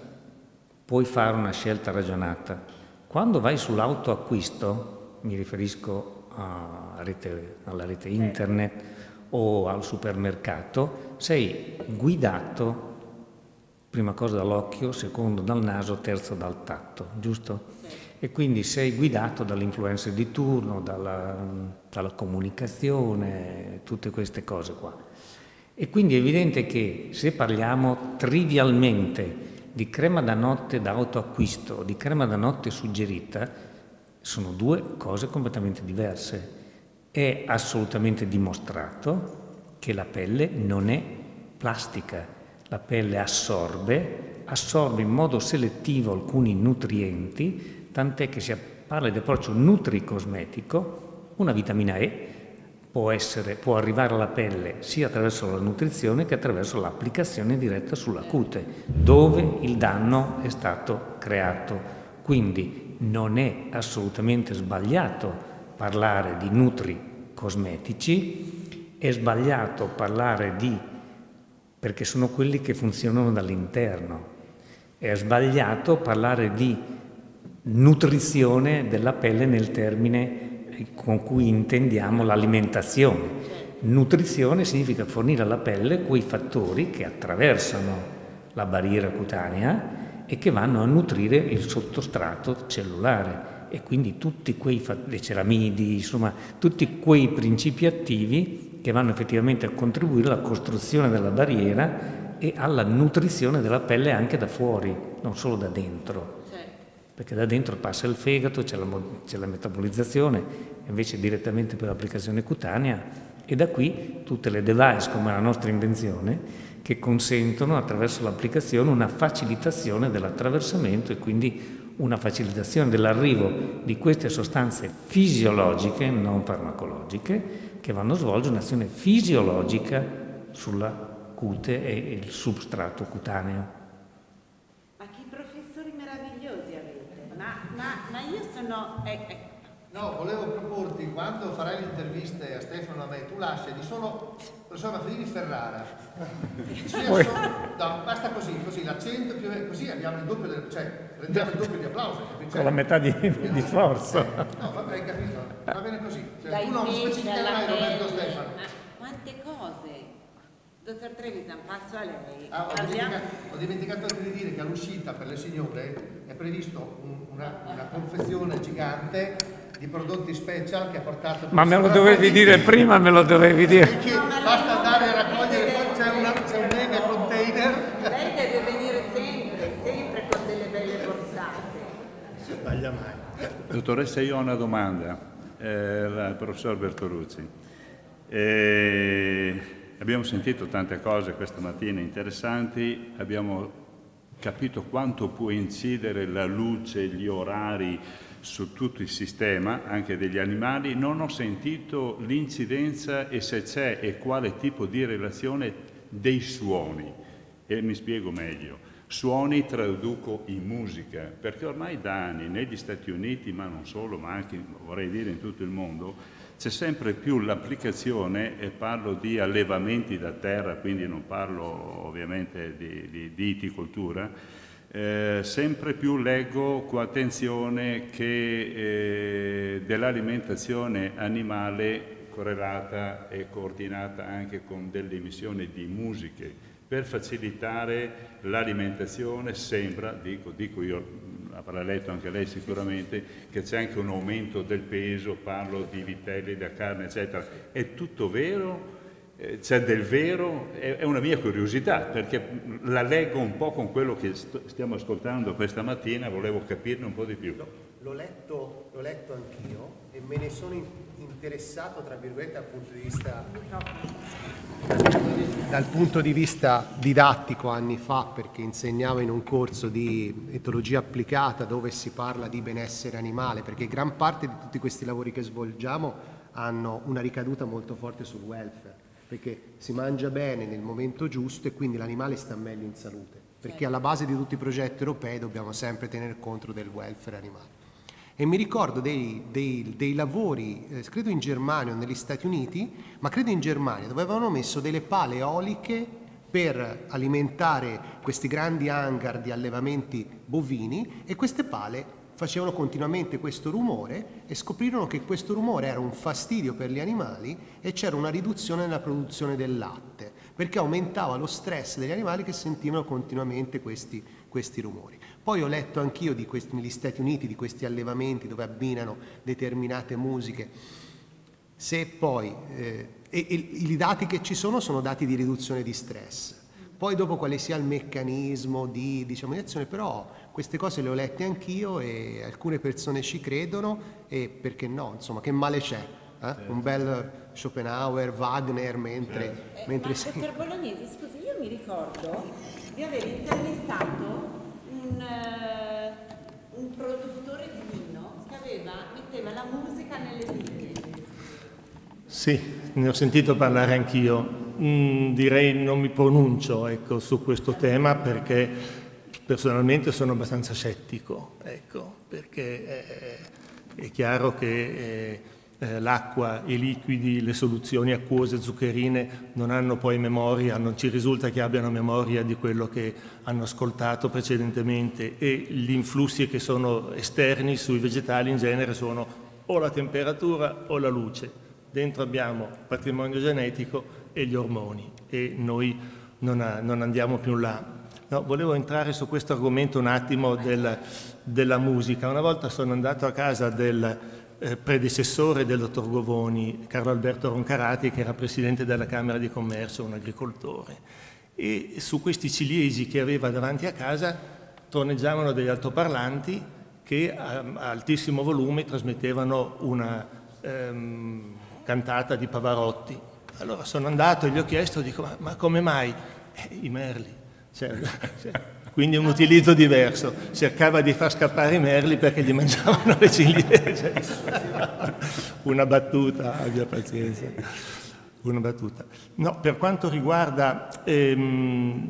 puoi fare una scelta ragionata, quando vai sull'autoacquisto, mi riferisco alla rete internet o al supermercato, sei guidato prima cosa dall'occhio, secondo dal naso, terzo dal tatto, giusto? Sì. E quindi sei guidato dall'influencer di turno, dalla comunicazione, tutte queste cose qua. E quindi è evidente che se parliamo trivialmente di crema da notte da autoacquisto o di crema da notte suggerita, sono due cose completamente diverse. È assolutamente dimostrato che la pelle non è plastica. La pelle assorbe in modo selettivo alcuni nutrienti, tant'è che si parla di approccio nutri-cosmetico. Una vitamina E può arrivare alla pelle sia attraverso la nutrizione che attraverso l'applicazione diretta sulla cute, dove il danno è stato creato. Quindi non è assolutamente sbagliato parlare di nutri-cosmetici, è sbagliato parlare di... perché sono quelli che funzionano dall'interno. È sbagliato parlare di nutrizione della pelle nel termine con cui intendiamo l'alimentazione. Nutrizione significa fornire alla pelle quei fattori che attraversano la barriera cutanea e che vanno a nutrire il sottostrato cellulare, e quindi tutti quei ceramidi, insomma, tutti quei principi attivi che vanno effettivamente a contribuire alla costruzione della barriera e alla nutrizione della pelle anche da fuori, non solo da dentro. Certo. Perché da dentro passa il fegato, c'è la metabolizzazione, invece direttamente per l'applicazione cutanea, e da qui tutte le device, come la nostra invenzione, che consentono attraverso l'applicazione una facilitazione dell'attraversamento e quindi una facilitazione dell'arrivo di queste sostanze fisiologiche, non farmacologiche, che vanno a svolgere un'azione fisiologica sulla cute e il substrato cutaneo. Ma che professori meravigliosi avete! Ma io sono... No, volevo proporti, quando farai le interviste a Stefano e a me, tu lascia di solo professor Manfredini Ferrara. No, basta così l'accento più o meno, così abbiamo il doppio, cioè rendiamo il doppio di applausi. Cioè, con la metà di forza. No, vabbè, hai capito, va bene così. Cioè, tu non specificherai Roberto Stefano. Ma quante cose! Dottor Trevisan, passo a lei. Ho dimenticato di dire che all'uscita per le signore è previsto una confezione gigante di prodotti special che ha portato... Ma me lo dovevi dire prima, me lo dovevi dire. Perché basta andare a raccogliere, c'è un mega container. Lei deve venire sempre con delle belle borsate. Non si sbaglia mai. Dottoressa, io ho una domanda al professor Bertolucci. Abbiamo sentito tante cose questa mattina interessanti, abbiamo capito quanto può incidere la luce, gli orari, su tutto il sistema anche degli animali. Non ho sentito l'incidenza e se c'è e quale tipo di relazione dei suoni, e mi spiego meglio. suoni traduco in musica, perché ormai da anni negli Stati Uniti, ma non solo, ma anche vorrei dire in tutto il mondo, c'è sempre più l'applicazione, e parlo di allevamenti da terra, quindi non parlo ovviamente di iticoltura, sempre più leggo con attenzione che dell'alimentazione animale correlata e coordinata anche con delle emissioni di musiche per facilitare l'alimentazione. Sembra, dico io, avrà letto anche lei sicuramente, che c'è anche un aumento del peso, parlo di vitelli, da carne, eccetera. È tutto vero? C'è del vero? È una mia curiosità, perché la leggo un po' con quello che stiamo ascoltando questa mattina, volevo capirne un po' di più. L'ho letto anch'io e me ne sono interessato, tra virgolette, dal punto di vista didattico anni fa, perché insegnavo in un corso di etologia applicata dove si parla di benessere animale, perché gran parte di tutti questi lavori che svolgiamo hanno una ricaduta molto forte sul welfare, perché si mangia bene nel momento giusto e quindi l'animale sta meglio in salute, perché alla base di tutti i progetti europei dobbiamo sempre tener conto del welfare animale. E mi ricordo dei lavori, credo in Germania o negli Stati Uniti, ma credo in Germania, dove avevano messo delle pale eoliche per alimentare questi grandi hangar di allevamenti bovini, e queste pale facevano continuamente questo rumore e scoprirono che questo rumore era un fastidio per gli animali e c'era una riduzione nella produzione del latte, perché aumentava lo stress degli animali che sentivano continuamente questi rumori. Poi ho letto anch'io negli Stati Uniti di questi allevamenti dove abbinano determinate musiche. Se poi i dati che ci sono dati di riduzione di stress. Poi dopo quale sia il meccanismo di azione, però queste cose le ho lette anch'io e alcune persone ci credono, e perché no, insomma, che male c'è? Un bel Schopenhauer, Wagner, mentre si... Dottor Bolognesi, scusi, io mi ricordo di aver intervistato un produttore di vino che metteva la musica nelle vigne. Sì, ne ho sentito parlare anch'io. Direi non mi pronuncio, ecco, su questo tema, perché personalmente sono abbastanza scettico, ecco, perché è chiaro che l'acqua, i liquidi, le soluzioni acquose, zuccherine, non hanno poi memoria, non ci risulta che abbiano memoria di quello che hanno ascoltato precedentemente, e gli influssi che sono esterni sui vegetali in genere sono o la temperatura o la luce. Dentro abbiamo patrimonio genetico e gli ormoni, e noi non andiamo più là. No, volevo entrare su questo argomento un attimo della musica. Una volta sono andato a casa del predecessore del dottor Govoni, Carlo Alberto Roncarati, che era presidente della Camera di Commercio, un agricoltore, e su questi ciliegi che aveva davanti a casa troneggiavano degli altoparlanti che a altissimo volume trasmettevano una cantata di Pavarotti. Allora sono andato e gli ho chiesto, dico, ma come mai? I merli, cioè, quindi un utilizzo diverso, cercava di far scappare i merli perché gli mangiavano le ciliegie. Una battuta, abbia pazienza, una battuta. No, per quanto riguarda il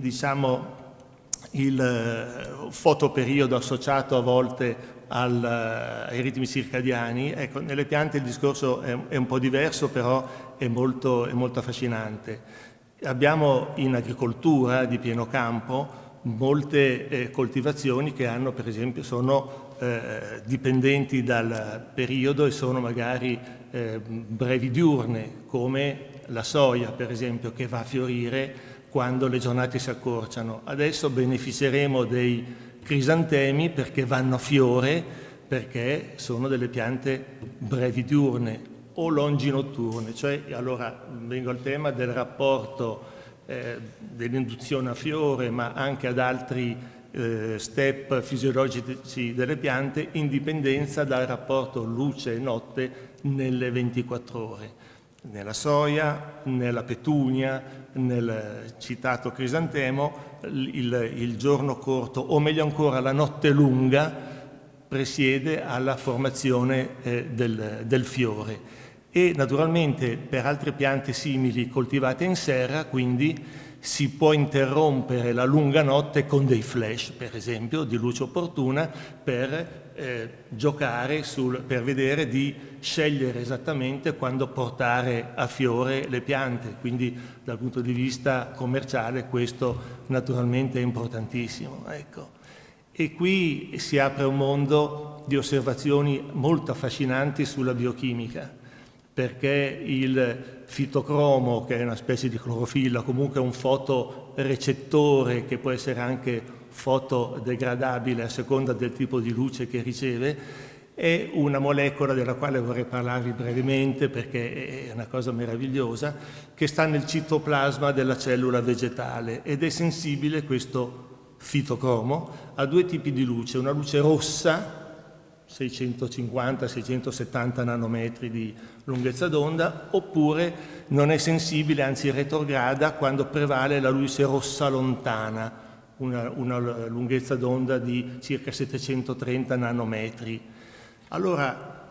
fotoperiodo associato a volte ai ritmi circadiani, ecco, nelle piante il discorso è un po' diverso, però è molto affascinante. Abbiamo in agricoltura di pieno campo molte coltivazioni che hanno, per esempio, sono dipendenti dal periodo e sono magari brevi diurne, come la soia, per esempio, che va a fiorire quando le giornate si accorciano. Adesso beneficeremo dei crisantemi perché vanno a fiore, perché sono delle piante brevi diurne o longi notturne. Cioè, allora vengo al tema del rapporto dell'induzione a fiore, ma anche ad altri step fisiologici delle piante, in dipendenza dal rapporto luce e notte nelle 24 ore. Nella soia, nella petunia, nel citato crisantemo, il giorno corto, o meglio ancora la notte lunga, presiede alla formazione del fiore. e naturalmente per altre piante simili coltivate in serra quindi si può interrompere la lunga notte con dei flash, per esempio, di luce opportuna per giocare, per vedere di scegliere esattamente quando portare a fiore le piante. Quindi dal punto di vista commerciale questo naturalmente è importantissimo. Ecco. E qui si apre un mondo di osservazioni molto affascinanti sulla biochimica, perché il fitocromo, che è una specie di clorofilla, comunque un fotorecettore che può essere anche fotodegradabile a seconda del tipo di luce che riceve, è una molecola della quale vorrei parlarvi brevemente perché è una cosa meravigliosa, che sta nel citoplasma della cellula vegetale ed è sensibile, questo fitocromo, a due tipi di luce, una luce rossa, 650-670 nanometri di lunghezza d'onda, oppure non è sensibile, anzi retrograda, quando prevale la luce rossa lontana, una lunghezza d'onda di circa 730 nanometri. Allora,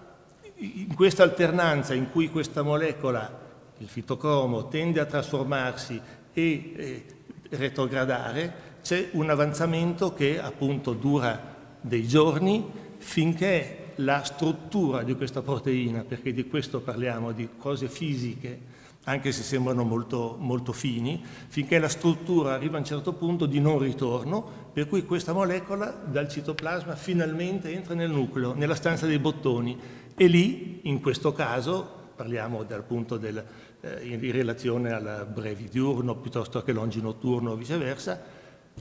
in questa alternanza in cui questa molecola, il fitocromo, tende a trasformarsi e retrogradare, c'è un avanzamento che appunto dura dei giorni, finché la struttura di questa proteina, perché di questo parliamo, di cose fisiche, anche se sembrano molto, molto fini, finché la struttura arriva a un certo punto di non ritorno, per cui questa molecola dal citoplasma finalmente entra nel nucleo, nella stanza dei bottoni, e lì, in questo caso, parliamo appunto in relazione al brevi diurno piuttosto che longi notturno o viceversa,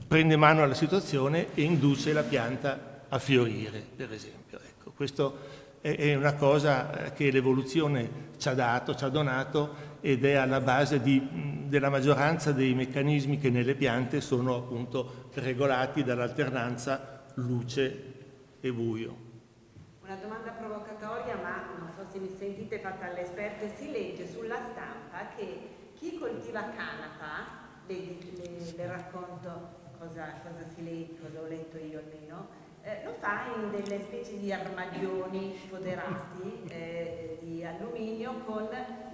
prende mano alla situazione e induce la pianta a fiorire, per esempio. Ecco, questo è una cosa che l'evoluzione ci ha donato ed è alla base della maggioranza dei meccanismi che nelle piante sono appunto regolati dall'alternanza luce e buio. Una domanda provocatoria, ma non so se mi sentite, fatta all'esperto, e si legge sulla stampa che chi coltiva canapa, le racconto cosa ho letto io almeno, lo fa in delle specie di armadioni foderati di alluminio con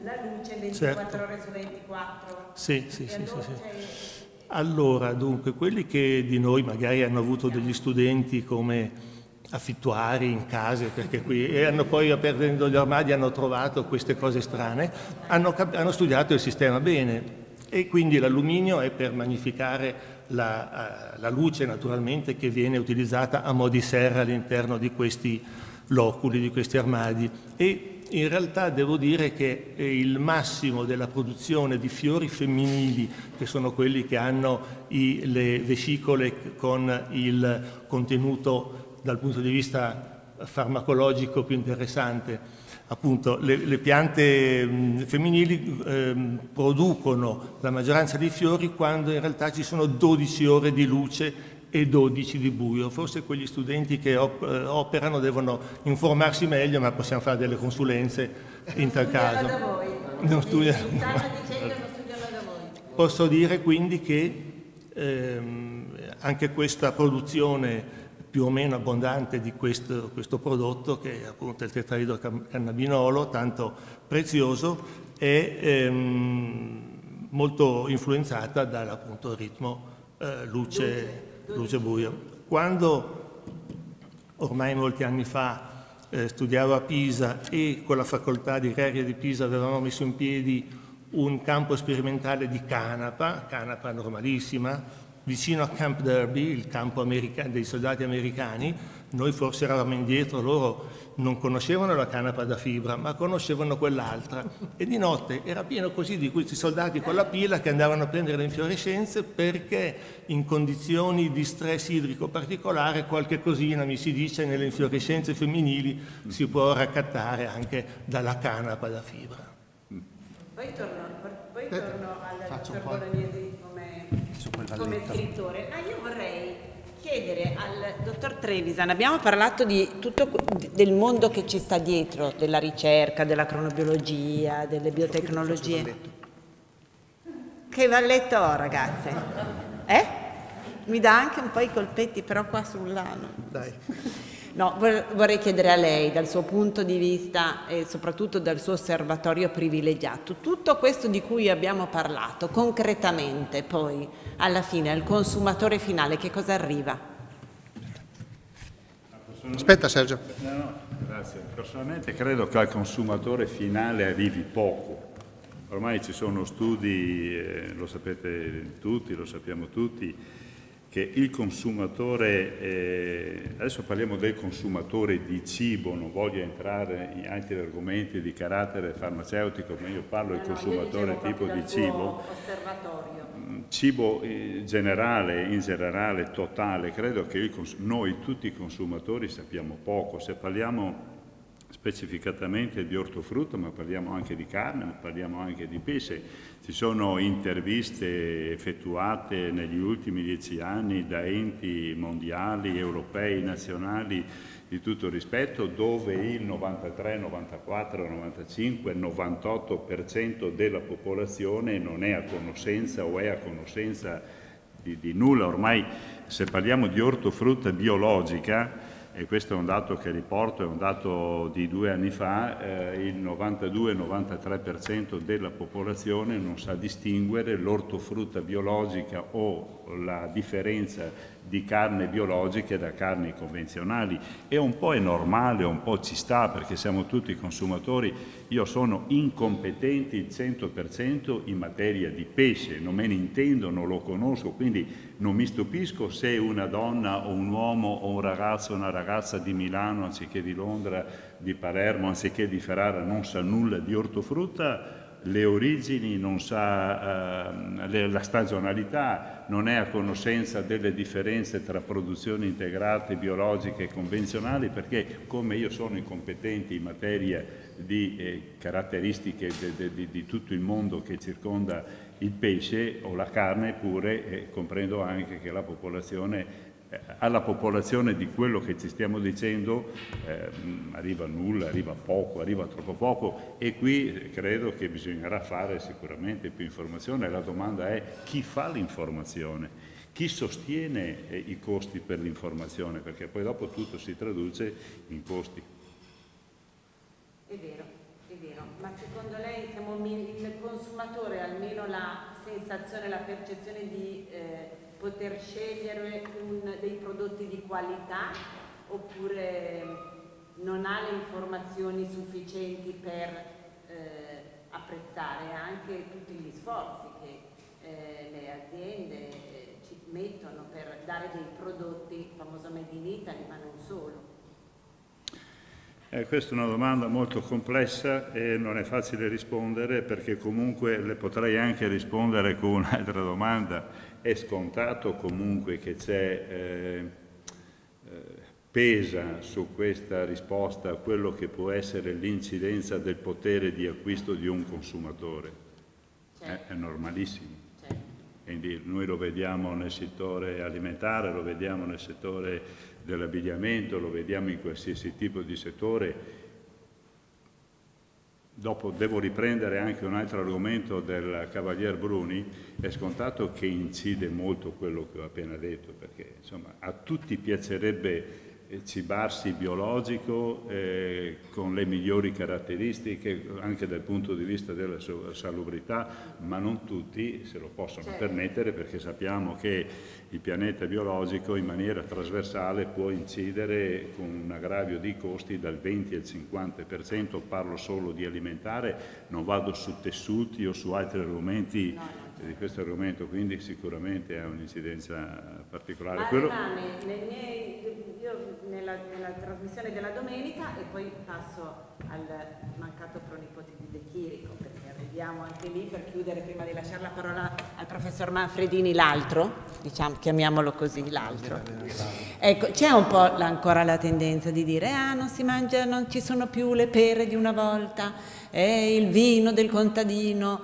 la luce 24 certo. ore su 24. Sì. Allora, dunque, quelli che di noi magari hanno avuto degli studenti come affittuari in case, perché qui, e hanno poi aprendo gli armadi hanno trovato queste cose strane, hanno studiato il sistema bene. E quindi l'alluminio è per magnificare la luce, naturalmente, che viene utilizzata a mo' di serra all'interno di questi loculi, di questi armadi. E in realtà devo dire che il massimo della produzione di fiori femminili, che sono quelli che hanno le vescicole con il contenuto dal punto di vista farmacologico più interessante, appunto le piante femminili producono la maggioranza dei fiori quando in realtà ci sono 12 ore di luce e 12 di buio. Forse quegli studenti che operano devono informarsi meglio, ma possiamo fare delle consulenze in tal caso. Non studiano da voi. Posso dire quindi che anche questa produzione più o meno abbondante di questo prodotto, che è appunto il tetraidrocannabinolo, tanto prezioso, è molto influenzata dal ritmo luce-buio. Quando ormai molti anni fa studiavo a Pisa e con la facoltà di agraria di Pisa avevamo messo in piedi un campo sperimentale di canapa normalissima, vicino a Camp Derby, il campo dei soldati americani. Noi forse eravamo indietro, loro non conoscevano la canapa da fibra, ma conoscevano quell'altra. E di notte era pieno così di questi soldati con la pila che andavano a prendere le infiorescenze, perché in condizioni di stress idrico particolare qualche cosina, mi si dice, nelle infiorescenze femminili si può raccattare anche dalla canapa da fibra. Poi torno al dottor Bolognesi come scrittore. Io vorrei chiedere al dottor Trevisan, abbiamo parlato di tutto del mondo che ci sta dietro, della ricerca, della cronobiologia, delle biotecnologie. Che valletto ho, ragazze? Mi dà anche un po' i colpetti però qua sull'ano. Dai. No, vorrei chiedere a lei, dal suo punto di vista e soprattutto dal suo osservatorio privilegiato, tutto questo di cui abbiamo parlato, concretamente poi, alla fine, al consumatore finale, che cosa arriva? Aspetta Sergio. No, grazie. Personalmente credo che al consumatore finale arrivi poco. Ormai ci sono studi, lo sapete tutti, lo sappiamo tutti, che il consumatore, adesso parliamo del consumatore di cibo, non voglio entrare in altri argomenti di carattere farmaceutico, ma io parlo del consumatore tipo di cibo, cibo in generale, totale. Credo che noi tutti i consumatori sappiamo poco, se parliamo specificatamente di ortofrutta, ma parliamo anche di carne, ma parliamo anche di pesce. Ci sono interviste effettuate negli ultimi 10 anni da enti mondiali, europei, nazionali, di tutto rispetto, dove il 93, 94, 95, 98% della popolazione non è a conoscenza o è a conoscenza di nulla. Ormai, se parliamo di ortofrutta biologica, e questo è un dato che riporto, è un dato di 2 anni fa, il 92-93% della popolazione non sa distinguere l'ortofrutta biologica o la differenza di carne biologiche da carni convenzionali. E un po' è normale, un po' ci sta, perché siamo tutti consumatori. Io sono incompetente il 100% in materia di pesce, non me ne intendo, non lo conosco, quindi non mi stupisco se una donna o un uomo o un ragazzo o una ragazza di Milano anziché di Londra, di Palermo anziché di Ferrara non sa nulla di ortofrutta, le origini, non sa la stagionalità, non è a conoscenza delle differenze tra produzioni integrate, biologiche e convenzionali, perché come io sono incompetente in materia di caratteristiche di tutto il mondo che circonda il pesce o la carne pure, comprendo anche che la popolazione, alla popolazione di quello che ci stiamo dicendo arriva nulla, arriva poco, arriva troppo poco, e qui credo che bisognerà fare sicuramente più informazione. La domanda è: chi fa l'informazione? Chi sostiene i costi per l'informazione? Perché poi dopo tutto si traduce in costi. È vero, ma secondo lei siamo il consumatore, almeno la sensazione, la percezione di poter scegliere dei prodotti di qualità, oppure non ha le informazioni sufficienti per apprezzare anche tutti gli sforzi che le aziende ci mettono per dare dei prodotti, il famoso Made in Italy, ma non solo? Questa è una domanda molto complessa e non è facile rispondere, perché comunque le potrei anche rispondere con un'altra domanda. È scontato comunque che c'è, pesa su questa risposta quello che può essere l'incidenza del potere di acquisto di un consumatore. È normalissimo. Quindi noi lo vediamo nel settore alimentare, lo vediamo nel settore dell'abbigliamento, lo vediamo in qualsiasi tipo di settore. Dopo devo riprendere anche un altro argomento del Cavalier Bruni. È scontato che incide molto quello che ho appena detto, perché insomma, a tutti piacerebbe cibarsi biologico con le migliori caratteristiche anche dal punto di vista della salubrità, ma non tutti se lo possono permettere, perché sappiamo che il pianeta biologico in maniera trasversale può incidere con un aggravio di costi dal 20 al 50%, parlo solo di alimentare, non vado su tessuti o su altri argomenti di questo argomento, quindi sicuramente ha un'incidenza particolare. Ma io nella trasmissione della domenica, e poi passo al mancato pronipote di De Chirico, perché arriviamo anche lì per chiudere, prima di lasciare la parola al professor Manfredini, l'altro, diciamo, chiamiamolo così, l'altro. Ecco, c'è un po' ancora la tendenza di dire non si mangia, non ci sono più le pere di una volta, il vino del contadino,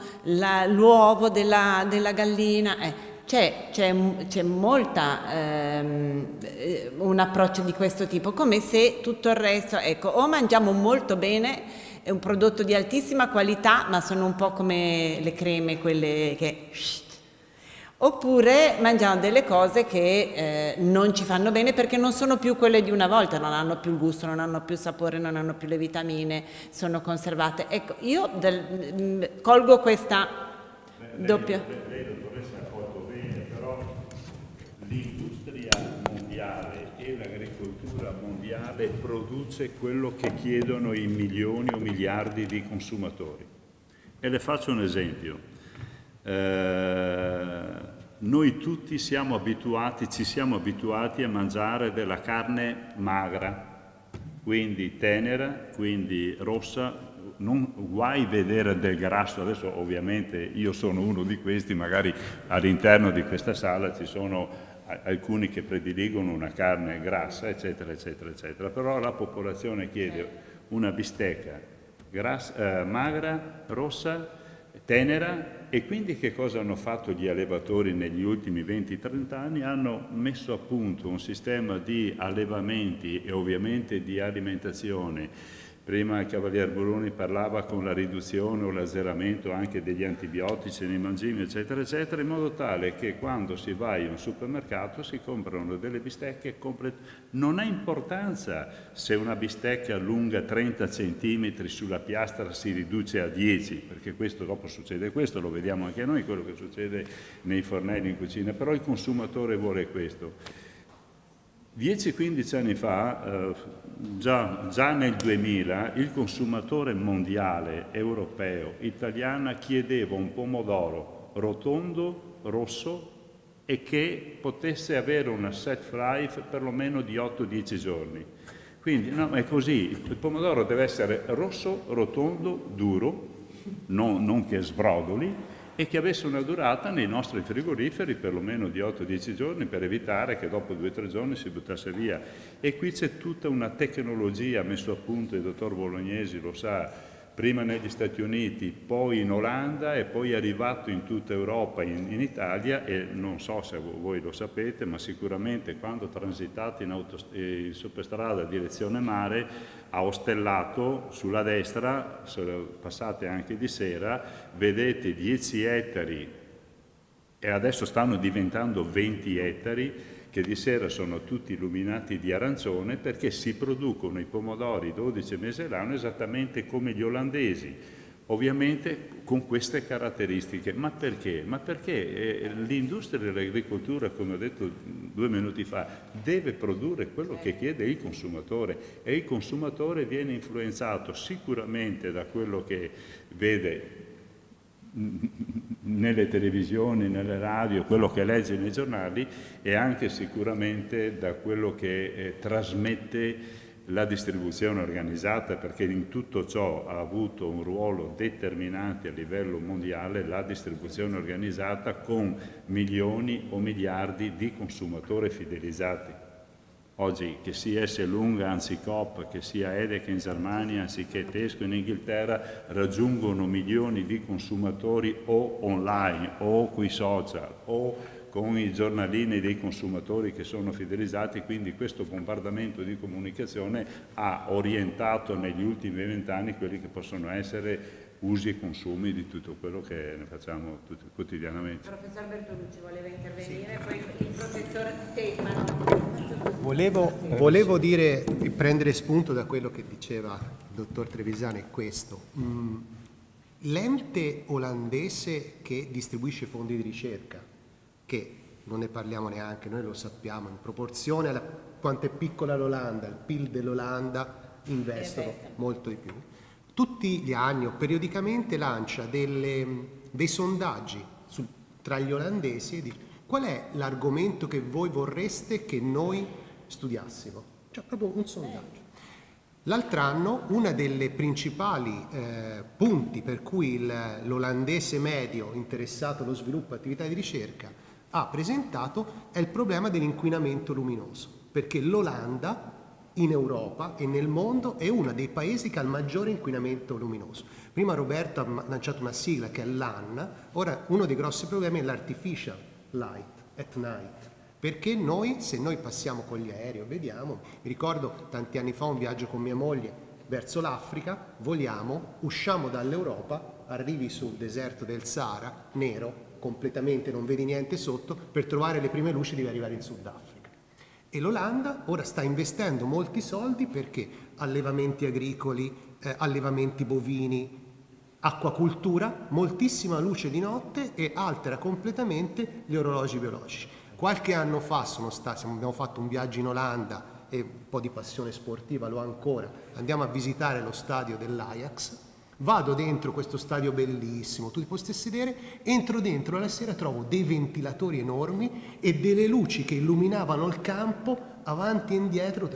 l'uovo della gallina. C'è molta un approccio di questo tipo, come se tutto il resto, ecco, o mangiamo molto bene, è un prodotto di altissima qualità, ma sono un po' come le creme, quelle che oppure mangiamo delle cose che non ci fanno bene perché non sono più quelle di una volta, non hanno più il gusto, non hanno più il sapore, non hanno più le vitamine, sono conservate. Ecco, io colgo questa doppia... Lei, dottoressa, ha colto bene, però l'industria mondiale e l'agricoltura mondiale produce quello che chiedono i milioni o miliardi di consumatori. E le faccio un esempio. Noi tutti siamo abituati, ci siamo abituati a mangiare della carne magra, quindi tenera, quindi rossa, non guai vedere del grasso. Adesso ovviamente io sono uno di questi, magari all'interno di questa sala ci sono alcuni che prediligono una carne grassa, eccetera, eccetera, eccetera, però la popolazione chiede una bistecca grassa, magra, rossa, tenera. E quindi che cosa hanno fatto gli allevatori negli ultimi 20-30 anni? Hanno messo a punto un sistema di allevamenti e ovviamente di alimentazione. Prima il Cavalier Bruni parlava con la riduzione o l'azzeramento anche degli antibiotici nei mangimi, eccetera, eccetera, in modo tale che quando si va in un supermercato si comprano delle bistecche complete. Non ha importanza se una bistecca lunga 30 cm sulla piastra si riduce a 10, perché questo dopo succede questo, lo vediamo anche noi, quello che succede nei fornelli in cucina, però il consumatore vuole questo. 10-15 anni fa, già nel 2000, il consumatore mondiale, europeo, italiano, chiedeva un pomodoro rotondo, rosso e che potesse avere una shelf life perlomeno di 8-10 giorni. Quindi no, è così, il pomodoro deve essere rosso, rotondo, duro, non che sbrodoli, e che avesse una durata nei nostri frigoriferi perlomeno di 8-10 giorni per evitare che dopo 2-3 giorni si buttasse via. E qui c'è tutta una tecnologia messa a punto, il dottor Bolognesi lo sa, prima negli Stati Uniti, poi in Olanda e poi è arrivato in tutta Europa, in Italia, e non so se voi lo sapete, ma sicuramente quando transitate in superstrada direzione mare, a Ostellato, sulla destra, se passate anche di sera, vedete 10 ettari e adesso stanno diventando 20 ettari, che di sera sono tutti illuminati di arancione perché si producono i pomodori 12 mesi l'anno esattamente come gli olandesi, ovviamente con queste caratteristiche. Ma perché? Ma perché l'industria dell'agricoltura, come ho detto 2 minuti fa, deve produrre quello che chiede il consumatore e il consumatore viene influenzato sicuramente da quello che vede nelle televisioni, nelle radio, quello che legge nei giornali e anche sicuramente da quello che trasmette la distribuzione organizzata, perché in tutto ciò ha avuto un ruolo determinante a livello mondiale la distribuzione organizzata con milioni o miliardi di consumatori fidelizzati. Oggi, che sia Esselunga anzicoop, che sia Edeka in Germania anziché Tesco in Inghilterra, raggiungono milioni di consumatori o online o coi social o con i giornalini dei consumatori che sono fidelizzati, quindi questo bombardamento di comunicazione ha orientato negli ultimi 20 anni quelli che possono essere usi e consumi di tutto quello che ne facciamo tutti, quotidianamente. Professor Bertolucci voleva intervenire, sì. Poi il professor Stefano. Volevo dire, prendere spunto da quello che diceva il dottor Trevisan, è questo. L'ente olandese che distribuisce fondi di ricerca, che non ne parliamo neanche, noi lo sappiamo, in proporzione a quanto è piccola l'Olanda, il PIL dell'Olanda investono molto di più. Tutti gli anni o periodicamente lancia dei sondaggi tra gli olandesi e dice qual è l'argomento che voi vorreste che noi studiassimo? Cioè proprio un sondaggio. L'altro anno una delle principali punti per cui l'olandese medio interessato allo sviluppo e attività di ricerca ha presentato è il problema dell'inquinamento luminoso, perché l'Olanda in Europa e nel mondo è uno dei paesi che ha il maggiore inquinamento luminoso. Prima Roberto ha lanciato una sigla che è l'AN, ora uno dei grossi problemi è l'artificial light at night, perché noi, se noi passiamo con gli aerei, vediamo, mi ricordo tanti anni fa un viaggio con mia moglie verso l'Africa, voliamo, usciamo dall'Europa, arrivi sul deserto del Sahara, nero, completamente non vedi niente sotto, per trovare le prime luci devi arrivare in Sudafrica. E l'Olanda ora sta investendo molti soldi perché allevamenti agricoli, allevamenti bovini, acquacultura, moltissima luce di notte, e altera completamente gli orologi biologici. Qualche anno fa abbiamo fatto un viaggio in Olanda, e un po' di passione sportiva l'ho ancora, andiamo a visitare lo stadio dell'Ajax, vado dentro questo stadio bellissimo, tu ti puoi sedere, entro dentro alla sera, trovo dei ventilatori enormi e delle luci che illuminavano il campo avanti e indietro.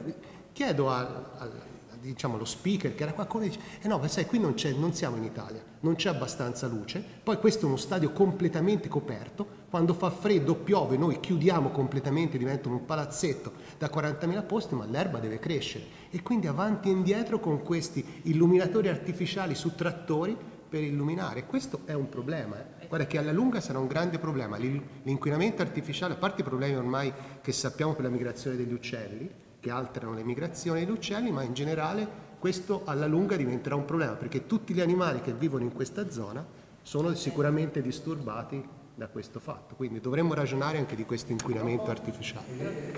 Chiedo allo speaker che era qua con, dice, no, ma sai, qui non siamo in Italia, non c'è abbastanza luce, poi questo è uno stadio completamente coperto, quando fa freddo, piove, noi chiudiamo completamente, diventa un palazzetto da 40.000 posti, ma l'erba deve crescere, e quindi avanti e indietro con questi illuminatori artificiali su trattori per illuminare. Questo è un problema, eh. Guarda che alla lunga sarà un grande problema, l'inquinamento artificiale, a parte i problemi ormai che sappiamo per la migrazione degli uccelli, che alterano le migrazioni degli uccelli, ma in generale questo alla lunga diventerà un problema, perché tutti gli animali che vivono in questa zona sono sicuramente disturbati da questo fatto. Quindi dovremmo ragionare anche di questo inquinamento artificiale. Anche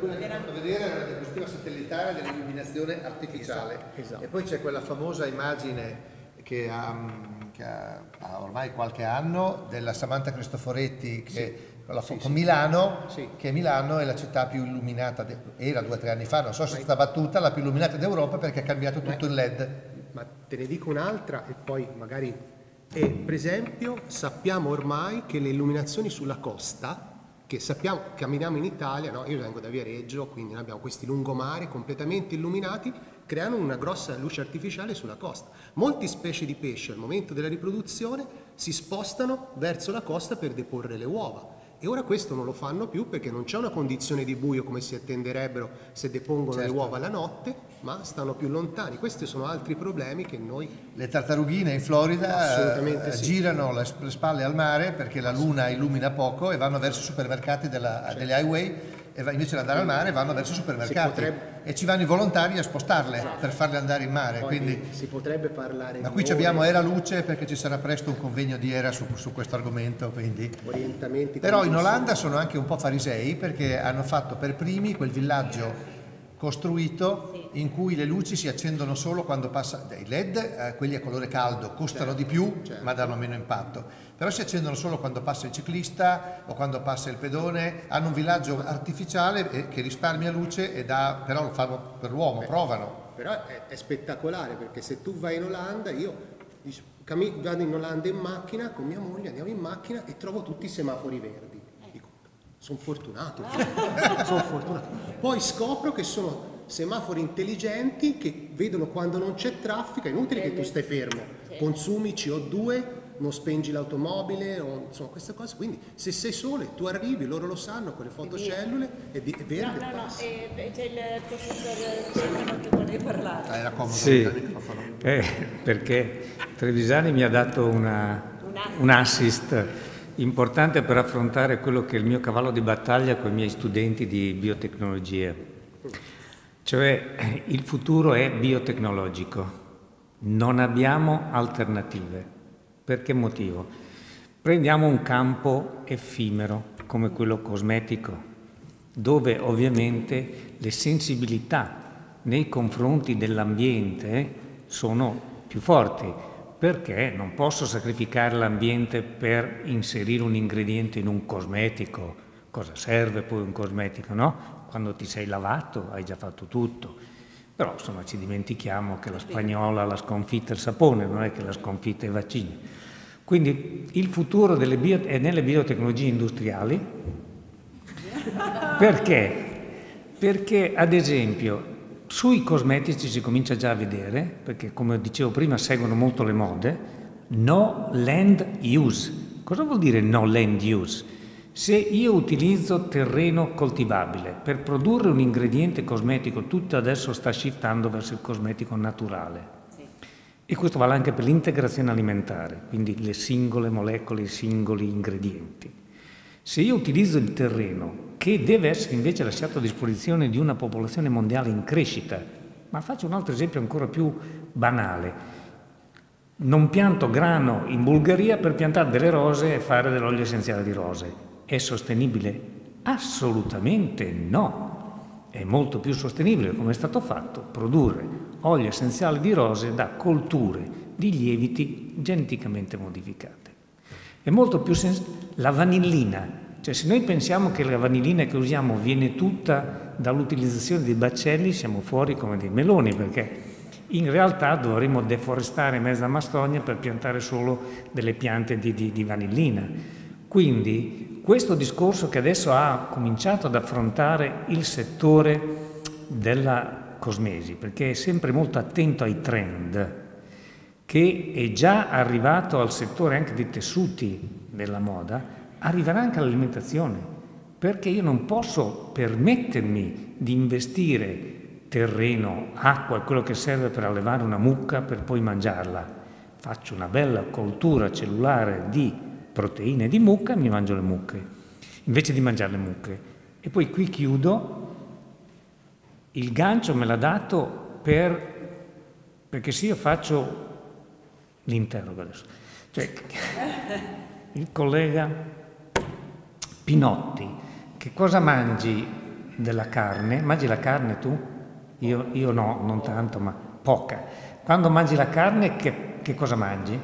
quella che ho fatto vedere era la diagnostica satellitare dell'illuminazione artificiale. Esatto. E poi c'è quella famosa immagine che ha ormai qualche anno della Samantha Cristoforetti che... Sì. Con Milano, sì. Che Milano è la città più illuminata, era 2 o 3 anni fa, non so se è stata battuta, la più illuminata d'Europa, perché ha cambiato tutto il LED. Ma te ne dico un'altra e poi magari... per esempio sappiamo ormai che le illuminazioni sulla costa, che sappiamo, camminiamo in Italia, no? Io vengo da Viareggio, quindi abbiamo questi lungomari completamente illuminati, creano una grossa luce artificiale sulla costa. Molte specie di pesce al momento della riproduzione si spostano verso la costa per deporre le uova. E ora questo non lo fanno più perché non c'è una condizione di buio come si attenderebbero se depongono le uova la notte, ma stanno più lontani. Questi sono altri problemi che noi... Le tartarughine in Florida girano le spalle al mare perché la luna illumina poco e vanno verso i supermercati degli highway, e invece di andare al mare vanno verso i supermercati e ci vanno i volontari a spostarle per farle andare in mare. Quindi si potrebbe parlare, ma qui abbiamo Era Luce, perché ci sarà presto un convegno di Era su questo argomento, quindi orientamenti. Però in Olanda sono anche un po' farisei, perché hanno fatto per primi quel villaggio costruito in cui le luci si accendono solo quando passa dai LED, quelli a colore caldo costano di più ma danno meno impatto, però si accendono solo quando passa il ciclista o quando passa il pedone. Hanno un villaggio artificiale che risparmia luce e dà, però lo fanno per l'uomo, provano. Però è spettacolare, perché se tu vai in Olanda, io vado in Olanda in macchina con mia moglie, andiamo in macchina e trovo tutti i semafori verdi. Sono fortunato, sono fortunato. Poi scopro che sono semafori intelligenti che vedono quando non c'è traffico, è inutile che tu stai fermo, consumi CO2, non spengi l'automobile, insomma queste cose. Quindi se sei solo e tu arrivi, loro lo sanno con le fotocellule, è verde. No, c'è il professor Stefano che voleva parlare. Era comodo il microfono. Perché Trevisani mi ha dato un assist importante per affrontare quello che è il mio cavallo di battaglia con i miei studenti di biotecnologia. Cioè, il futuro è biotecnologico, non abbiamo alternative. Per che motivo? Prendiamo un campo effimero come quello cosmetico, dove ovviamente le sensibilità nei confronti dell'ambiente sono più forti. Perché non posso sacrificare l'ambiente per inserire un ingrediente in un cosmetico? Cosa serve poi un cosmetico, no? Quando ti sei lavato hai già fatto tutto. Però insomma ci dimentichiamo che la spagnola la sconfitta il sapone, non è che la sconfitta i vaccini. Quindi il futuro è nelle biotecnologie industriali. Perché? Perché ad esempio... Sui cosmetici si comincia già a vedere, perché come dicevo prima seguono molto le mode, no land use. Cosa vuol dire no land use? Se io utilizzo terreno coltivabile per produrre un ingrediente cosmetico, tutto adesso sta shiftando verso il cosmetico naturale. Sì. E questo vale anche per l'integrazione alimentare, quindi le singole molecole, i singoli ingredienti. Se io utilizzo il terreno, che deve essere invece lasciato a disposizione di una popolazione mondiale in crescita, ma faccio un altro esempio ancora più banale. Non pianto grano in Bulgaria per piantare delle rose e fare dell'olio essenziale di rose. È sostenibile? Assolutamente no. È molto più sostenibile, come è stato fatto, produrre olio essenziale di rose da colture di lieviti geneticamente modificate. È molto più la vanillina. Cioè, se noi pensiamo che la vanillina che usiamo viene tutta dall'utilizzazione dei baccelli, siamo fuori come dei meloni, perché in realtà dovremmo deforestare mezza Mastonia per piantare solo delle piante di vanillina. Quindi questo discorso che adesso ha cominciato ad affrontare il settore della cosmesi, perché è sempre molto attento ai trend, che è già arrivato al settore anche dei tessuti della moda, arriverà anche all'alimentazione, perché io non posso permettermi di investire terreno, acqua, quello che serve per allevare una mucca per poi mangiarla. Faccio una bella coltura cellulare di proteine di mucca e mi mangio le mucche, invece di mangiare le mucche. E poi qui chiudo, il gancio me l'ha dato perché sì, io faccio l'interrogo adesso. Cioè, il collega Pinotti, che cosa mangi della carne? Mangi la carne tu? Io no, non tanto, ma poca. Quando mangi la carne, che cosa mangi?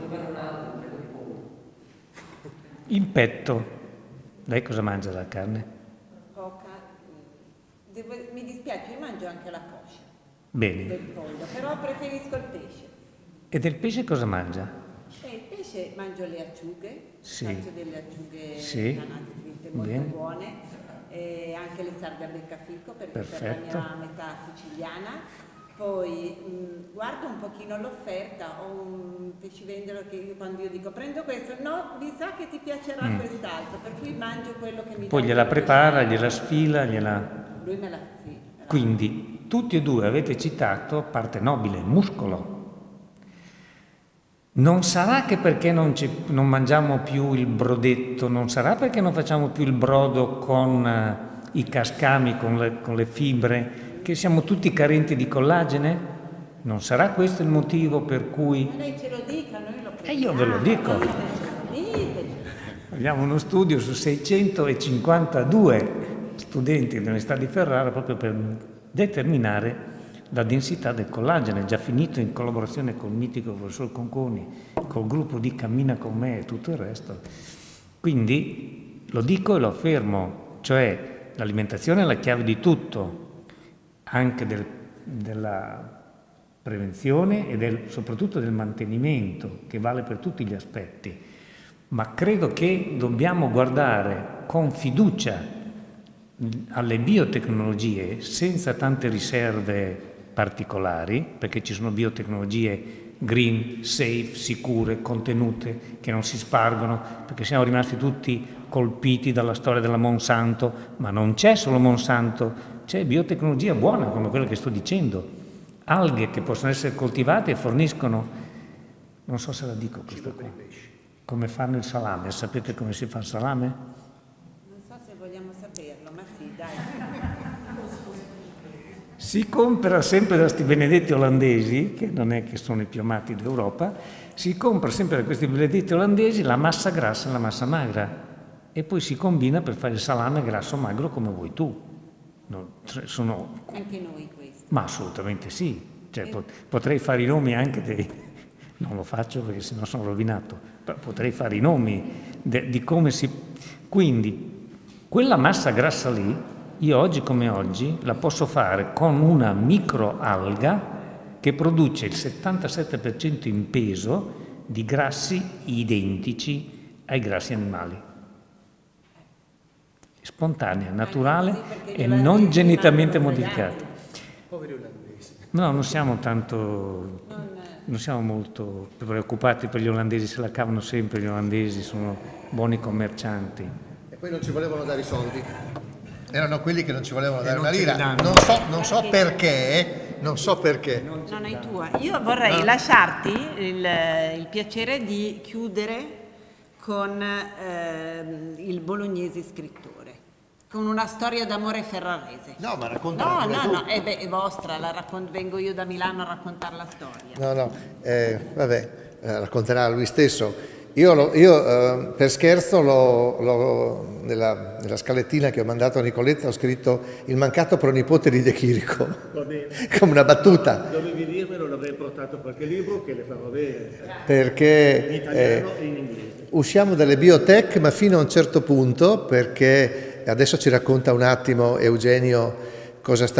Il petto. Lei cosa mangia della carne? Poca. Mi dispiace, io mangio anche la coscia. Bene. Del pollo, però preferisco il pesce. E del pesce cosa mangia? Il pesce mangio le acciughe. Sì. Mangio delle acciughe panate fritte molto buone. E anche le sarde a beccafico, perché per la mia metà siciliana. Poi guardo un pochino l'offerta, ho un pescivendolo che quando io dico prendo questo, no, mi sa che ti piacerà quest'altro, per cui mangio quello che mi piace. Poi gliela prepara, gliela sfila, lui me la sfila. Quindi tutti e due avete citato parte nobile, muscolo. Non sarà che perché non mangiamo più il brodetto, non sarà perché non facciamo più il brodo con i cascami, con le fibre, che siamo tutti carenti di collagene? Non sarà questo il motivo per cui... Ma lei ce lo dica, noi lo prendiamo. E io ve lo dico. Abbiamo uno studio su 652 studenti dell'Università di Ferrara proprio per determinare la densità del collagene, già finito in collaborazione col mitico professor Conconi, col gruppo di Cammina con me e tutto il resto. Quindi lo dico e lo affermo, cioè l'alimentazione è la chiave di tutto, anche della prevenzione e soprattutto del mantenimento, che vale per tutti gli aspetti. Ma credo che dobbiamo guardare con fiducia alle biotecnologie senza tante riserve particolari, perché ci sono biotecnologie green, safe, sicure, contenute, che non si spargono, perché siamo rimasti tutti colpiti dalla storia della Monsanto, ma non c'è solo Monsanto, c'è biotecnologia buona come quella che sto dicendo, alghe che possono essere coltivate e forniscono, non so se la dico questa qua, come fanno il salame, sapete come si fa il salame? Si compra sempre da questi benedetti olandesi, che non è che sono i più amati d'Europa, si compra sempre da questi benedetti olandesi la massa grassa e la massa magra e poi si combina per fare il salame grasso o magro come vuoi tu. No, sono... Anche noi questo. Ma assolutamente sì. Cioè, potrei fare i nomi anche dei... Non lo faccio perché sennò sono rovinato. Potrei fare i nomi di come si... Quindi, quella massa grassa lì... Io oggi come oggi la posso fare con una microalga che produce il 77% in peso di grassi identici ai grassi animali. Spontanea, naturale e non geneticamente modificata. Poveri olandesi. No, non siamo tanto... Non siamo molto preoccupati per gli olandesi, se la cavano sempre gli olandesi, sono buoni commercianti. E poi non ci volevano dare i soldi. Erano quelli che non ci volevano dare una lira, non so perché. Non è tua. Io vorrei lasciarti il piacere di chiudere con il bolognese scrittore, con una storia d'amore ferrarese. No, ma raccontala. No, è vostra, vengo io da Milano a raccontare la storia. Vabbè. racconterà lui stesso. Io per scherzo, nella scalettina che ho mandato a Nicoletta, ho scritto il mancato pronipote di De Chirico. Va bene. Come una battuta. Dovevi dirmelo, avrei portato qualche libro che le fa vedere. Perché in italiano e in inglese. Usciamo dalle biotech, ma fino a un certo punto, perché adesso ci racconta un attimo Eugenio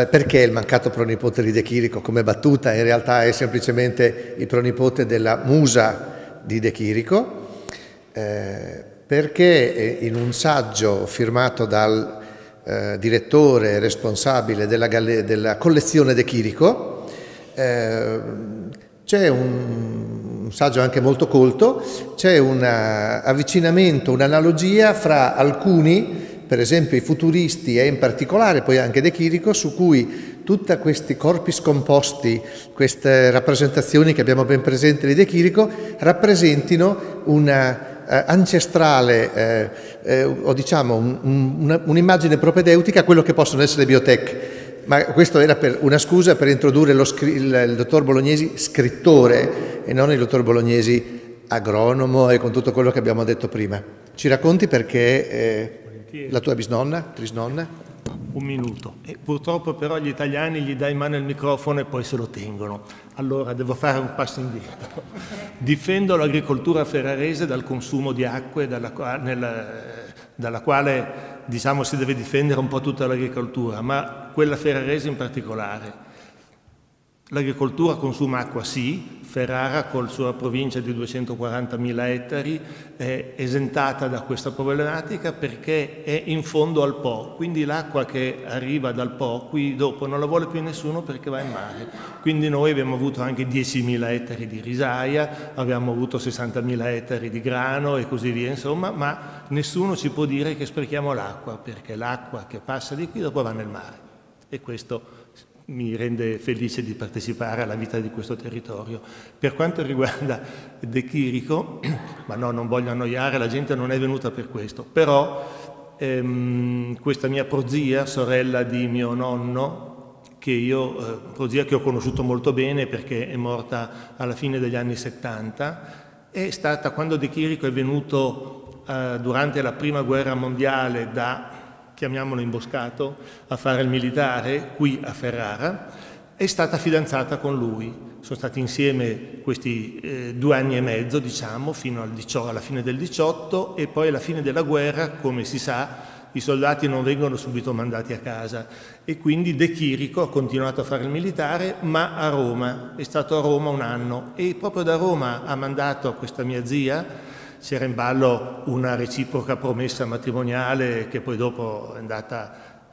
perché il mancato pronipote di De Chirico come battuta. In realtà è semplicemente il pronipote della musa di De Chirico, perché in un saggio firmato dal direttore responsabile della collezione De Chirico, c'è un saggio anche molto colto, c'è un avvicinamento, un'analogia fra alcuni, per esempio i futuristi e in particolare poi anche De Chirico, su cui tutti questi corpi scomposti, queste rappresentazioni che abbiamo ben presenti di De Chirico, rappresentino un'ancestrale, o diciamo un'immagine propedeutica a quello che possono essere le biotech. Ma questo era una scusa per introdurre il dottor Bolognesi scrittore e non il dottor Bolognesi agronomo e con tutto quello che abbiamo detto prima. Ci racconti perché la tua bisnonna, trisnonna? Un minuto. E purtroppo però gli italiani gli dai in mano il microfono e poi se lo tengono. Allora devo fare un passo indietro. Difendo l'agricoltura ferrarese dal consumo di acque dalla quale, diciamo, si deve difendere un po' tutta l'agricoltura, ma quella ferrarese in particolare. L'agricoltura consuma acqua sì, Ferrara con la sua provincia di 240.000 ettari è esentata da questa problematica perché è in fondo al Po, quindi l'acqua che arriva dal Po qui dopo non la vuole più nessuno perché va in mare. Quindi noi abbiamo avuto anche 10.000 ettari di risaia, abbiamo avuto 60.000 ettari di grano e così via, insomma, ma nessuno ci può dire che sprechiamo l'acqua perché l'acqua che passa di qui dopo va nel mare. E questo mi rende felice di partecipare alla vita di questo territorio. Per quanto riguarda De Chirico, ma no, non voglio annoiare, la gente non è venuta per questo, però questa mia prozia, sorella di mio nonno, che io, prozia che ho conosciuto molto bene perché è morta alla fine degli anni 70, è stata, quando De Chirico è venuto durante la prima guerra mondiale da, chiamiamolo imboscato, a fare il militare qui a Ferrara, è stata fidanzata con lui. Sono stati insieme questi 2 anni e mezzo, diciamo, fino alla fine del 18, e poi alla fine della guerra, come si sa, i soldati non vengono subito mandati a casa e quindi De Chirico ha continuato a fare il militare, ma a Roma, è stato a Roma un anno e proprio da Roma ha mandato a questa mia zia. C'era in ballo una reciproca promessa matrimoniale che poi dopo è andata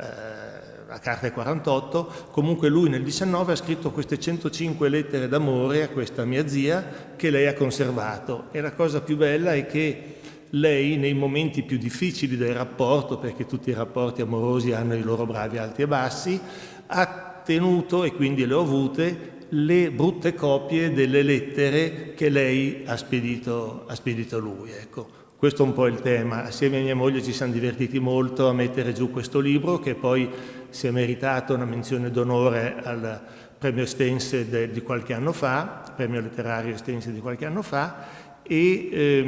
a carte 48, comunque lui nel 19 ha scritto queste 105 lettere d'amore a questa mia zia che lei ha conservato, e la cosa più bella è che lei nei momenti più difficili del rapporto, perché tutti i rapporti amorosi hanno i loro bravi alti e bassi, ha tenuto, e quindi le ho avute, le brutte copie delle lettere che lei ha spedito a lui. Ecco, questo è un po' il tema. Assieme a mia moglie ci siamo divertiti molto a mettere giù questo libro, che poi si è meritato una menzione d'onore al premio Estense di qualche anno fa, premio letterario Estense di qualche anno fa, e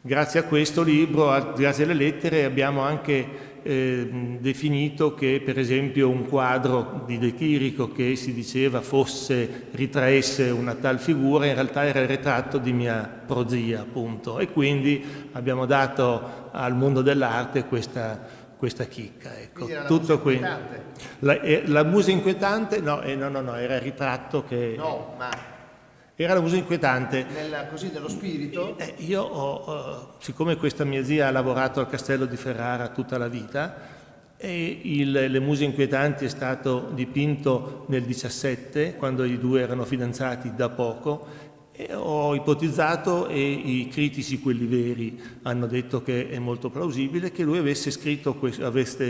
grazie a questo libro, grazie alle lettere, abbiamo anche definito che, per esempio, un quadro di De Chirico che si diceva ritraesse una tal figura, in realtà era il ritratto di mia prozia, appunto, e quindi abbiamo dato al mondo dell'arte questa chicca, ecco. Tutto qui. La musa inquietante? No, era il ritratto che... No, ma... Era la musa inquietante. Così dello spirito? Io siccome questa mia zia ha lavorato al castello di Ferrara tutta la vita, e le muse inquietanti è stato dipinto nel 17, quando i due erano fidanzati da poco, e ho ipotizzato, e i critici, quelli veri, hanno detto che è molto plausibile, che lui avesse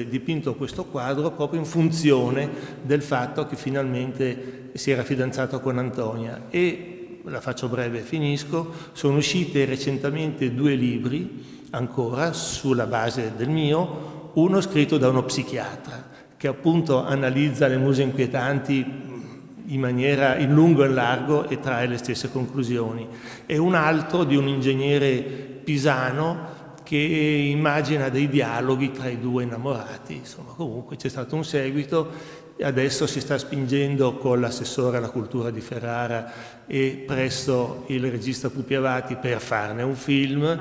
dipinto questo quadro proprio in funzione del fatto che finalmente si era fidanzato con Antonia. E, la faccio breve e finisco, sono uscite recentemente 2 libri, ancora, sulla base del mio, uno scritto da uno psichiatra, che appunto analizza le muse inquietanti in maniera in lungo e in largo e trae le stesse conclusioni. E un altro di un ingegnere pisano che immagina dei dialoghi tra i due innamorati. Insomma, comunque c'è stato un seguito. Adesso si sta spingendo con l'assessore alla cultura di Ferrara e presso il regista Pupi Avati per farne un film.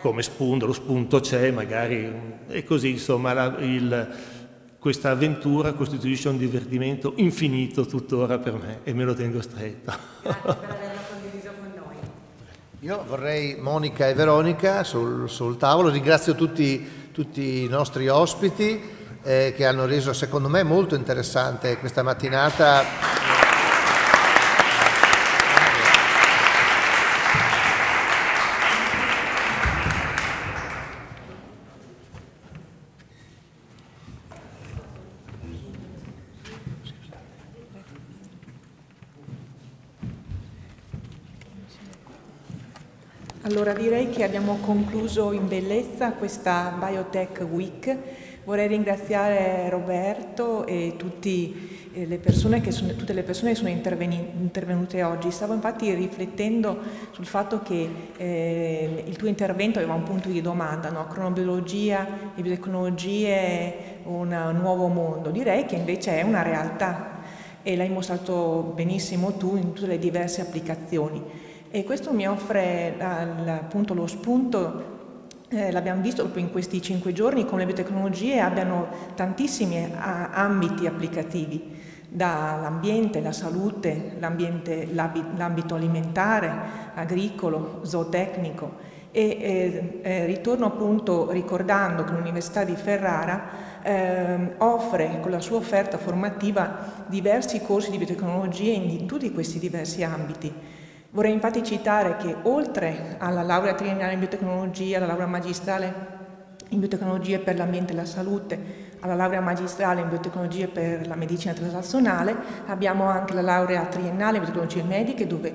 Come spunto, lo spunto c'è, magari, e così, insomma, questa avventura costituisce un divertimento infinito tuttora per me, e me lo tengo stretto. Grazie per averlo condiviso con noi. Io vorrei, Monica e Veronica, sul tavolo, ringrazio tutti i nostri ospiti che hanno reso, secondo me, molto interessante questa mattinata. Allora direi che abbiamo concluso in bellezza questa Biotech Week. Vorrei ringraziare Roberto e tutte le persone che sono intervenute oggi. Stavo infatti riflettendo sul fatto che il tuo intervento aveva un punto di domanda, no? Cronobiologia e biotecnologie, un nuovo mondo. Direi che invece è una realtà e l'hai mostrato benissimo tu in tutte le diverse applicazioni. E questo mi offre appunto lo spunto, l'abbiamo visto proprio in questi 5 giorni, come le biotecnologie abbiano tantissimi ambiti applicativi, dall'ambiente, la salute, l'ambito alimentare, agricolo, zootecnico. E ritorno appunto ricordando che l'Università di Ferrara offre con la sua offerta formativa diversi corsi di biotecnologie in tutti questi diversi ambiti. Vorrei infatti citare che oltre alla laurea triennale in biotecnologia, alla laurea magistrale in biotecnologie per l'ambiente e la salute, alla laurea magistrale in biotecnologie per la medicina traslazionale, abbiamo anche la laurea triennale in biotecnologie mediche, dove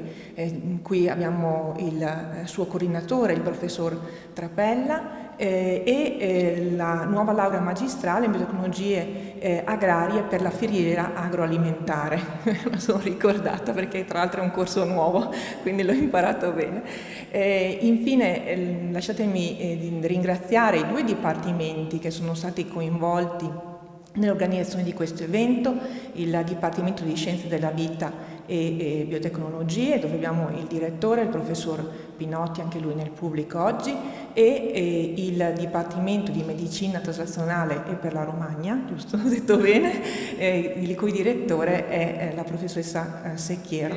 qui abbiamo il suo coordinatore, il professor Trapella, e la nuova laurea magistrale in biotecnologie agrarie per la filiera agroalimentare. Me la sono ricordata perché tra l'altro è un corso nuovo, quindi l'ho imparato bene. Infine lasciatemi ringraziare i 2 dipartimenti che sono stati coinvolti nell'organizzazione di questo evento, il Dipartimento di Scienze della Vita e Biotecnologie, dove abbiamo il direttore, il professor Pinotti, anche lui nel pubblico oggi, e il Dipartimento di Medicina Traslazionale e per la Romagna, giusto? Ho detto bene, il cui direttore è la professoressa Secchiero.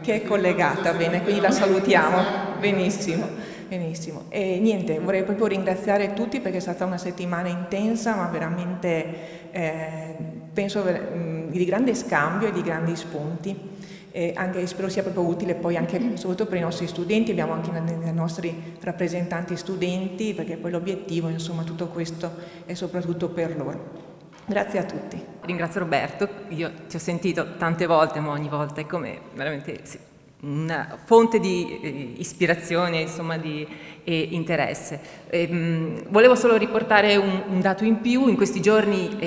Che è collegata, bene, quindi la salutiamo. Benissimo. Benissimo, e niente, vorrei proprio ringraziare tutti perché è stata una settimana intensa, ma veramente penso di grande scambio e di grandi spunti. Anche, spero sia proprio utile poi anche soprattutto per i nostri studenti, abbiamo anche i nostri rappresentanti studenti, perché poi l'obiettivo, insomma, tutto questo è soprattutto per loro. Grazie a tutti. Ringrazio Roberto, io ti ho sentito tante volte, ma ogni volta è come veramente sì, una fonte di ispirazione, insomma, e interesse. Volevo solo riportare un dato in più. In questi giorni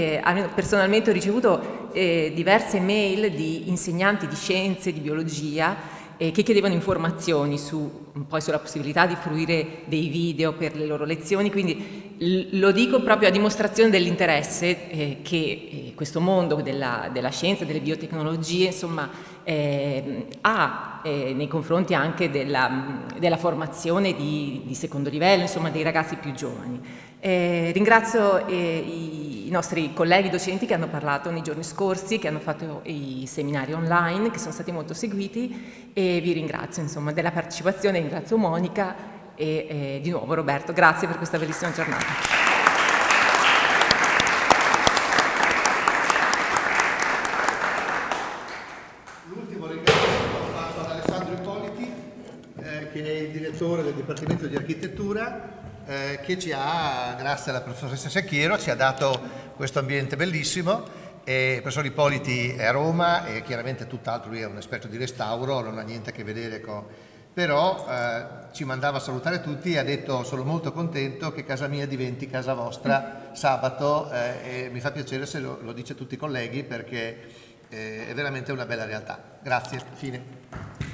personalmente ho ricevuto diverse mail di insegnanti di scienze, di biologia, che chiedevano informazioni sulla possibilità di fruire dei video per le loro lezioni, quindi lo dico proprio a dimostrazione dell'interesse che questo mondo della scienza, delle biotecnologie, insomma, ha nei confronti anche della formazione di secondo livello, insomma, dei ragazzi più giovani. Ringrazio i nostri colleghi docenti che hanno parlato nei giorni scorsi, che hanno fatto i seminari online, che sono stati molto seguiti, e vi ringrazio, insomma, della partecipazione, ringrazio Monica e di nuovo Roberto, grazie per questa bellissima giornata. Del Dipartimento di Architettura che ci ha, grazie alla professoressa Secchiero, ci ha dato questo ambiente bellissimo. E il professor Ippoliti è a Roma e chiaramente tutt'altro, lui è un esperto di restauro, non ha niente a che vedere con... Però ci mandava a salutare tutti e ha detto: sono molto contento che casa mia diventi casa vostra sabato, e mi fa piacere se lo dice a tutti i colleghi, perché è veramente una bella realtà. Grazie, fine.